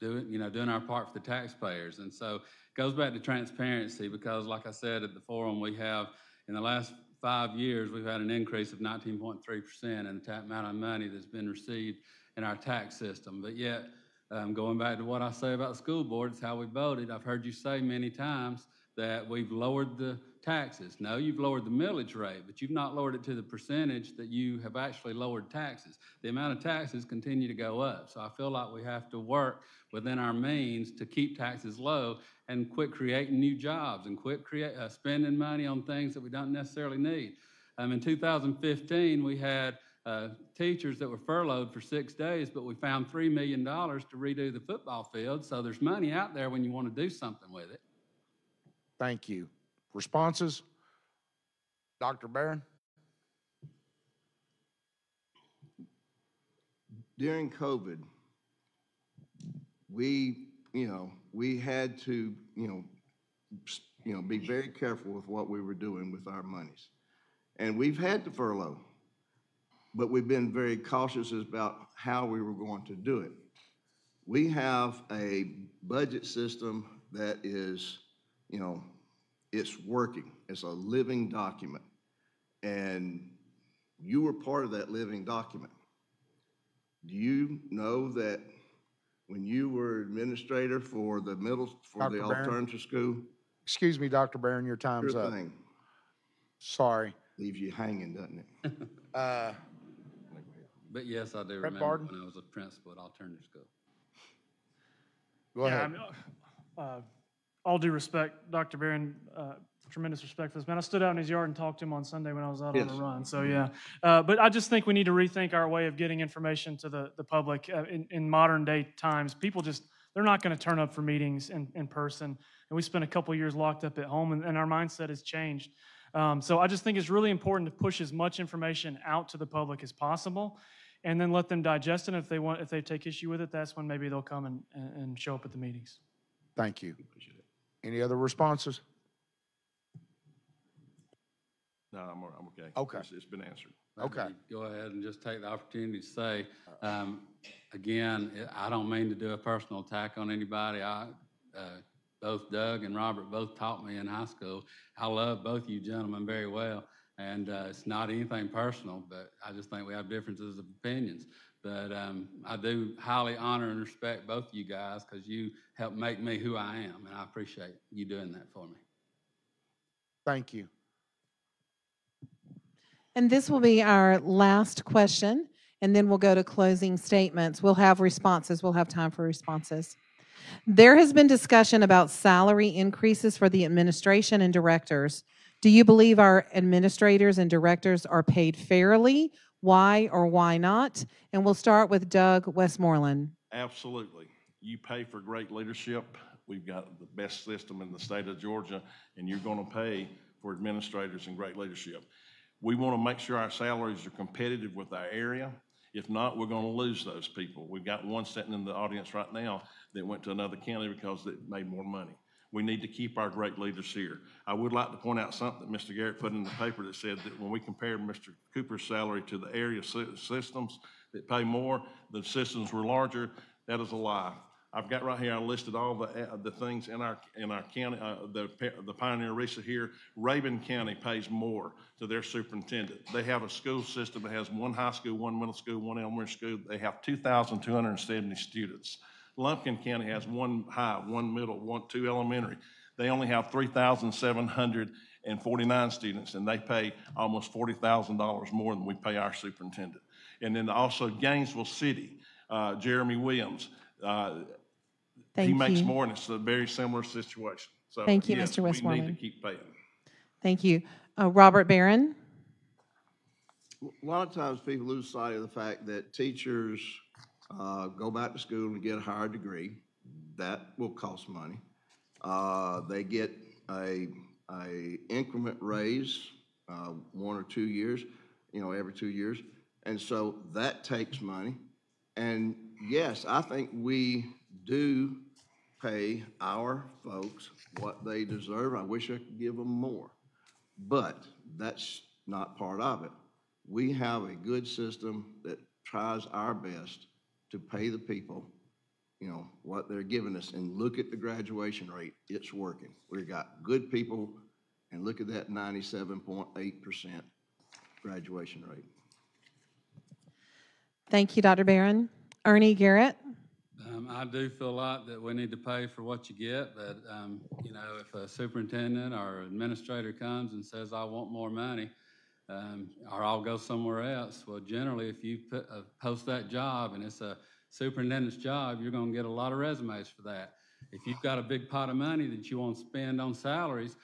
doing, you know, doing our part for the taxpayers. And so it goes back to transparency, because like I said at the forum, we have, in the last five years, we've had an increase of nineteen point three percent in the amount of money that's been received in our tax system. But yet, um, going back to what I say about the school board, it's how we voted. I've heard you say many times that we've lowered the taxes. No, you've lowered the millage rate, but you've not lowered it to the percentage that you have actually lowered taxes. The amount of taxes continue to go up. So I feel like we have to work within our means to keep taxes low and quit creating new jobs and quit create, uh, spending money on things that we don't necessarily need. Um, in two thousand fifteen, we had uh, teachers that were furloughed for six days, but we found three million dollars to redo the football field. So there's money out there when you want to do something with it. Thank you. Responses? Doctor Barron? During COVID, we, you know, we had to, you know, you know, be very careful with what we were doing with our monies. And we've had to furlough, but we've been very cautious about how we were going to do it. We have a budget system that is, you know, it's working. It's a living document. And you were part of that living document. Do you know that when you were administrator for the middle, for the alternative school? Excuse me, Doctor Barron, your time's up. Sure thing. Sorry. Leaves you hanging, doesn't it? uh, but yes, I do remember when I was a principal at alternative school. Go ahead. Yeah, uh, all due respect, Doctor Barron, uh, tremendous respect for this man. I stood out in his yard and talked to him on Sunday when I was out yes. on the run. So yeah, uh, but I just think we need to rethink our way of getting information to the, the public uh, in, in modern day times. People just, they're not going to turn up for meetings in, in person. And we spent a couple years locked up at home, and, and our mindset has changed. Um, so I just think it's really important to push as much information out to the public as possible, and then let them digest it. If they want, if they take issue with it, that's when maybe they'll come and, and show up at the meetings. Thank you. Any other responses? No, I'm, I'm okay. Okay. It's, it's been answered. Okay. Go ahead and just take the opportunity to say, um, again, I don't mean to do a personal attack on anybody. I, uh, both Doug and Robert both taught me in high school. I love both you gentlemen very well. And uh, it's not anything personal, but I just think we have differences of opinions. But um, I do highly honor and respect both of you guys, because you helped make me who I am, and I appreciate you doing that for me. Thank you. And this will be our last question, and then we'll go to closing statements. We'll have responses. We'll have time for responses. There has been discussion about salary increases for the administration and directors. Do you believe our administrators and directors are paid fairly? Why or why not? And we'll start with Doug Westmoreland. Absolutely. You pay for great leadership. We've got the best system in the state of Georgia, and you're going to pay for administrators and great leadership. We want to make sure our salaries are competitive with our area. If not, we're going to lose those people. We've got one sitting in the audience right now that went to another county because it made more money. We need to keep our great leaders here. I would like to point out something that Mister Garrett put in the paper that said that when we compared Mister Cooper's salary to the area systems that pay more, the systems were larger. That is a lie. I've got right here, I listed all the uh, the things in our in our county, uh, the, the Pioneer Risa here. Rabun County pays more to their superintendent. They have a school system that has one high school, one middle school, one elementary school. They have two thousand two hundred seventy students. Lumpkin County has one high, one middle, one, two elementary. They only have three thousand seven hundred forty-nine students, and they pay almost forty thousand dollars more than we pay our superintendent. And then also Gainesville City, uh, Jeremy Williams, uh, Thank he makes you. more, and it's a very similar situation. So, Thank you, yes, Mister Westmoreland. We need to keep paying. Thank you. Uh, Robert Barron. A lot of times people lose sight of the fact that teachers uh, go back to school and get a higher degree. That will cost money. Uh, they get a, a increment raise uh, one or two years, you know, every two years. And so that takes money. And yes, I think we do pay our folks what they deserve. I wish I could give them more, but that's not part of it. We have a good system that tries our best to pay the people, you know, what they're giving us. And look at the graduation rate. It's working. We've got good people, and look at that ninety-seven point eight percent graduation rate. Thank you, Doctor Barron. Ernie Garrett. Um, I do feel like that we need to pay for what you get, but um, you know, if a superintendent or administrator comes and says, I want more money, um, or I'll go somewhere else, well, generally, if you put, uh, post that job and it's a superintendent's job, you're going to get a lot of resumes for that. If you've got a big pot of money that you want to spend on salaries,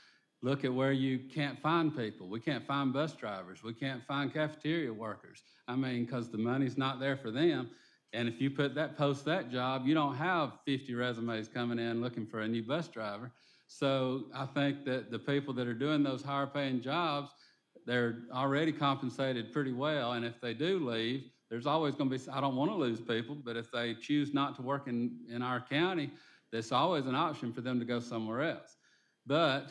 look at where you can't find people. We can't find bus drivers. We can't find cafeteria workers. I mean, because the money's not there for them. And if you put that, post that job, you don't have fifty resumes coming in looking for a new bus driver. So I think that the people that are doing those higher paying jobs, they're already compensated pretty well. And if they do leave, there's always gonna be, I don't wanna lose people, but if they choose not to work in, in our county, there's always an option for them to go somewhere else. But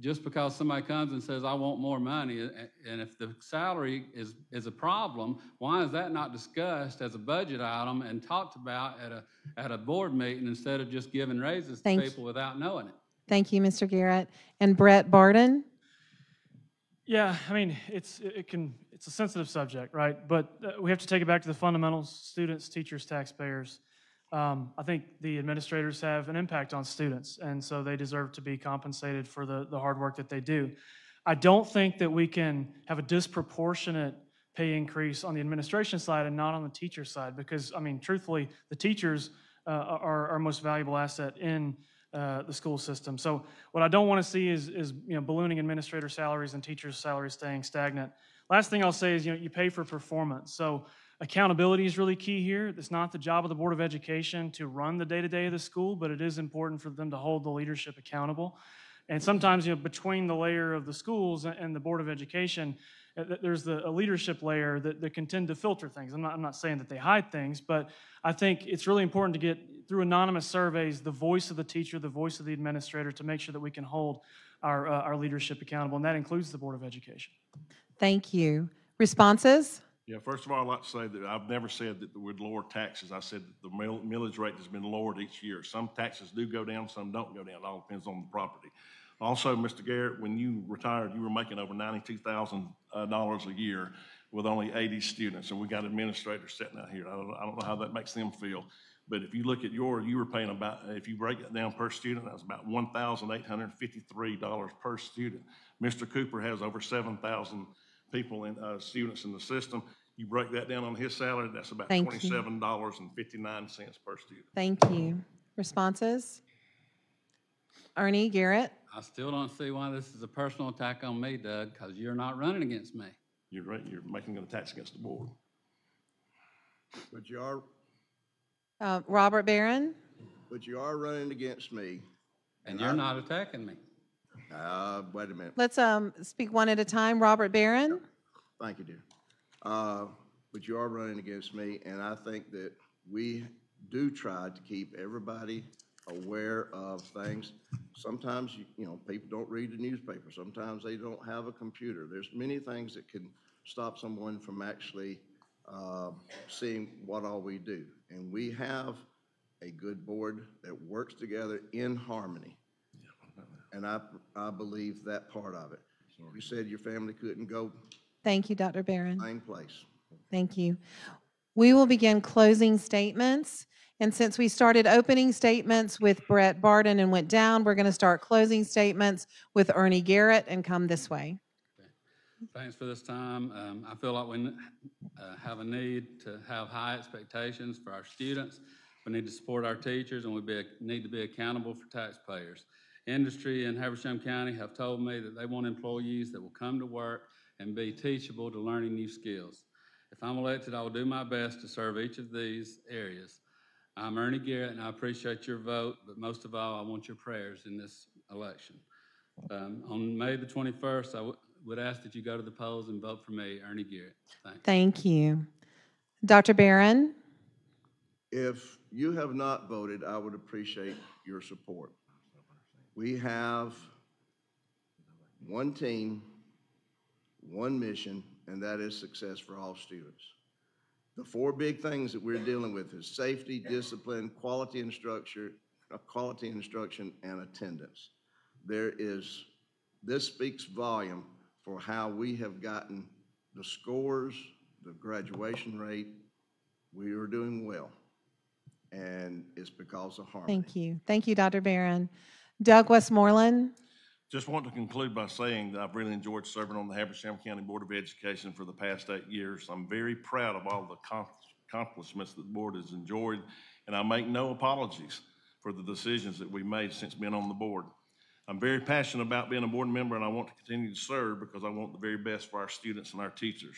just because somebody comes and says, I want more money, and if the salary is, is a problem, why is that not discussed as a budget item and talked about at a, at a board meeting instead of just giving raises Thank to people you. without knowing it? Thank you, Mister Garrett. And Brett Barden? Yeah, I mean, it's, it can, it's a sensitive subject, right? But we have to take it back to the fundamentals: students, teachers, taxpayers. Um, I think the administrators have an impact on students, and so they deserve to be compensated for the, the hard work that they do. I don't think that we can have a disproportionate pay increase on the administration side and not on the teacher side because, I mean, truthfully, the teachers uh, are our most valuable asset in uh, the school system. So what I don't want to see is, is you know, ballooning administrator salaries and teachers' salaries staying stagnant. Last thing I'll say is, you know, you pay for performance. So accountability is really key here. It's not the job of the Board of Education to run the day-to-day of the school, but it is important for them to hold the leadership accountable. And sometimes, you know, between the layer of the schools and the Board of Education, there's the, a leadership layer that, that can tend to filter things. I'm not, I'm not saying that they hide things, but I think it's really important to get, through anonymous surveys, the voice of the teacher, the voice of the administrator, to make sure that we can hold our, uh, our leadership accountable, and that includes the Board of Education. Thank you. Responses? Yeah, first of all, I'd like to say that I've never said that we'd lower taxes. I said that the mill millage rate has been lowered each year. Some taxes do go down, some don't go down. It all depends on the property. Also, Mister Garrett, when you retired, you were making over ninety-two thousand dollars a year with only eighty students, and we got administrators sitting out here. I don't, I don't know how that makes them feel. But if you look at your, you were paying about, if you break it down per student, that was about one thousand eight hundred fifty-three dollars per student. Mister Cooper has over seven thousand people and uh, students in the system. You break that down on his salary, that's about twenty-seven dollars and fifty-nine cents per student. Thank you. Responses? Ernie Garrett? I still don't see why this is a personal attack on me, Doug, because you're not running against me. You're right. You're making an attack against the board. But you are. Uh, Robert Barron. But you are running against me. And, and you're I'm, not attacking me. Uh, wait a minute. Let's um, speak one at a time. Robert Barron. Sure. Thank you, dear. Uh, but you are running against me, and I think that we do try to keep everybody aware of things. Sometimes, you, you know, people don't read the newspaper. Sometimes they don't have a computer. There's many things that can stop someone from actually uh, seeing what all we do. And we have a good board that works together in harmony. And I, I believe that part of it. You said your family couldn't go. Thank you, Doctor Barron. Same place. Thank you. We will begin closing statements. And since we started opening statements with Brett Barden and went down, we're going to start closing statements with Ernie Garrett and come this way. Okay. Thanks for this time. Um, I feel like we uh, have a need to have high expectations for our students. We need to support our teachers, and we be, need to be accountable for taxpayers. Industry in Habersham County have told me that they want employees that will come to work and be teachable to learning new skills. If I'm elected, I will do my best to serve each of these areas. I'm Ernie Garrett, and I appreciate your vote, but most of all, I want your prayers in this election. Um, on May the twenty-first, I would ask that you go to the polls and vote for me, Ernie Garrett. Thanks. Thank you. Doctor Barron? If you have not voted, I would appreciate your support. We have one team, one mission, and that is success for all students. The four big things that we're dealing with is safety, discipline, quality and structure, quality instruction, and attendance. There is, this speaks volume for how we have gotten the scores, the graduation rate. We are doing well, and it's because of harmony. Thank you. Thank you, Doctor Barron. Doug Westmoreland. Just want to conclude by saying that I've really enjoyed serving on the Habersham County Board of Education for the past eight years. I'm very proud of all the accomplishments that the board has enjoyed, and I make no apologies for the decisions that we've made since being on the board. I'm very passionate about being a board member, and I want to continue to serve because I want the very best for our students and our teachers.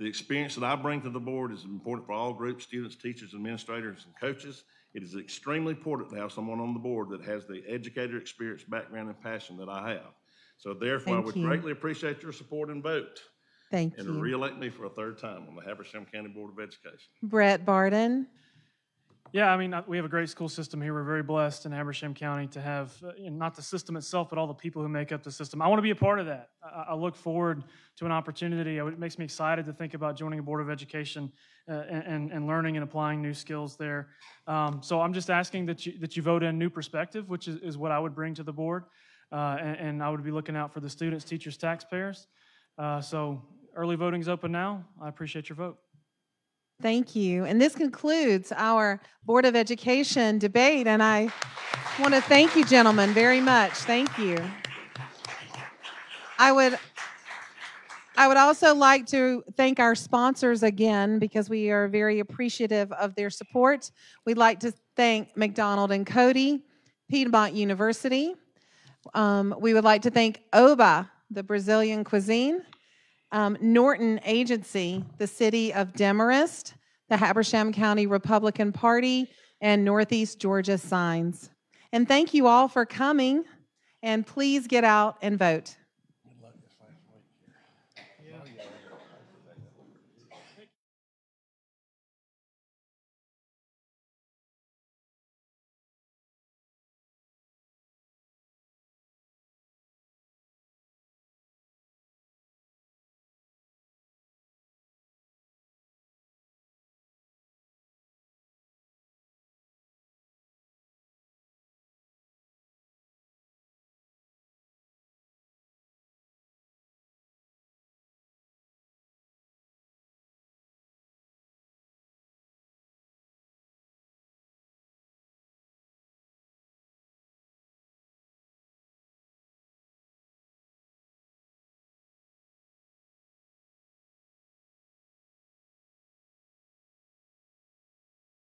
The experience that I bring to the board is important for all groups, students, teachers, administrators, and coaches. It is extremely important to have someone on the board that has the educator experience, background, and passion that I have. So therefore, Thank I would you. greatly appreciate your support and vote. Thank and you. And re-elect me for a third time on the Habersham County Board of Education. Brett Barden. Yeah, I mean, we have a great school system here. We're very blessed in Habersham County to have, uh, not the system itself, but all the people who make up the system. I want to be a part of that. I, I look forward to an opportunity. It makes me excited to think about joining a Board of Education uh, and, and learning and applying new skills there. Um, so I'm just asking that you, that you vote in new perspective, which is, is what I would bring to the board. Uh, and, and I would be looking out for the students, teachers, taxpayers. Uh, so early voting is open now. I appreciate your vote. Thank you. And this concludes our Board of Education debate. And I want to thank you, gentlemen, very much. Thank you. I would, I would also like to thank our sponsors again, because we are very appreciative of their support. We'd like to thank McDonald and Cody, Piedmont University. Um, we would like to thank Oba, the Brazilian Cuisine, Um, Norton Agency, the City of Demorest, the Habersham County Republican Party, and Northeast Georgia Signs. And thank you all for coming, and please get out and vote.